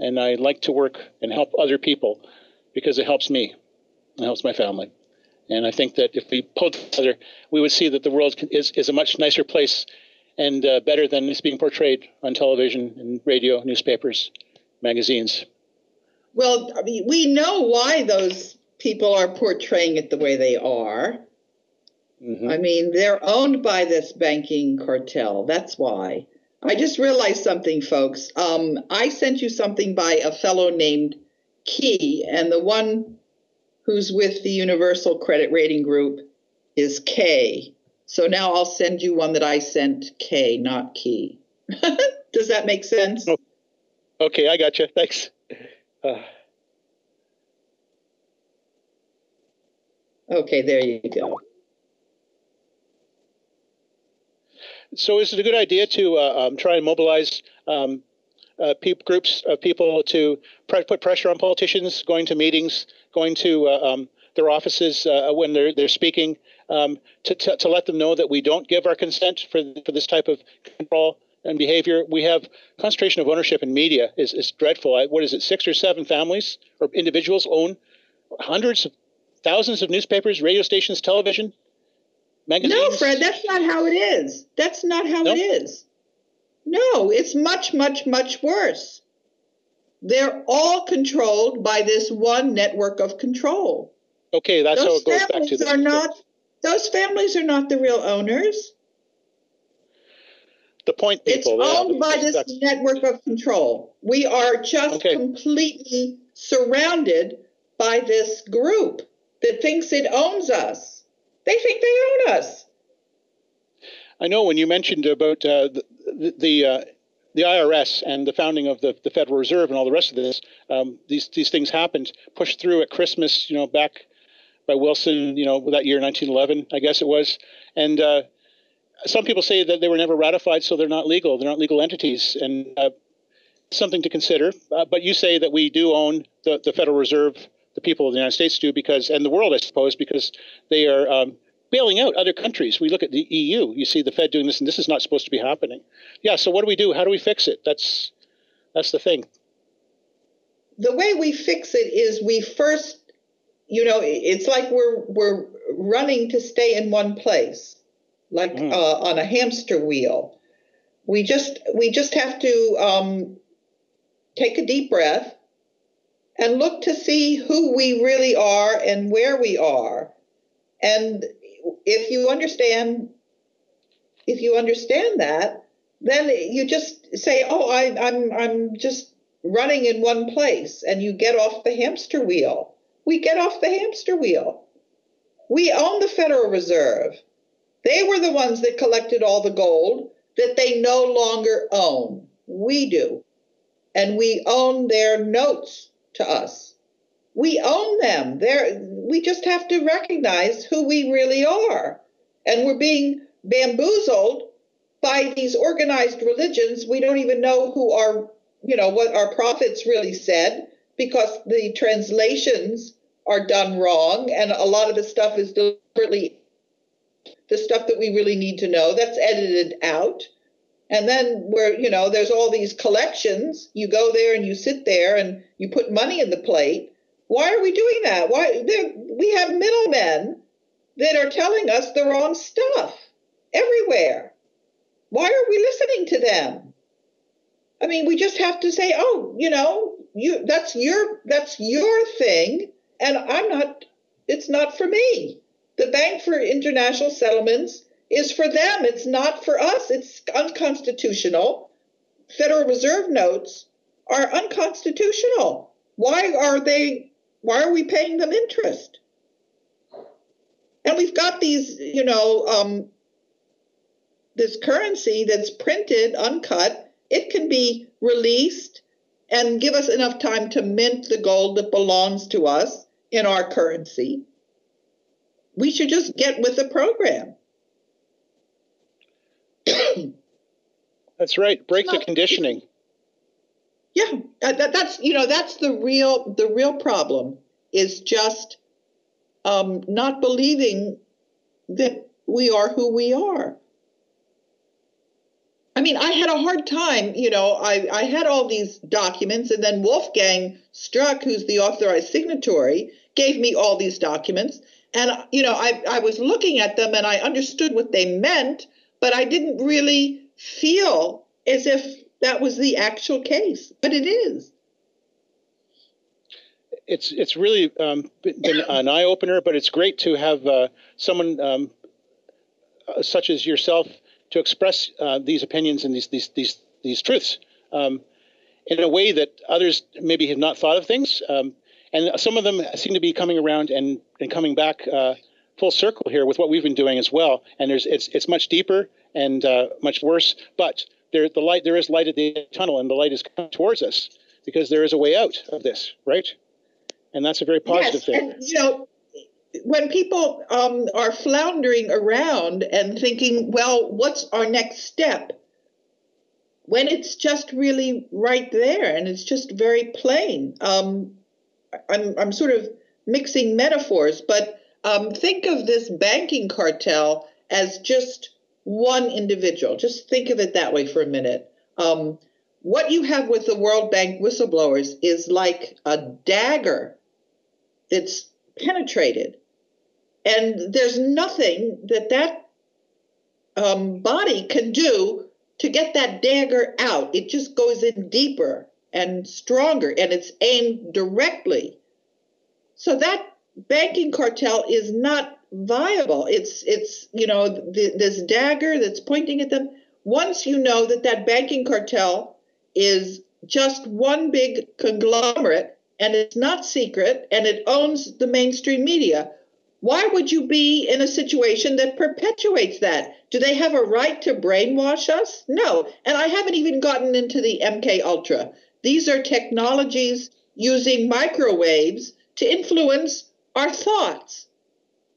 and I like to work and help other people because it helps me, it helps my family. And I think that if we pulled together, we would see that the world is a much nicer place, and better than it's being portrayed on television and radio, newspapers, magazines. Well, I mean, we know why those people are portraying it the way they are. Mm-hmm. I mean, they're owned by this banking cartel. That's why. I just realized something, folks. I sent you something by a fellow named Key, and the one who's with the Universal Credit Rating Group is K. So now I'll send you one that I sent K, not Key. Does that make sense? Oh. Okay, I got you. Thanks. Okay, there you go. So is it a good idea to try and mobilize groups of people to put pressure on politicians, going to meetings, going to their offices when they're speaking, to let them know that we don't give our consent for this type of control and behavior? We have concentration of ownership in media is dreadful. What is it, 6 or 7 families or individuals own hundreds of thousands of newspapers, radio stations, television, magazines? No, Fred, that's not how it is. That's not how it is. No, it's much, much, much worse. They're all controlled by this one network of control. Okay, that's how it goes back to this. Those families are not the real owners. The point, people. It's owned by this network of control. We are just completely surrounded by this group that thinks it owns us. They think they own us. I know when you mentioned about the IRS and the founding of the Federal Reserve and all the rest of this, these things happened, pushed through at Christmas, you know, back by Wilson, you know, that year 1911, I guess it was. And some people say that they were never ratified, so they're not legal. They're not legal entities, and something to consider. But you say that we do own the Federal Reserve, the people of the United States do, because, and the world, I suppose, because they are bailing out other countries. We look at the EU, you see the Fed doing this, and this is not supposed to be happening. Yeah, so what do we do? How do we fix it? That's the thing. The way we fix it is we first, you know, it's like we're running to stay in one place, like on a hamster wheel. We just have to take a deep breath and look to see who we really are and where we are. And if you understand that, then you just say, "Oh, I'm just running in one place," and you get off the hamster wheel. We get off the hamster wheel. We own the Federal Reserve. They were the ones that collected all the gold that they no longer own. We do, and we own their notes to us. We own them. They're we just have to recognize who we really are. And we're being bamboozled by these organized religions. We don't even know who our, you know, what our prophets really said, because the translations are done wrong. And a lot of the stuff is deliberately the stuff that we really need to know that's edited out. And then we're, you know, there's all these collections. You go there and you sit there and you put money in the plate. Why are we doing that? Why we have middlemen that are telling us the wrong stuff everywhere. Why are we listening to them? I mean, we just have to say, oh, you know, you that's your thing, and I'm not. It's not for me. The Bank for International Settlements is for them. It's not for us. It's unconstitutional. Federal Reserve notes are unconstitutional. Why are they? Why are we paying them interest? And we've got these, you know, this currency that's printed, uncut. It can be released and give us enough time to mint the gold that belongs to us in our currency. We should just get with the program. That's right. Break the conditioning. Yeah, that's, you know, that's the real problem is just not believing that we are who we are. I mean, I had a hard time, you know, I had all these documents, and then Wolfgang Struck, who's the authorized signatory, gave me all these documents. And, you know, I was looking at them and I understood what they meant, but I didn't really feel as if that was the actual case. But it is. It's really been an eye-opener, but it's great to have someone such as yourself to express these opinions and these truths in a way that others maybe have not thought of things. And some of them seem to be coming around and coming back full circle here with what we've been doing as well. And it's much deeper and much worse, but there is light at the end of the tunnel, and the light is coming towards us because there is a way out of this, right? And that's a very positive thing. And, you know, when people are floundering around and thinking, well, what's our next step? When it's just really right there, and it's just very plain. I'm sort of mixing metaphors, but think of this banking cartel as just one individual. Just think of it that way for a minute. What you have with the World Bank whistleblowers is like a dagger that's penetrated. And there's nothing that body can do to get that dagger out. It just goes in deeper and stronger, and it's aimed directly. So that banking cartel is not viable. It's you know, this dagger that's pointing at them. Once you know that banking cartel is just one big conglomerate, and it's not secret, and it owns the mainstream media, why would you be in a situation that perpetuates that? Do they have a right to brainwash us? No. And I haven't even gotten into the MK Ultra. These are technologies using microwaves to influence our thoughts.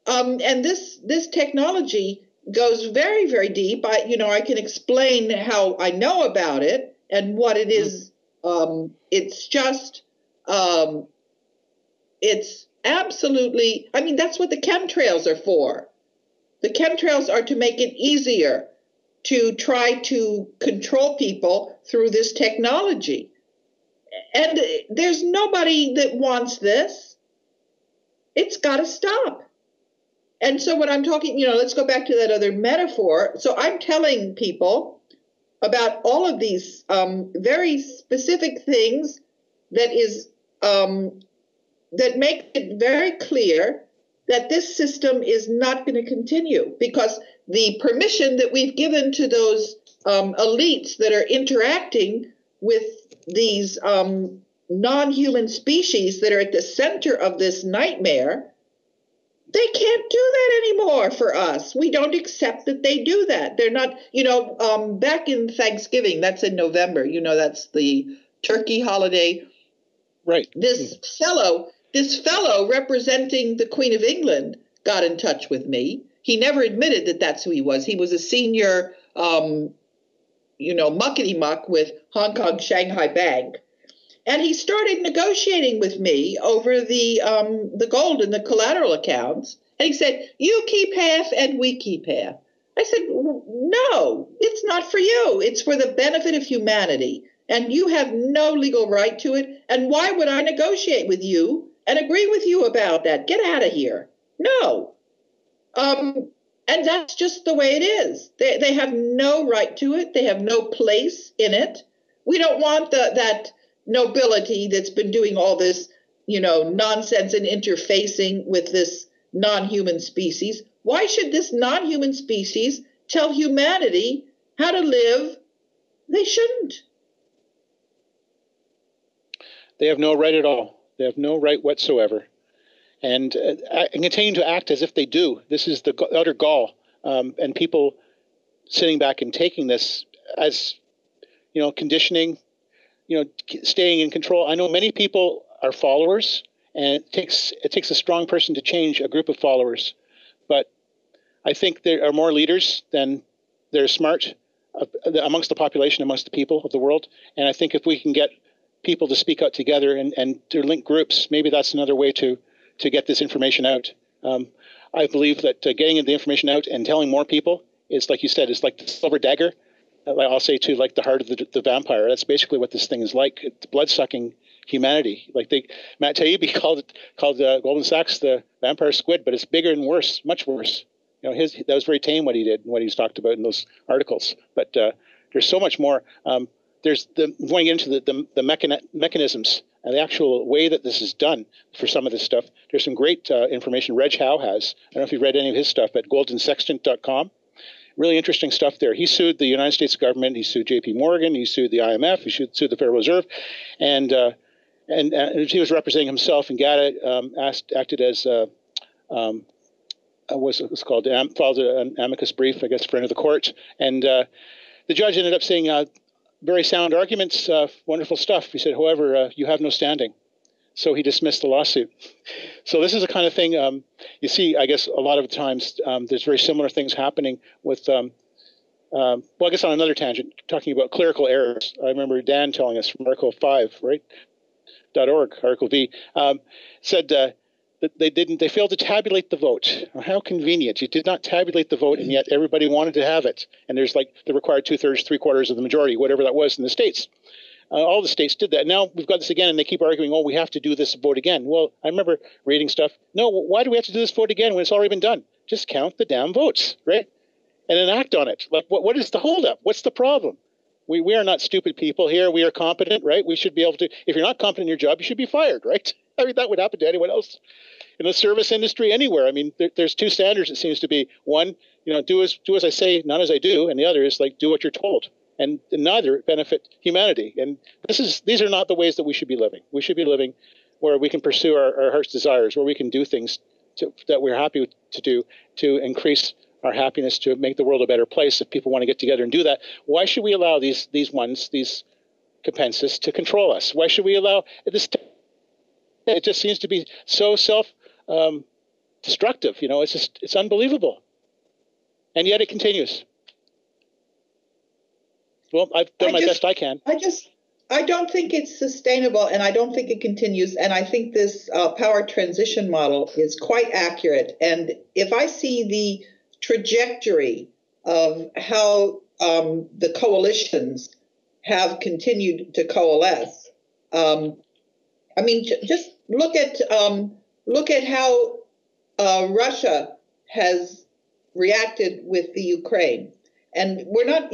And this technology goes very, very deep. I can explain how I know about it and what it is. It's just... it's absolutely, I mean, that's what the chemtrails are for. The chemtrails are to make it easier to try to control people through this technology. And there's nobody that wants this. It's got to stop. And so when I'm talking, you know, let's go back to that other metaphor. So I'm telling people about all of these very specific things that is that make it very clear that this system is not going to continue, because the permission that we've given to those elites that are interacting with these non-human species that are at the center of this nightmare, they can't do that anymore for us. We don't accept that they do that. They're not, you know, back in Thanksgiving, that's in November, you know, that's the turkey holiday. Right. This fellow This fellow representing the Queen of England got in touch with me. He never admitted that that's who he was. He was a senior, muckety-muck with Hong Kong Shanghai Bank. And he started negotiating with me over the gold and the collateral accounts. And he said, you keep half and we keep half. I said, no, it's not for you. It's for the benefit of humanity. And you have no legal right to it. And why would I negotiate with you and agree with you about that? Get out of here. No. And that's just the way it is. They have no right to it. They have no place in it. We don't want that nobility that's been doing all this, nonsense and interfacing with this non-human species. Why should this non-human species tell humanity how to live? They shouldn't. They have no right at all. They have no right whatsoever. And continue to act as if they do. This is the utter gall. And people sitting back and taking this as, conditioning, staying in control. I know many people are followers, and it takes a strong person to change a group of followers. But I think there are more leaders than they're smart amongst the population, amongst the people of the world. And I think if we can get people to speak out together and to link groups, maybe that's another way to get this information out. I believe that getting the information out and telling more people is, like you said, is like the silver dagger. I'll say to like the heart of the vampire. That's basically what this thing is like. It's blood-sucking humanity. Like Matt Taibbi called Goldman Sachs the vampire squid, but it's bigger and worse, much worse. That was very tame what he did and what he's talked about in those articles. But there's so much more. There's going into the mechanisms and the actual way that this is done for some of this stuff. There's some great information Reg Howe has. I don't know if you've read any of his stuff at goldensextant.com. Really interesting stuff there. He sued the United States government. He sued J.P. Morgan. He sued the IMF. He sued the Federal Reserve. And he was representing himself, and Gatta acted as filed an amicus brief, I guess, friend of the court. And the judge ended up saying, very sound arguments, wonderful stuff. He said, however, you have no standing. So he dismissed the lawsuit. So this is the kind of thing you see, I guess, a lot of times there's very similar things happening with, I guess on another tangent, talking about clerical errors. I remember Dan telling us from Article 5, right, .org, Article V, said that they failed to tabulate the vote. How convenient. You did not tabulate the vote, and yet everybody wanted to have it. And there's like the required two-thirds, three-quarters of the majority, whatever that was in the states. All the states did that. Now we've got this again, and they keep arguing, oh, we have to do this vote again. Well, I remember reading stuff. No, why do we have to do this vote again when it's already been done? Just count the damn votes, right? And then act on it. Like, what is the holdup? What's the problem? We are not stupid people here. We are competent, right? We should be able to – if you're not competent in your job, you should be fired, right? I mean, that would happen to anyone else in the service industry anywhere. I mean, there's two standards, it seems to be. One, do as I say, not as I do, and the other is like do what you're told. And neither benefit humanity. And these are not the ways that we should be living. We should be living where we can pursue our heart's desires, where we can do things that we're happy to do to increase our happiness, to make the world a better place. If people want to get together and do that, why should we allow these capensis to control us? Why should we allow this? It just seems to be so self-destructive. It's unbelievable, and yet it continues. Well, I've done my best I can. I don't think it's sustainable, and I don't think it continues. And I think this power transition model is quite accurate. And if I see the trajectory of how the coalitions have continued to coalesce, just look at how Russia has reacted with the Ukraine. And we're not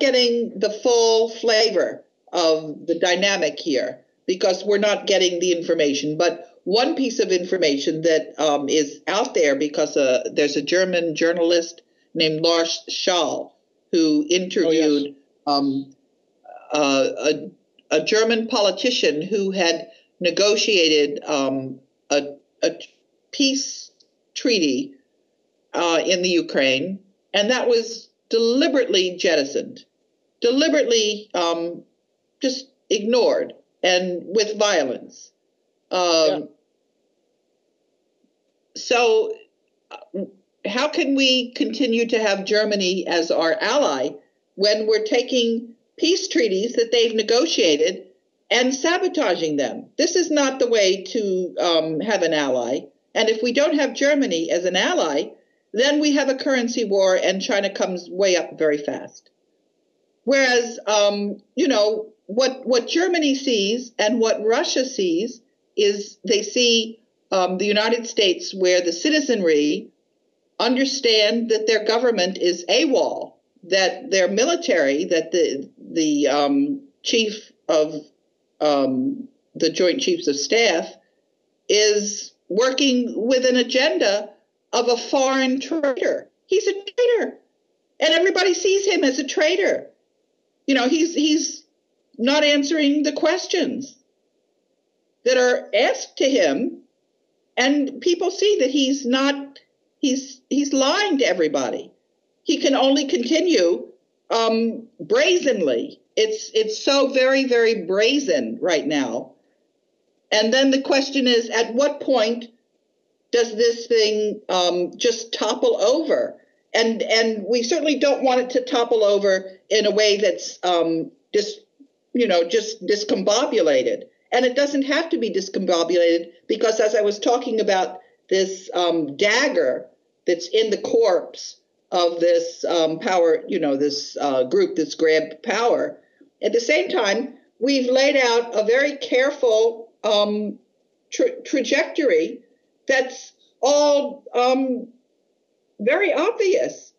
getting the full flavor of the dynamic here because we're not getting the information. But one piece of information that is out there because there's a German journalist named Lars Schall who interviewed a German politician who had negotiated a peace treaty in the Ukraine, and that was deliberately jettisoned, deliberately just ignored, and with violence. So how can we continue to have Germany as our ally when we're taking peace treaties that they've negotiated and sabotaging them? This is not the way to have an ally. And if we don't have Germany as an ally, then we have a currency war and China comes way up very fast. Whereas, you know, what Germany sees and what Russia sees is they see the United States, where the citizenry understand that their government is AWOL, that their military, that the chief of the Joint Chiefs of Staff is working with an agenda of a foreign traitor. He's a traitor, and everybody sees him as a traitor. You know, he's not answering the questions that are asked to him, and people see that he's not, he's lying to everybody. He can only continue brazenly. It's so very, very brazen right now. And then the question is, at what point does this thing just topple over? And we certainly don't want it to topple over in a way that's just discombobulated. And it doesn't have to be discombobulated, because as I was talking about this dagger that's in the corpse of this power, you know, this group that's grabbed power, at the same time, we've laid out a very careful trajectory that's all very obvious,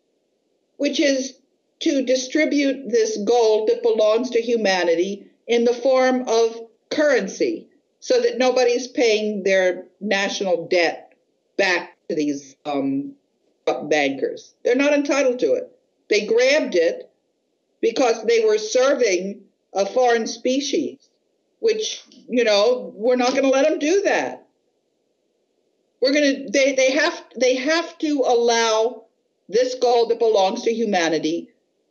which is to distribute this gold that belongs to humanity in the form of currency, so that nobody's paying their national debt back to these bankers. They're not entitled to it. They grabbed it because they were serving a foreign species, which, you know, we're not going to let them do that. We're going to, they have to allow this gold that belongs to humanity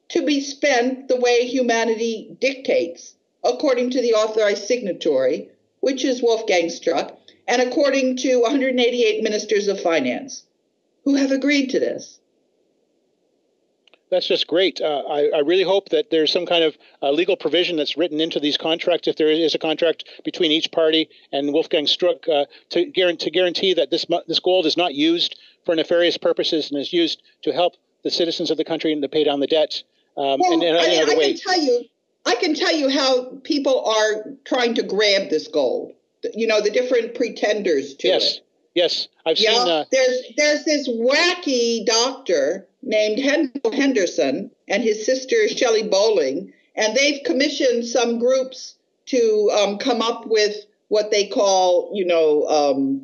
to be spent the way humanity dictates, according to the authorized signatory, which is Wolfgang Struck, and according to 188 ministers of finance who have agreed to this. That's just great. I really hope that there's some kind of legal provision that's written into these contracts, if there is a contract between each party and Wolfgang Struck, to guarantee that this gold is not used for nefarious purposes and is used to help the citizens of the country and to pay down the debt. I can tell you how people are trying to grab this gold. You know, the different pretenders to it. Yes, I've seen. There's this wacky doctor named Hendel Henderson and his sister Shelley Bowling, and they've commissioned some groups to come up with what they call, you know,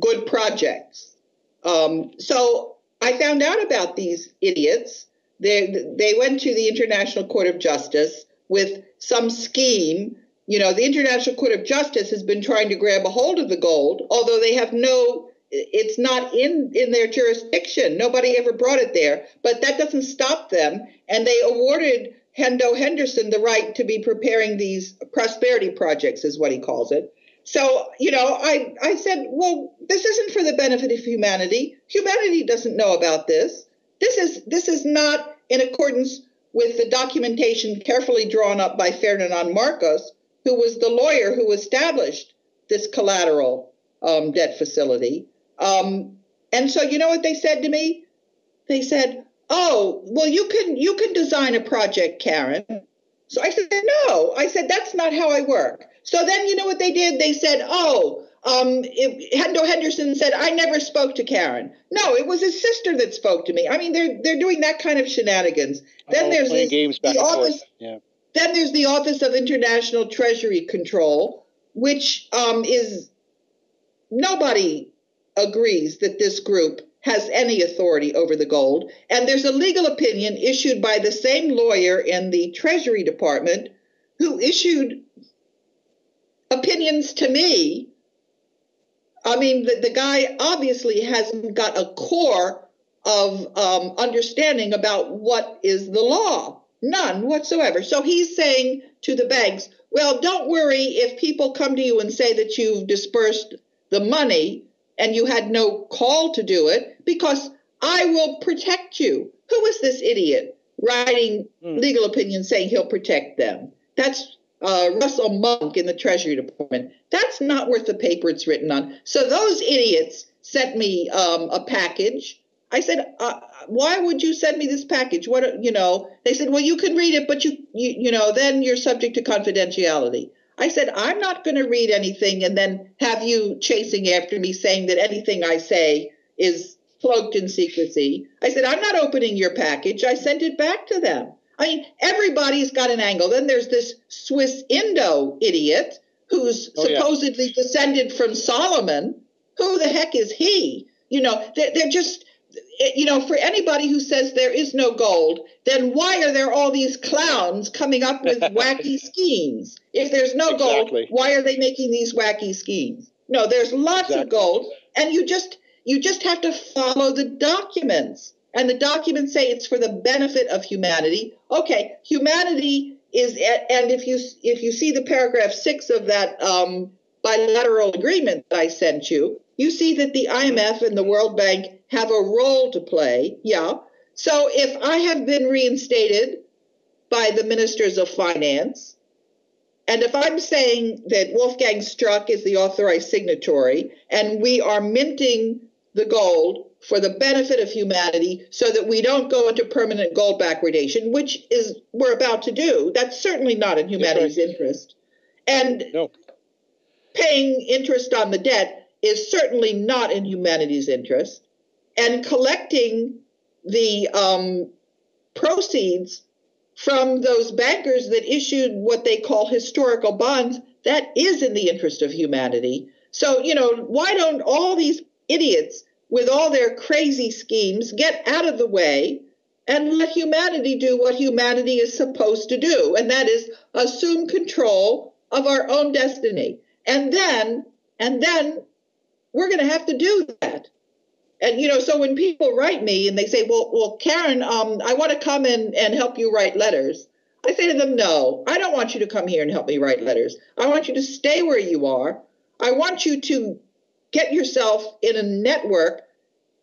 good projects. So I found out about these idiots. They went to the International Court of Justice with some scheme. You know, the International Court of Justice has been trying to grab a hold of the gold, although they have no, it's not in their jurisdiction. Nobody ever brought it there, but that doesn't stop them. And they awarded Hendo Henderson the right to be preparing these prosperity projects, is what he calls it. So, you know, I said, well, this isn't for the benefit of humanity. Humanity doesn't know about this. This is not in accordance with the documentation carefully drawn up by Ferdinand Marcos, who was the lawyer who established this collateral debt facility. And so you know what they said to me? They said, oh, well, you can design a project, Karen. So I said, no. I said, that's not how I work. So then you know what they did? They said, Hendo Henderson said, I never spoke to Karen. No, it was his sister that spoke to me. I mean, they're doing that kind of shenanigans. Then there's the office. Yeah. Then there's the Office of International Treasury Control, which is, nobody agrees that this group has any authority over the gold. And there's a legal opinion issued by the same lawyer in the Treasury Department who issued opinions to me. I mean, the guy obviously hasn't got a core of understanding about what is the law. None whatsoever. So he's saying to the banks, well, don't worry if people come to you and say that you've dispersed the money. and you had no call to do it because I will protect you. Who is this idiot writing legal opinions saying he'll protect them? That's Russell Monk in the Treasury Department. That's not worth the paper it's written on. So those idiots sent me a package. I said, why would you send me this package? What, you know, they said, well, you can read it, but you know, then you're subject to confidentiality. I said, I'm not going to read anything and then have you chasing after me saying that anything I say is cloaked in secrecy. I said, I'm not opening your package. I sent it back to them. I mean, everybody's got an angle. Then there's this Swiss Indo idiot who's supposedly descended from Solomon. Who the heck is he? You know, they're just, you know, for anybody who says there is no gold, then why are there all these clowns coming up with wacky schemes? If there's no gold, why are they making these wacky schemes? No, there's lots of gold, and you just have to follow the documents. And the documents say it's for the benefit of humanity. Okay, humanity is, and if you see the paragraph 6 of that bilateral agreement that I sent you, you see that the IMF and the World Bank have a role to play. Yeah. So if I have been reinstated by the ministers of finance, and if I'm saying that Wolfgang Struck is the authorized signatory, and we are minting the gold for the benefit of humanity so that we don't go into permanent gold backwardation, which is we're about to do. That's certainly not in humanity's interest. And paying interest on the debt is certainly not in humanity's interest. And collecting the proceeds from those bankers that issued what they call historical bonds, that is in the interest of humanity. So, you know, why don't all these idiots with all their crazy schemes get out of the way and let humanity do what humanity is supposed to do, and that is assume control of our own destiny. And then we're going to have to do that. And, you know, so when people write me and they say, well, Karen, I want to come and help you write letters, I say to them, no, I don't want you to come here and help me write letters. I want you to stay where you are. I want you to get yourself in a network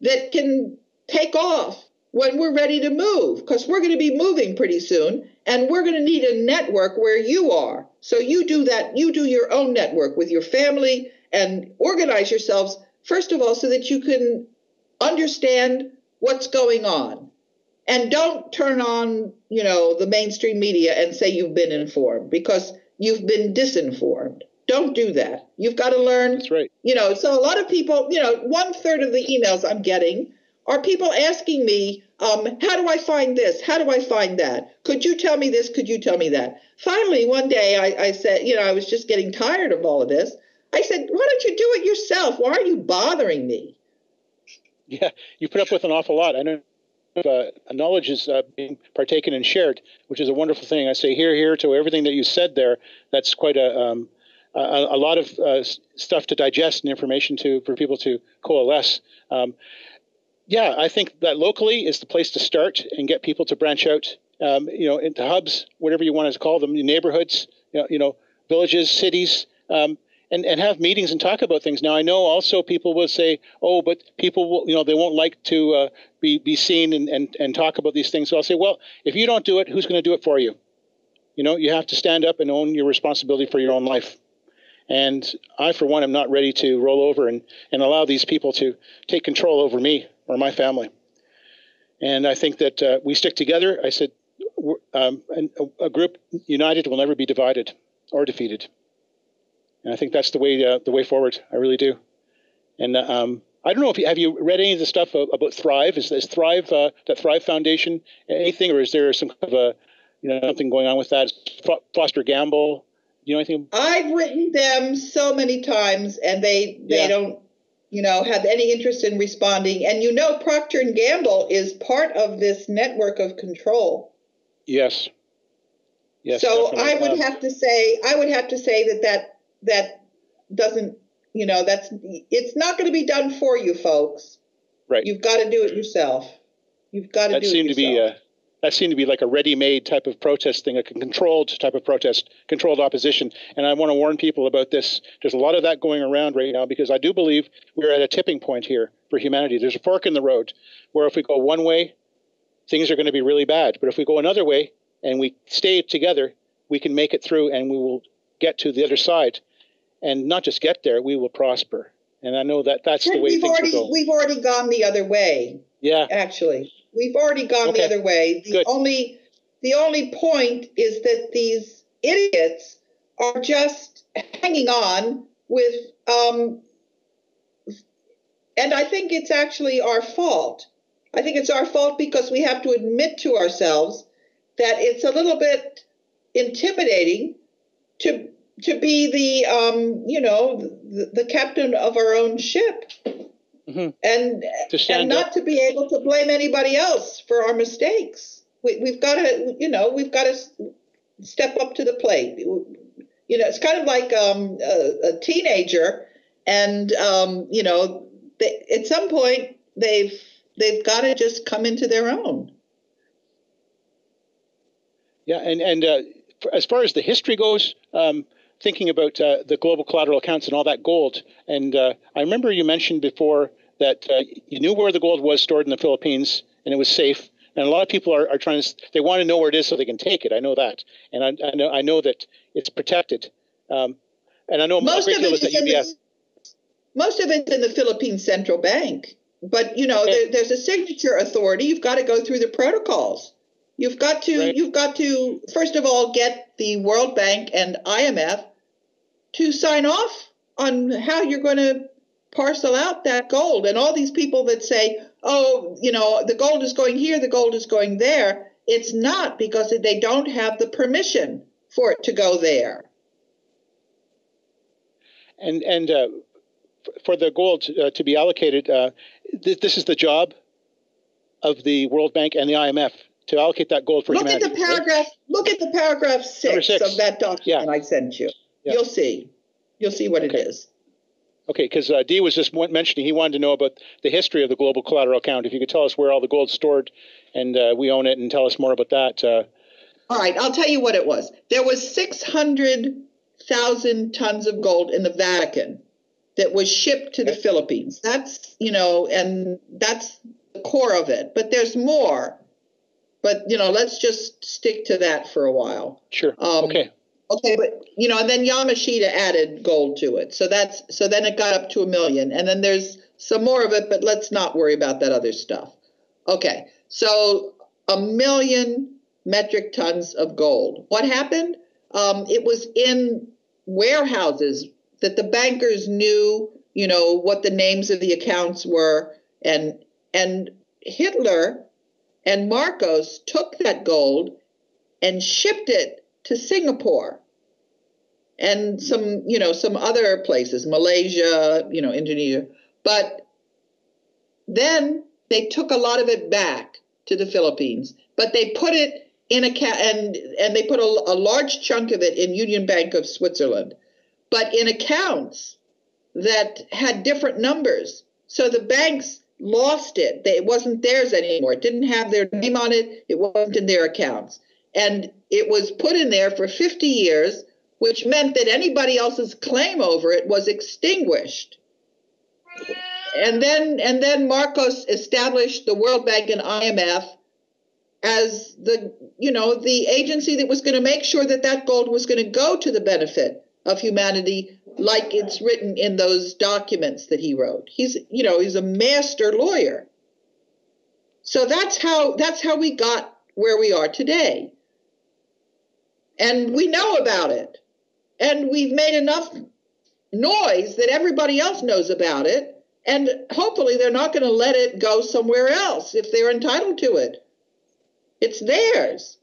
that can take off when we're ready to move, because we're going to be moving pretty soon, and we're going to need a network where you are. So you do that. You do your own network with your family and organize yourselves, first of all, so that you can understand what's going on, and don't turn on, you know, the mainstream media and say you've been informed, because you've been disinformed. Don't do that. You've got to learn. That's right. You know, so a lot of people, you know, 1/3 of the emails I'm getting are people asking me, how do I find this? How do I find that? Could you tell me this? Could you tell me that? Finally, one day I said, you know, I was just getting tired of all of this. I said, why don't you do it yourself? Why are you bothering me? Yeah, you put up with an awful lot. I know knowledge is being partaken and shared, which is a wonderful thing. I say here to everything that you said there. That's quite a lot of stuff to digest and information for people to coalesce. Yeah, I think that locally is the place to start and get people to branch out, you know, into hubs, whatever you want to call them, neighborhoods, you know, villages, cities, and have meetings and talk about things. Now, I know also people will say, oh, but people will, you know, they won't like to be seen and talk about these things. So I'll say, well, if you don't do it, who's going to do it for you? You know, you have to stand up and own your responsibility for your own life. And I, for one, am not ready to roll over and allow these people to take control over me or my family. And I think that we stick together. I said, a group united will never be divided or defeated. And I think that's the way forward. I really do. And I don't know if have you read any of the stuff about Thrive? Is Thrive that Thrive Foundation anything, or is there some kind of something going on with that? Foster Gamble. You know anything? I've written them so many times, and they don't, you know, have any interest in responding. And, you know, Procter & Gamble is part of this network of control. Yes. So definitely. I would have to say that doesn't, you know, it's not going to be done for you, folks. Right. You've got to do it yourself. That seemed to be that seemed to be like a ready-made type of protest thing, a controlled type of protest, controlled opposition. And I want to warn people about this. There's a lot of that going around right now, because I do believe we're at a tipping point here for humanity. There's a fork in the road where if we go one way, things are going to be really bad. But if we go another way and we stay together, we can make it through and we will get to the other side. And not just get there, we will prosper. And I know that that's the way things are going. We've already gone the other way. Yeah. Actually, we've already gone the other way. The only point is that these idiots are just hanging on with, and I think it's actually our fault. I think it's our fault because we have to admit to ourselves that it's a little bit intimidating to be the, you know, the captain of our own ship. Mm-hmm. And not to be able to blame anybody else for our mistakes. We've got to, you know, we've got to step up to the plate. You know, it's kind of like a teenager, and you know, at some point they've got to just come into their own. Yeah, and as far as the history goes, thinking about the global collateral accounts and all that gold. And I remember you mentioned before that you knew where the gold was stored in the Philippines and it was safe. And a lot of people are trying to, they want to know where it is so they can take it. I know that. And I know that it's protected. And I know most of it is in the Philippine Central Bank. But, you know, there's a signature authority. You've got to go through the protocols. You've got to, first of all, get the World Bank and IMF to sign off on how you're going to parcel out that gold. And all these people that say, oh, you know, the gold is going here, the gold is going there. It's not, because they don't have the permission for it to go there. And for the gold to be allocated, this is the job of the World Bank and the IMF to allocate that gold for humanity. Look at the paragraph 6 of that document I sent you. Yeah. You'll see. You'll see what it is. Okay, because Dee was just mentioning he wanted to know about the history of the global collateral account. If you could tell us where all the gold's stored and we own it, and tell us more about that. All right, I'll tell you what it was. There was 600,000 tons of gold in the Vatican that was shipped to the Philippines. That's, you know, and that's the core of it. But there's more. But, you know, let's just stick to that for a while. Sure. Okay. But, you know, and then Yamashita added gold to it. So then it got up to 1 million. And then there's some more of it, but let's not worry about that other stuff. Okay. So 1 million metric tons of gold. What happened? It was in warehouses that the bankers knew, you know, what the names of the accounts were. And Hitler and Marcos took that gold and shipped it to Singapore and some, you know, some other places, Malaysia, you know, Indonesia. But then they took a lot of it back to the Philippines, but they put it in and they put a large chunk of it in Union Bank of Switzerland, but in accounts that had different numbers. So the banks lost it. It wasn't theirs anymore. It didn't have their name on it. It wasn't in their accounts. And it was put in there for 50 years, which meant that anybody else's claim over it was extinguished. And then Marcos established the World Bank and IMF as the, you know, the agency that was going to make sure that that gold was going to go to the benefit of humanity, like it's written in those documents that he wrote. He's, you know, he's a master lawyer. So that's how we got where we are today. And we know about it. And we've made enough noise that everybody else knows about it. And hopefully they're not going to let it go somewhere else if they're entitled to it. It's theirs.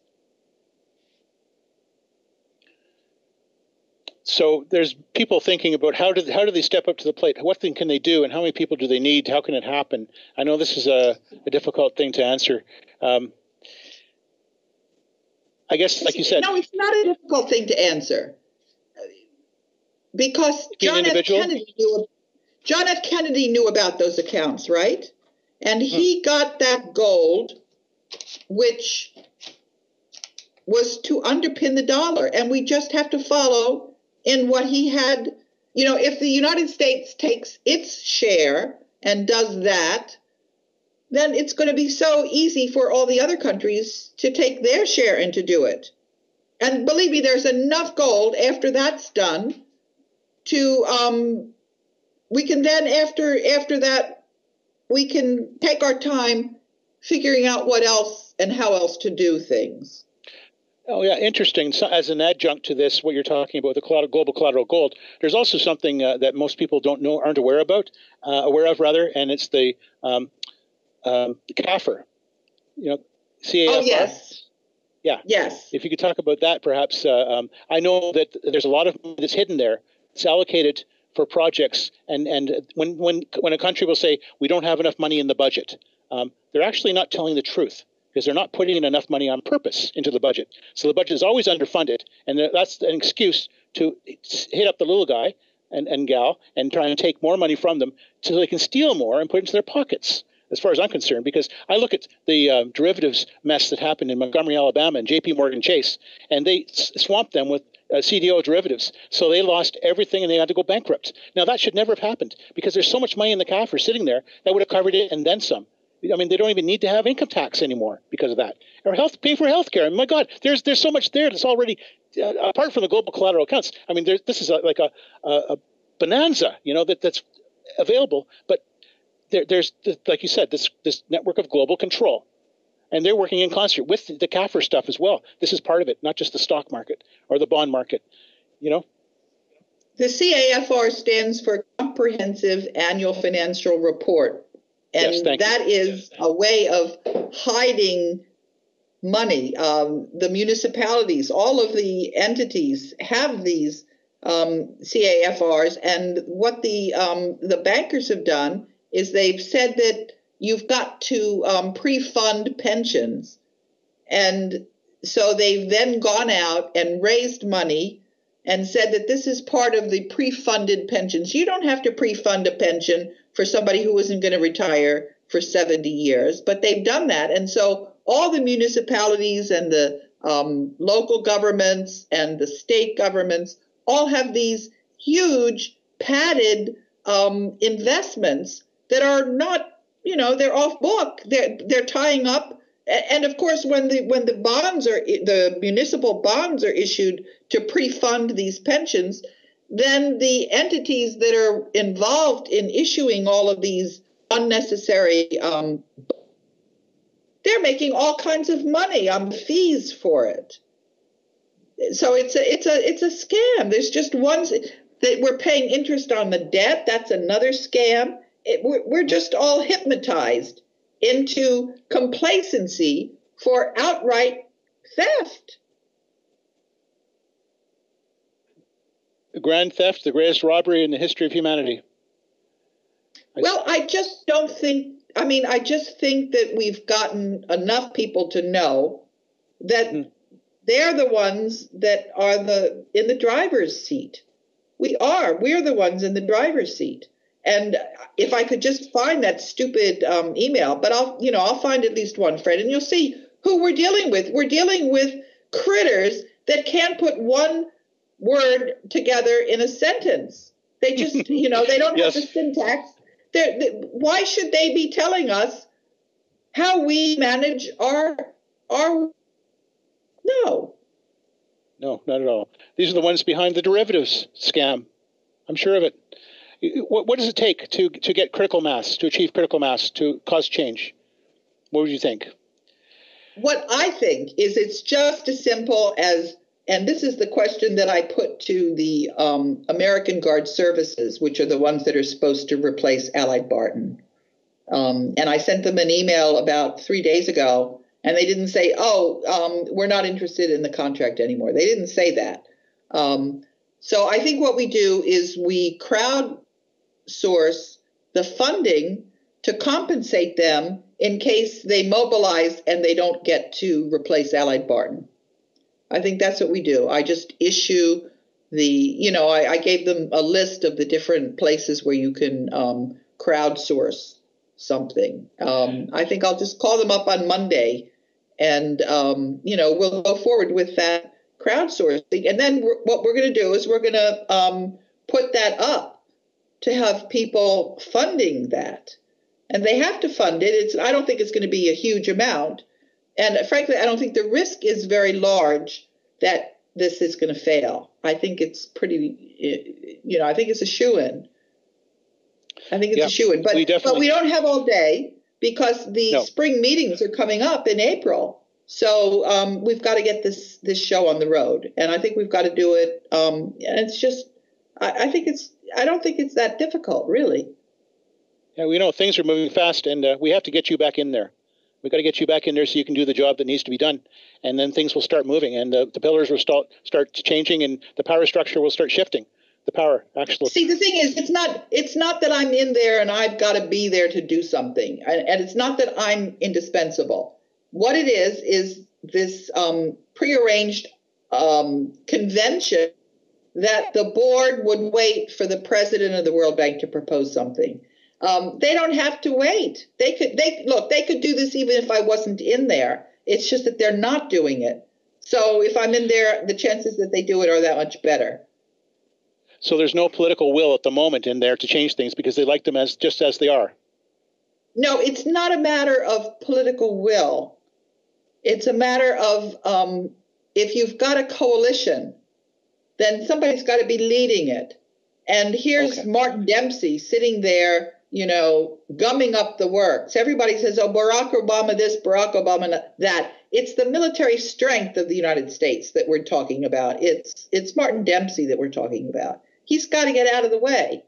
So there's people thinking about how do they step up to the plate? What thing can they do, and how many people do they need? How can it happen? I know this is a difficult thing to answer. I guess, like you said, no, it's not a difficult thing to answer, because John F. Kennedy knew about those accounts, right? And he got that gold which was to underpin the dollar. And we just have to follow in what he had. You know, if the United States takes its share and does that, then it's going to be so easy for all the other countries to take their share and to do it. And believe me, there's enough gold after that's done to we can then after that, we can take our time figuring out what else and how else to do things. Oh, yeah. Interesting. So as an adjunct to this, what you're talking about, the global collateral gold, there's also something that most people don't know, aren't aware about, aware of, and it's the CAFR, you know, CAFR. Oh, yes. Yeah. Yes. If you could talk about that, perhaps. I know that there's a lot of money that's hidden there. It's allocated for projects. And when a country will say, we don't have enough money in the budget, they're actually not telling the truth, because they're not putting in enough money on purpose into the budget. So the budget is always underfunded. And that's an excuse to hit up the little guy and gal and try and take more money from them so they can steal more and put it into their pockets, as far as I'm concerned. Because I look at the derivatives mess that happened in Montgomery, Alabama, and J.P. Morgan Chase, and they swamped them with CDO derivatives. So they lost everything and they had to go bankrupt. Now, that should never have happened, because there's so much money in the CAFR sitting there that would have covered it and then some. I mean, they don't even need to have income tax anymore because of that. Or pay for health care. I mean, my God, there's so much there that's already, apart from the global collateral accounts, I mean, this is like a bonanza, you know, that's available. But there's, like you said, this network of global control. And they're working in concert with the CAFR stuff as well. This is part of it, not just the stock market or the bond market, you know. The CAFR stands for Comprehensive Annual Financial Report. And yes, that is a way of hiding money. The municipalities, all of the entities have these CAFRs. And what the bankers have done is they've said that you've got to pre-fund pensions. And so they've then gone out and raised money and said that this is part of the pre-funded pensions. You don't have to pre-fund a pension for somebody who isn't going to retire for 70 years, but they've done that. And so all the municipalities and the local governments and the state governments all have these huge padded investments that are not, you know, they're off book. They're tying up. And of course, when the bonds are, the municipal bonds are issued to pre-fund these pensions, then the entities that are involved in issuing all of these unnecessary, they're making all kinds of money on fees for it. So it's a scam. There's just ones that we're paying interest on the debt. That's another scam. We're just all hypnotized into complacency for outright theft. The grand theft, the greatest robbery in the history of humanity. Well, I just think that we've gotten enough people to know that they're the ones that are in the driver's seat. We're the ones in the driver's seat. And if I could just find that stupid email, but I'll find at least one, Fred, and you'll see who we're dealing with. We're dealing with critters that can't put one word together in a sentence. They just, they don't have the syntax. Why should they be telling us how we manage our? No, not at all. These are the ones behind the derivatives scam. I'm sure of it. What does it take to get critical mass, to achieve critical mass, to cause change? What would you think? What I think is it's just as simple as, and this is the question that I put to the American Guard Services, which are the ones that are supposed to replace Allied Barton. And I sent them an email about 3 days ago, and they didn't say, we're not interested in the contract anymore. They didn't say that. So I think what we do is we crowdsource the funding to compensate them in case they mobilize and they don't get to replace Allied Barton. I think that's what we do. I just issue I gave them a list of the different places where you can crowdsource something. I think I'll just call them up on Monday And, you know, we'll go forward with that crowdsourcing. And then what we're going to do is we're going to put that up to have people funding that. And they have to fund it. I don't think it's going to be a huge amount. And frankly, I don't think the risk is very large that this is going to fail. I think it's pretty, you know, I think it's a shoo-in. I think it's a shoo-in. But we don't have all day because the spring meetings are coming up in April. So we've got to get this show on the road. And I think we've got to do it. And it's just, I don't think it's that difficult, really. Yeah, you know, things are moving fast, and we have to get you back in there. We've got to get you back in there so you can do the job that needs to be done, and then things will start moving, and the pillars will start changing, and the power structure will start shifting. The power, actually. See, the thing is, it's not that I'm in there and I've got to be there to do something, and it's not that I'm indispensable. What it is this prearranged convention that the board would wait for the president of the World Bank to propose something. They don't have to wait. They could do this even if I wasn't in there. It's just that they're not doing it. So if I'm in there, the chances that they do it are that much better. So there's no political will at the moment in there to change things because they like them as just as they are. No, it's not a matter of political will. It's a matter of if you've got a coalition, then somebody's got to be leading it. And here's Martin Dempsey sitting there, you know, gumming up the works. Everybody says, oh, Barack Obama this, Barack Obama that. It's the military strength of the United States that we're talking about. It's Martin Dempsey that we're talking about. He's got to get out of the way.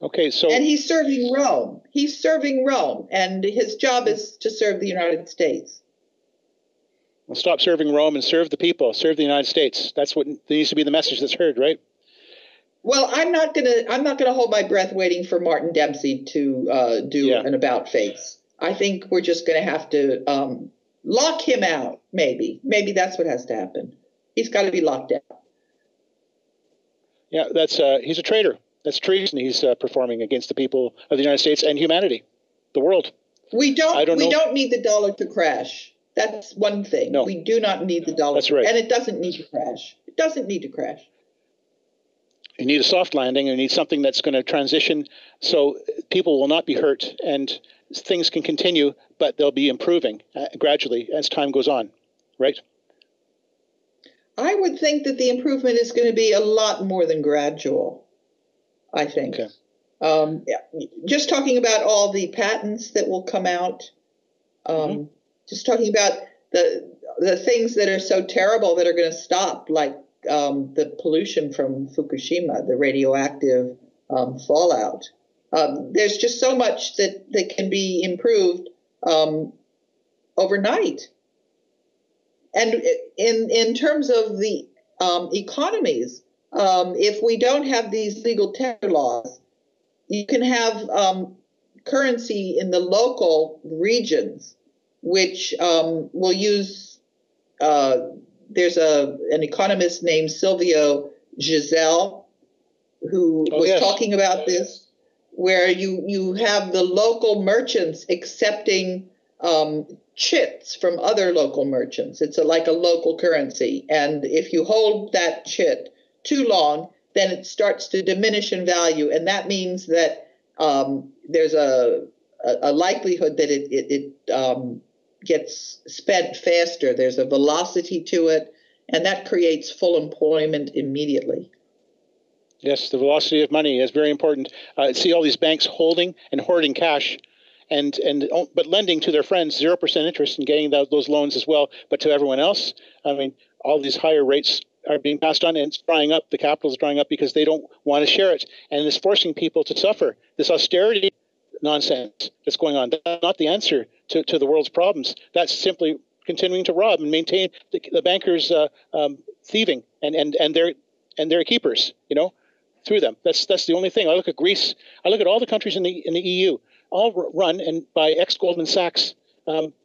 Okay, so... And he's serving Rome. He's serving Rome, and his job is to serve the United States. Well, stop serving Rome and serve the people, serve the United States. That's what needs to be the message that's heard, right? Well, I'm not gonna hold my breath waiting for Martin Dempsey to do an about face. I think we're just gonna have to lock him out. Maybe that's what has to happen. He's got to be locked out. Yeah, that's he's a traitor. That's treason. He's performing against the people of the United States and humanity, the world. We don't need the dollar to crash. That's one thing. No. We do not need the dollar. That's right. And it doesn't need to crash. It doesn't need to crash. You need a soft landing. You need something that's going to transition so people will not be hurt and things can continue, but they'll be improving gradually as time goes on, right? I would think that the improvement is going to be a lot more than gradual, I think. Okay. Just talking about all the patents that will come out. Mm-hmm. Just talking about the things that are so terrible that are going to stop, like the pollution from Fukushima, the radioactive fallout. There's just so much that can be improved overnight. And in terms of the economies, if we don't have these legal tender laws, you can have currency in the local regions, which will use, there's an economist named Silvio Giselle who was talking about this, where you have the local merchants accepting chits from other local merchants. It's like a local currency. And if you hold that chit too long, then it starts to diminish in value. And that means that there's a likelihood that it gets spent faster. There's a velocity to it, and that creates full employment immediately. Yes, the velocity of money is very important. See all these banks holding and hoarding cash, but lending to their friends 0% interest and getting those loans as well. But to everyone else, I mean, all these higher rates are being passed on, and it's drying up. The capital is drying up because they don't want to share it, and it's forcing people to suffer. This austerity nonsense that's going on. That's not the answer to the world's problems. That's simply continuing to rob and maintain the bankers thieving and their keepers, you know, through them. That's the only thing. I look at Greece. I look at all the countries in the EU, all run and by ex-Goldman Sachs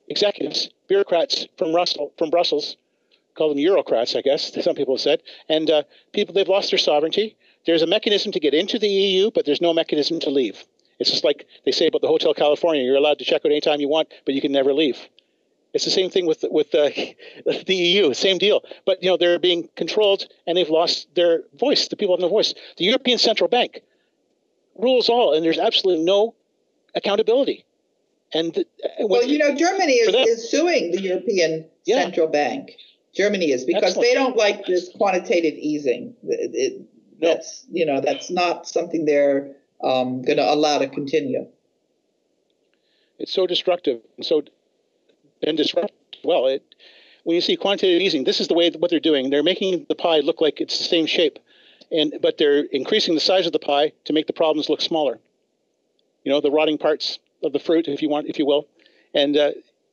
executives, bureaucrats from Brussels. Call them Eurocrats, I guess, some people have said. And people, they've lost their sovereignty. There's a mechanism to get into the EU, but there's no mechanism to leave. It's just like they say about the Hotel California. You're allowed to check out anytime you want, but you can never leave. It's the same thing with the EU, same deal. But, you know, they're being controlled and they've lost their voice. The people have no voice. The European Central Bank rules all, and there's absolutely no accountability. And well, you know, Germany is suing the European Central Bank. Germany is, because they don't like this quantitative easing. That's, you know, that's not something they're going to allow to continue. It's so destructive. And disrupt well. When you see quantitative easing, this is the way what they're doing. They're making the pie look like it's the same shape, but they're increasing the size of the pie to make the problems look smaller. You know, the rotting parts of the fruit, if you will. And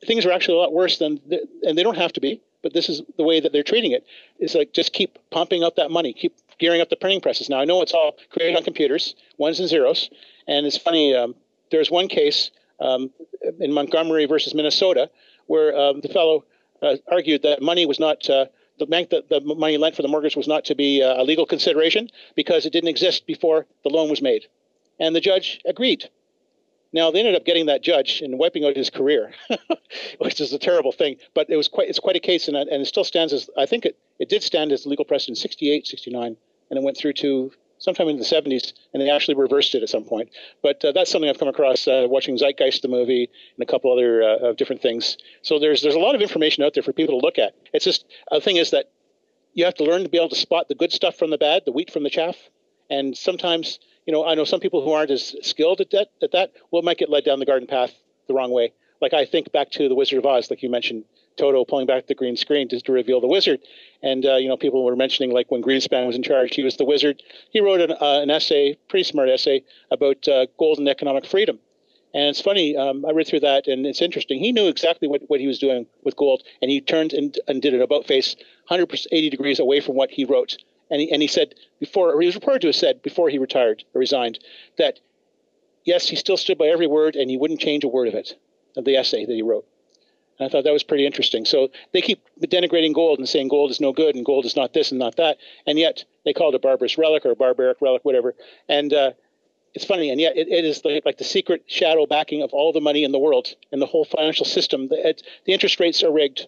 things are actually a lot worse than, and they don't have to be. But this is the way that they're treating it. It's like just keep pumping up that money, keep gearing up the printing presses. Now I know it's all created on computers, ones and zeros. And it's funny. There's one case in Montgomery versus Minnesota, where the fellow argued that money was not the bank that the money lent for the mortgage was not to be a legal consideration because it didn't exist before the loan was made, and the judge agreed. Now they ended up getting that judge and wiping out his career, which is a terrible thing. But it was quite a case, and it still stands as, I think it did stand as legal precedent in 68, 69, and it went through to sometime in the 70s, and they actually reversed it at some point. But that's something I've come across watching Zeitgeist, the movie, and a couple other different things. So there's a lot of information out there for people to look at. It's just, the thing is that you have to learn to be able to spot the good stuff from the bad, the wheat from the chaff. And sometimes, you know, I know some people who aren't as skilled at that might get led down the garden path the wrong way. Like I think back to The Wizard of Oz, like you mentioned, Toto pulling back the green screen just to reveal the wizard. And, you know, people were mentioning like when Greenspan was in charge, he was the wizard. He wrote an essay, pretty smart essay, about gold and economic freedom. And it's funny, I read through that and it's interesting. He knew exactly what he was doing with gold, and he turned and did an about face 180 degrees away from what he wrote. And he said before, or he was reported to have said before he retired or resigned, that yes, he still stood by every word and he wouldn't change a word of it, of the essay that he wrote. I thought that was pretty interesting. So they keep denigrating gold and saying gold is no good and gold is not this and not that. And yet they call it a barbarous relic or a barbaric relic, whatever. And it's funny. And yet it is like the secret shadow backing of all the money in the world and the whole financial system. The interest rates are rigged.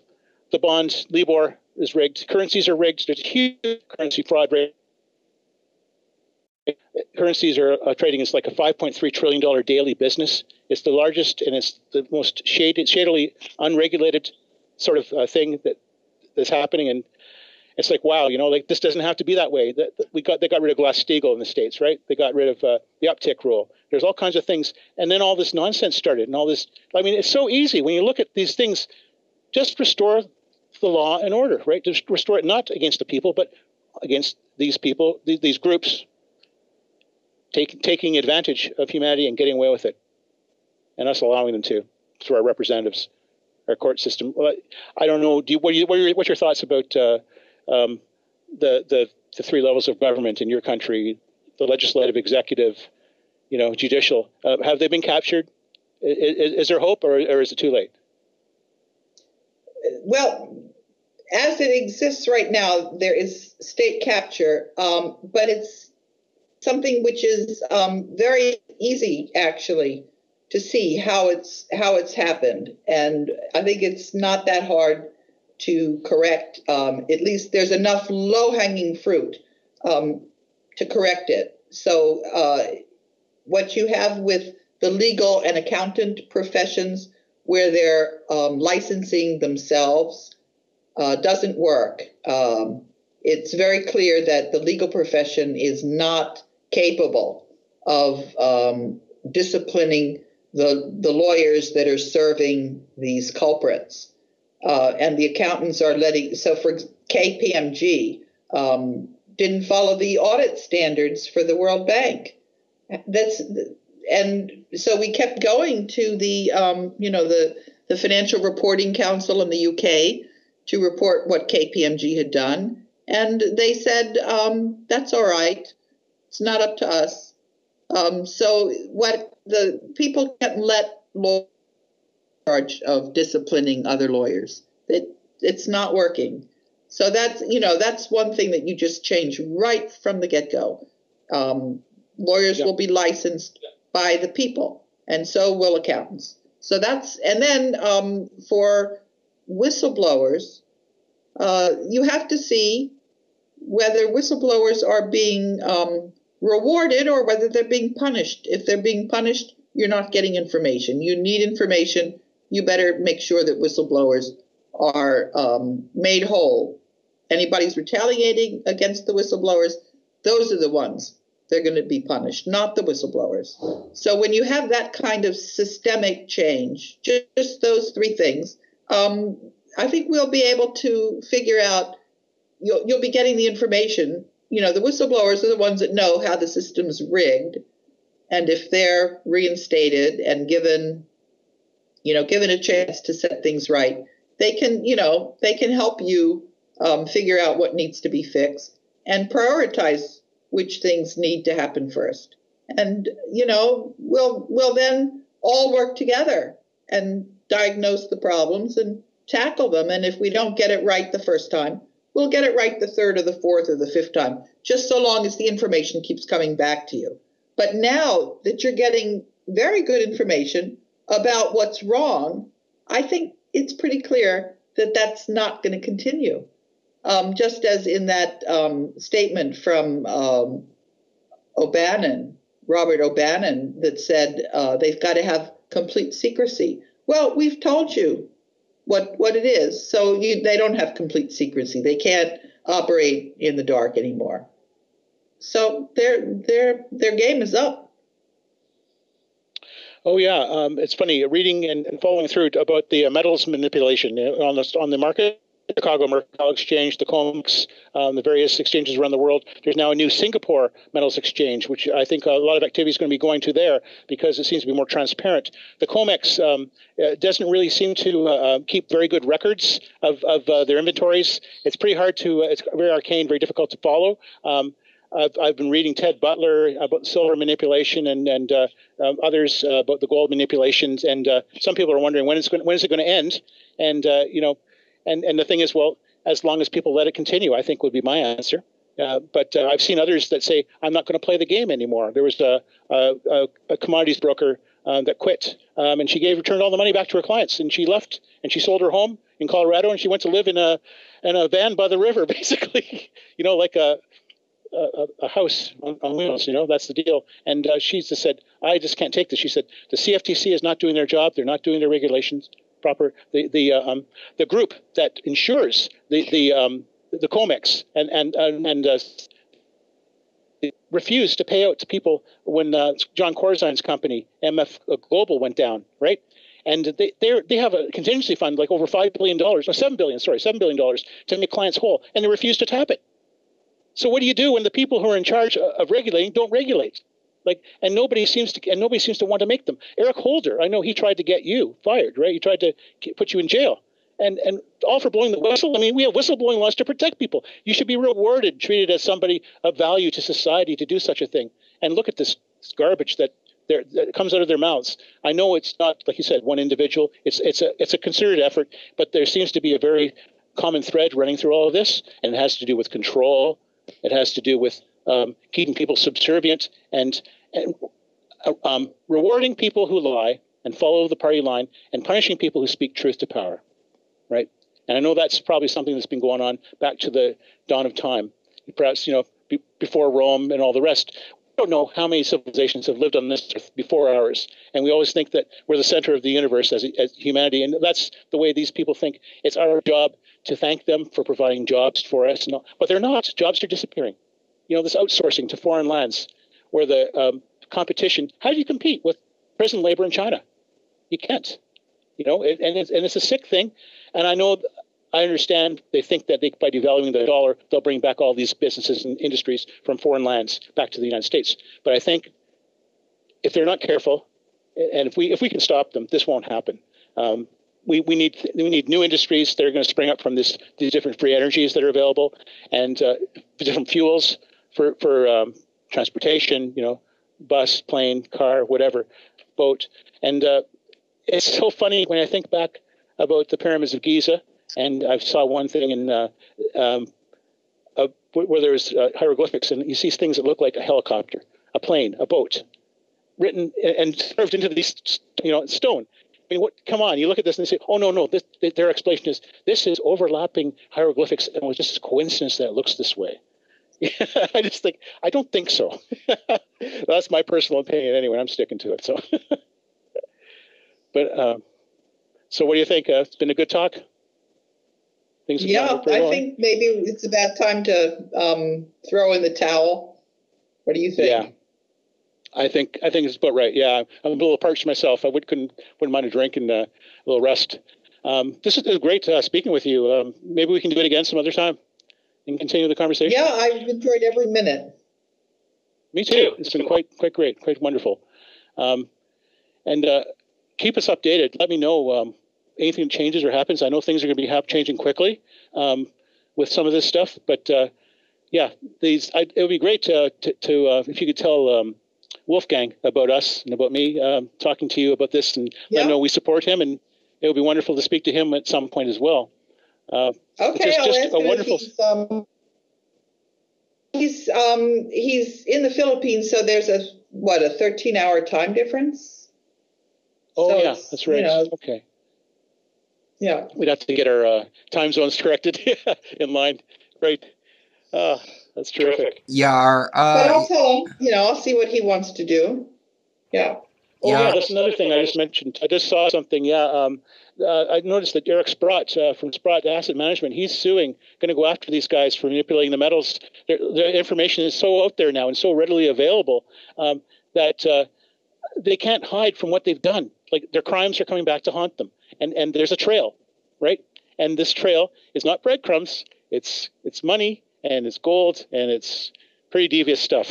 The bonds, LIBOR is rigged. Currencies are rigged. There's a huge currency fraud rate. Currencies are trading as like a $5.3 trillion daily business. It's the largest and it's the most shadily unregulated sort of thing that is happening. And it's like, wow, you know, like this doesn't have to be that way. They got rid of Glass-Steagall in the States, right? They got rid of the uptick rule. There's all kinds of things. And then all this nonsense started and all this. I mean, it's so easy when you look at these things, just restore the law and order, right? Just restore it not against the people, but against these people, these groups. Taking advantage of humanity and getting away with it, and us allowing them to through our representatives, our court system. I don't know. What's your thoughts about the three levels of government in your country, the legislative, executive, you know, judicial? Have they been captured? Is there hope, or is it too late? Well, as it exists right now, there is state capture, but it's something which is very easy, actually, to see how it's happened, and I think it's not that hard to correct. At least there's enough low-hanging fruit to correct it. So what you have with the legal and accountant professions, where they're licensing themselves, doesn't work. It's very clear that the legal profession is not capable of disciplining the lawyers that are serving these culprits. And the accountants are so for KPMG, didn't follow the audit standards for the World Bank. And so we kept going to the Financial Reporting Council in the UK to report what KPMG had done. And they said, that's all right. It's not up to us. So what the people can't let lawyers in charge of disciplining other lawyers. It's not working. So that's one thing that you just change right from the get-go. Lawyers will be licensed by the people, and so will accountants. So that's, and then for whistleblowers, you have to see whether whistleblowers are being rewarded or whether they're being punished. If they're being punished, you're not getting information. You need information. You better make sure that whistleblowers are made whole. Anybody's retaliating against the whistleblowers, those are the ones they're going to be punished, not the whistleblowers. So when you have that kind of systemic change, just those three things, I think we'll be able to figure out, you'll be getting the information. You know, the whistleblowers are the ones that know how the system's rigged. And if they're reinstated and given, you know, given a chance to set things right, they can, you know, they can help you figure out what needs to be fixed and prioritize which things need to happen first. And, you know, we'll then all work together and diagnose the problems and tackle them. And if we don't get it right the first time, we'll get it right the third or the fourth or the fifth time, just so long as the information keeps coming back to you. But now that you're getting very good information about what's wrong, I think it's pretty clear that that's not going to continue. Just as in that statement from O'Bannon, Robert O'Bannon, that said they've got to have complete secrecy. Well, we've told you what it is, so they don't have complete secrecy. They can't operate in the dark anymore. So their game is up. Oh yeah, it's funny reading and following through about the metals manipulation on the market. Chicago Mercantile Exchange, the COMEX, the various exchanges around the world. There's now a new Singapore Metals Exchange, which I think a lot of activity is going to be going to there because it seems to be more transparent. The COMEX doesn't really seem to keep very good records of their inventories. It's pretty hard to, it's very arcane, very difficult to follow. I've been reading Ted Butler about silver manipulation and others about the gold manipulations. And some people are wondering when is it going to end? And, you know, and the thing is, well, as long as people let it continue, I think would be my answer. But I've seen others that say, I'm not going to play the game anymore. There was a commodities broker that quit, and she returned all the money back to her clients. And she left, and she sold her home in Colorado, and she went to live in a van by the river, basically, you know, like a house on wheels, you know, that's the deal. And she just said, I just can't take this. She said, the CFTC is not doing their job. They're not doing their regulations. Proper the group that insures the COMEX and refused to pay out to people when John Corzine's company MF Global went down, right? And they have a contingency fund like over $5 billion, or $7 billion to make clients whole, and they refuse to tap it. So what do you do when the people who are in charge of regulating don't regulate? Like, and nobody seems to want to make them. Eric Holder, I know he tried to get you fired, right? He tried to put you in jail, and all for blowing the whistle. I mean, we have whistleblowing laws to protect people. You should be rewarded, treated as somebody of value to society to do such a thing. And look at this garbage that comes out of their mouths. I know it's not, like you said, one individual. It's a concerted effort, but there seems to be a very common thread running through all of this, and it has to do with control. It has to do with keeping people subservient and rewarding people who lie and follow the party line and punishing people who speak truth to power, right? And I know that's probably something that's been going on back to the dawn of time, perhaps, you know, before Rome and all the rest. We don't know how many civilizations have lived on this earth before ours, and we always think that we're the center of the universe as humanity, and that's the way these people think. It's our job to thank them for providing jobs for us, but they're not. Jobs are disappearing. You know, this outsourcing to foreign lands where the competition, how do you compete with prison labor in China? You can't, you know, and it's a sick thing. And I know, I understand they think that by devaluing the dollar, they'll bring back all these businesses and industries from foreign lands back to the United States. But I think if they're not careful and if we can stop them, this won't happen. We need new industries that are going to spring up from these different free energies that are available and different fuels for transportation, you know, bus, plane, car, whatever, boat. And it's so funny when I think back about the pyramids of Giza, and I saw one thing in where there was hieroglyphics, and you see things that look like a helicopter, a plane, a boat. written and carved into these, stone. I mean, what? Come on! You look at this and they say, "Oh no! This, their explanation is this is overlapping hieroglyphics, and it was just a coincidence that it looks this way." I just think I don't think so. That's my personal opinion, anyway. I'm sticking to it. So, but so what do you think? It's been a good talk. I think maybe it's about time to throw in the towel. What do you think? Yeah. I think it's about right. Yeah, I'm a little parched myself. I wouldn't mind a drink and a little rest. This is great speaking with you. Maybe we can do it again some other time and continue the conversation. Yeah, I've enjoyed every minute. Me too. It's been quite great, quite wonderful. And keep us updated. Let me know anything changes or happens. I know things are going to be changing quickly with some of this stuff. But yeah, it would be great to if you could tell. Wolfgang about us and about me talking to you about this, and I know we support him, and it would be wonderful to speak to him at some point as well. Okay, just a wonderful. He's in the Philippines, so there's a 13-hour time difference. Oh so yeah, that's right. Okay. Yeah, we'd have to get our time zones corrected in line. Right. That's terrific. Yeah. But I'll tell him, I'll see what he wants to do. Yeah. Oh, yeah, that's another thing I just mentioned. I just saw something. Yeah. I noticed that Eric Sprott from Sprott Asset Management, he's going to go after these guys for manipulating the metals. Their information is so out there now and so readily available that they can't hide from what they've done. Like their crimes are coming back to haunt them. And there's a trail, right? And this trail is not breadcrumbs. It's money. And it's gold, and it's pretty devious stuff.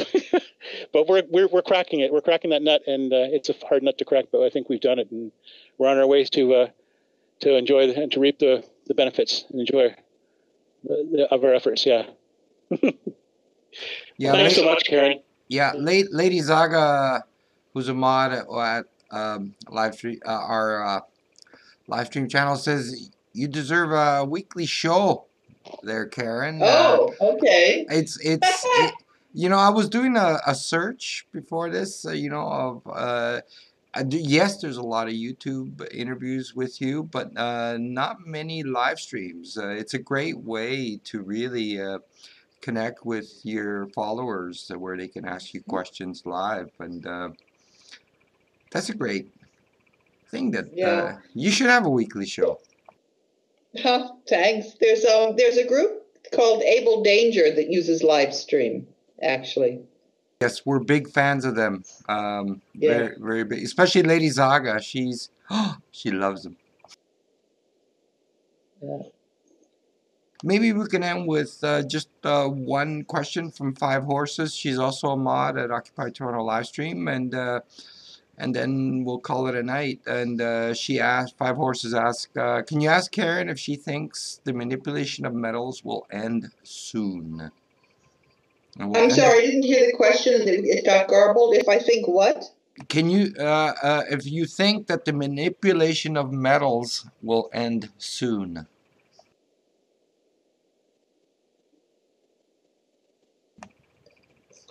But we're cracking it. We're cracking that nut, and it's a hard nut to crack. But I think we've done it, and we're on our way to enjoy and to reap the benefits and enjoy of our efforts. Yeah. Yeah. Thanks so much, Karen. Yeah, Lady Zaga, who's a mod at our live stream channel, says you deserve a weekly show. There, Karen. Oh, okay. It's I was doing a search before this, yes, there's a lot of YouTube interviews with you, but not many live streams. It's a great way to really connect with your followers, where they can ask you questions live, and that's a great thing that you should have a weekly show. Huh, thanks. There's a group called Able Danger that uses live stream, actually. Yes, we're big fans of them. Very, very big. Especially Lady Zaga. She loves them. Yeah. Maybe we can end with just one question from Five Horses. She's also a mod at Occupy Toronto Livestream, and then we'll call it a night. And she asked, Five Horses asked, can you ask Karen if she thinks the manipulation of metals will end soon? I'm sorry, I didn't hear the question. It got garbled. If I think what? Can you, if you think that the manipulation of metals will end soon?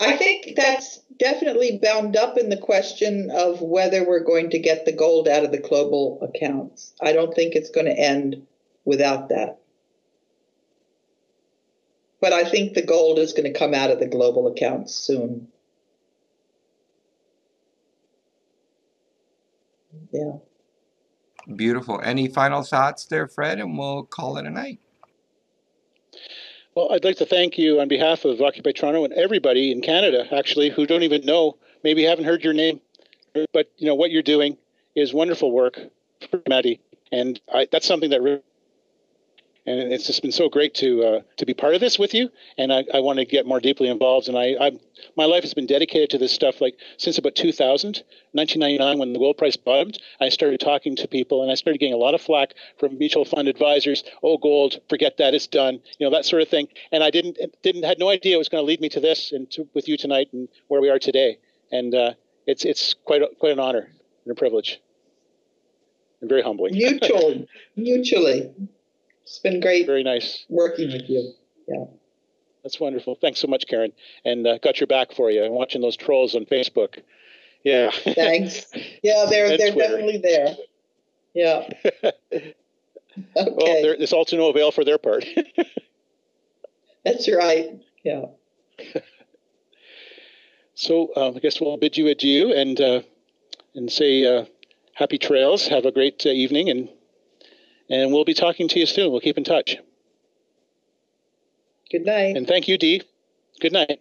I think that's definitely bound up in the question of whether we're going to get the gold out of the global accounts. I don't think it's going to end without that. But I think the gold is going to come out of the global accounts soon. Yeah. Beautiful. Any final thoughts there, Fred? And we'll call it a night. Well, I'd like to thank you on behalf of Occupy Toronto and everybody in Canada, actually, who don't even know, maybe haven't heard your name, but what you're doing is wonderful work for Maddie, and that's something that really, and it's just been so great to be part of this with you, and I want to get more deeply involved, and my life has been dedicated to this stuff like since about 1999, when the gold price bottomed. I started talking to people, and I started getting a lot of flack from mutual fund advisors. Oh, gold, forget that, it's done, that sort of thing. And I had no idea it was going to lead me to this and with you tonight and where we are today. And it's quite an honor and a privilege, and very humbling. Mutually. It's been great. Very nice working with you. Yeah, that's wonderful. Thanks so much, Karen. And got your back for you. I'm watching those trolls on Facebook, Yeah. Thanks. Yeah, they're definitely there. Yeah. Okay. Well, it's all to no avail for their part. That's right. Yeah. So I guess we'll bid you adieu and say happy trails. Have a great evening, and we'll be talking to you soon. We'll keep in touch. Good night. And thank you, Dee. Good night.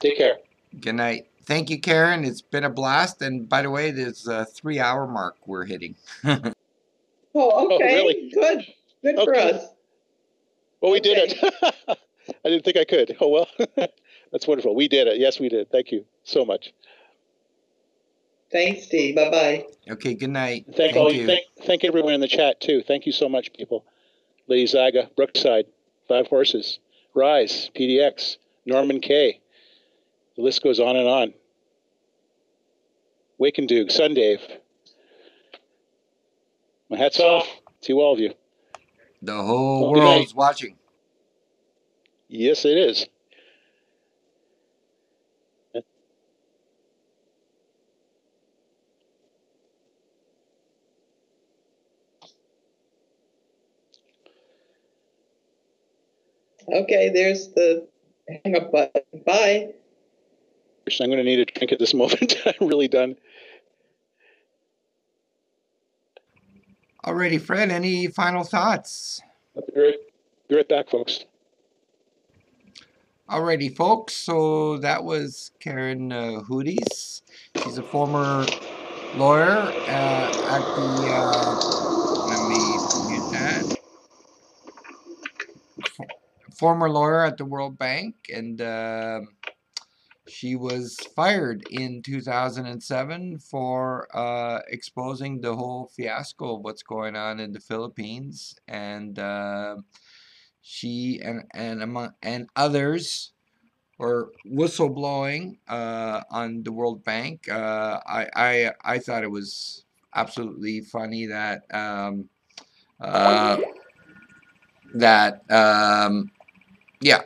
Take care. Good night. Thank you, Karen. It's been a blast. And by the way, there's a 3-hour mark we're hitting. Oh, okay. Oh, really? Good. Good for us. Well, we did it. I didn't think I could. Oh, well. That's wonderful. We did it. Yes, we did. Thank you so much. Thanks, Dee. Bye-bye. Okay, good night. Thank you. Thank everyone in the chat, too. Thank you so much, people. Lady Zaga, Brookside, Five Horses, Rise, PDX, Norman K. The list goes on and on. Wake and Duke, Sundave. My hat's off to all of you. The whole world's watching. Yes, it is. Okay, there's the hang up button. Bye. I'm going to need a drink at this moment. I'm really done. Alrighty, Fred, any final thoughts? Be right back, folks. Alrighty, folks. So that was Karen Hudes. She's a former lawyer at the... let me mute that. Former lawyer at the World Bank, and... she was fired in 2007 for exposing the whole fiasco of what's going on in the Philippines, and she and others were whistleblowing on the World Bank. I thought it was absolutely funny that yeah.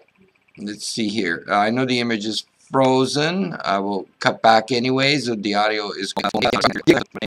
Let's see here. I know the image is frozen. I will cut back anyways. The audio is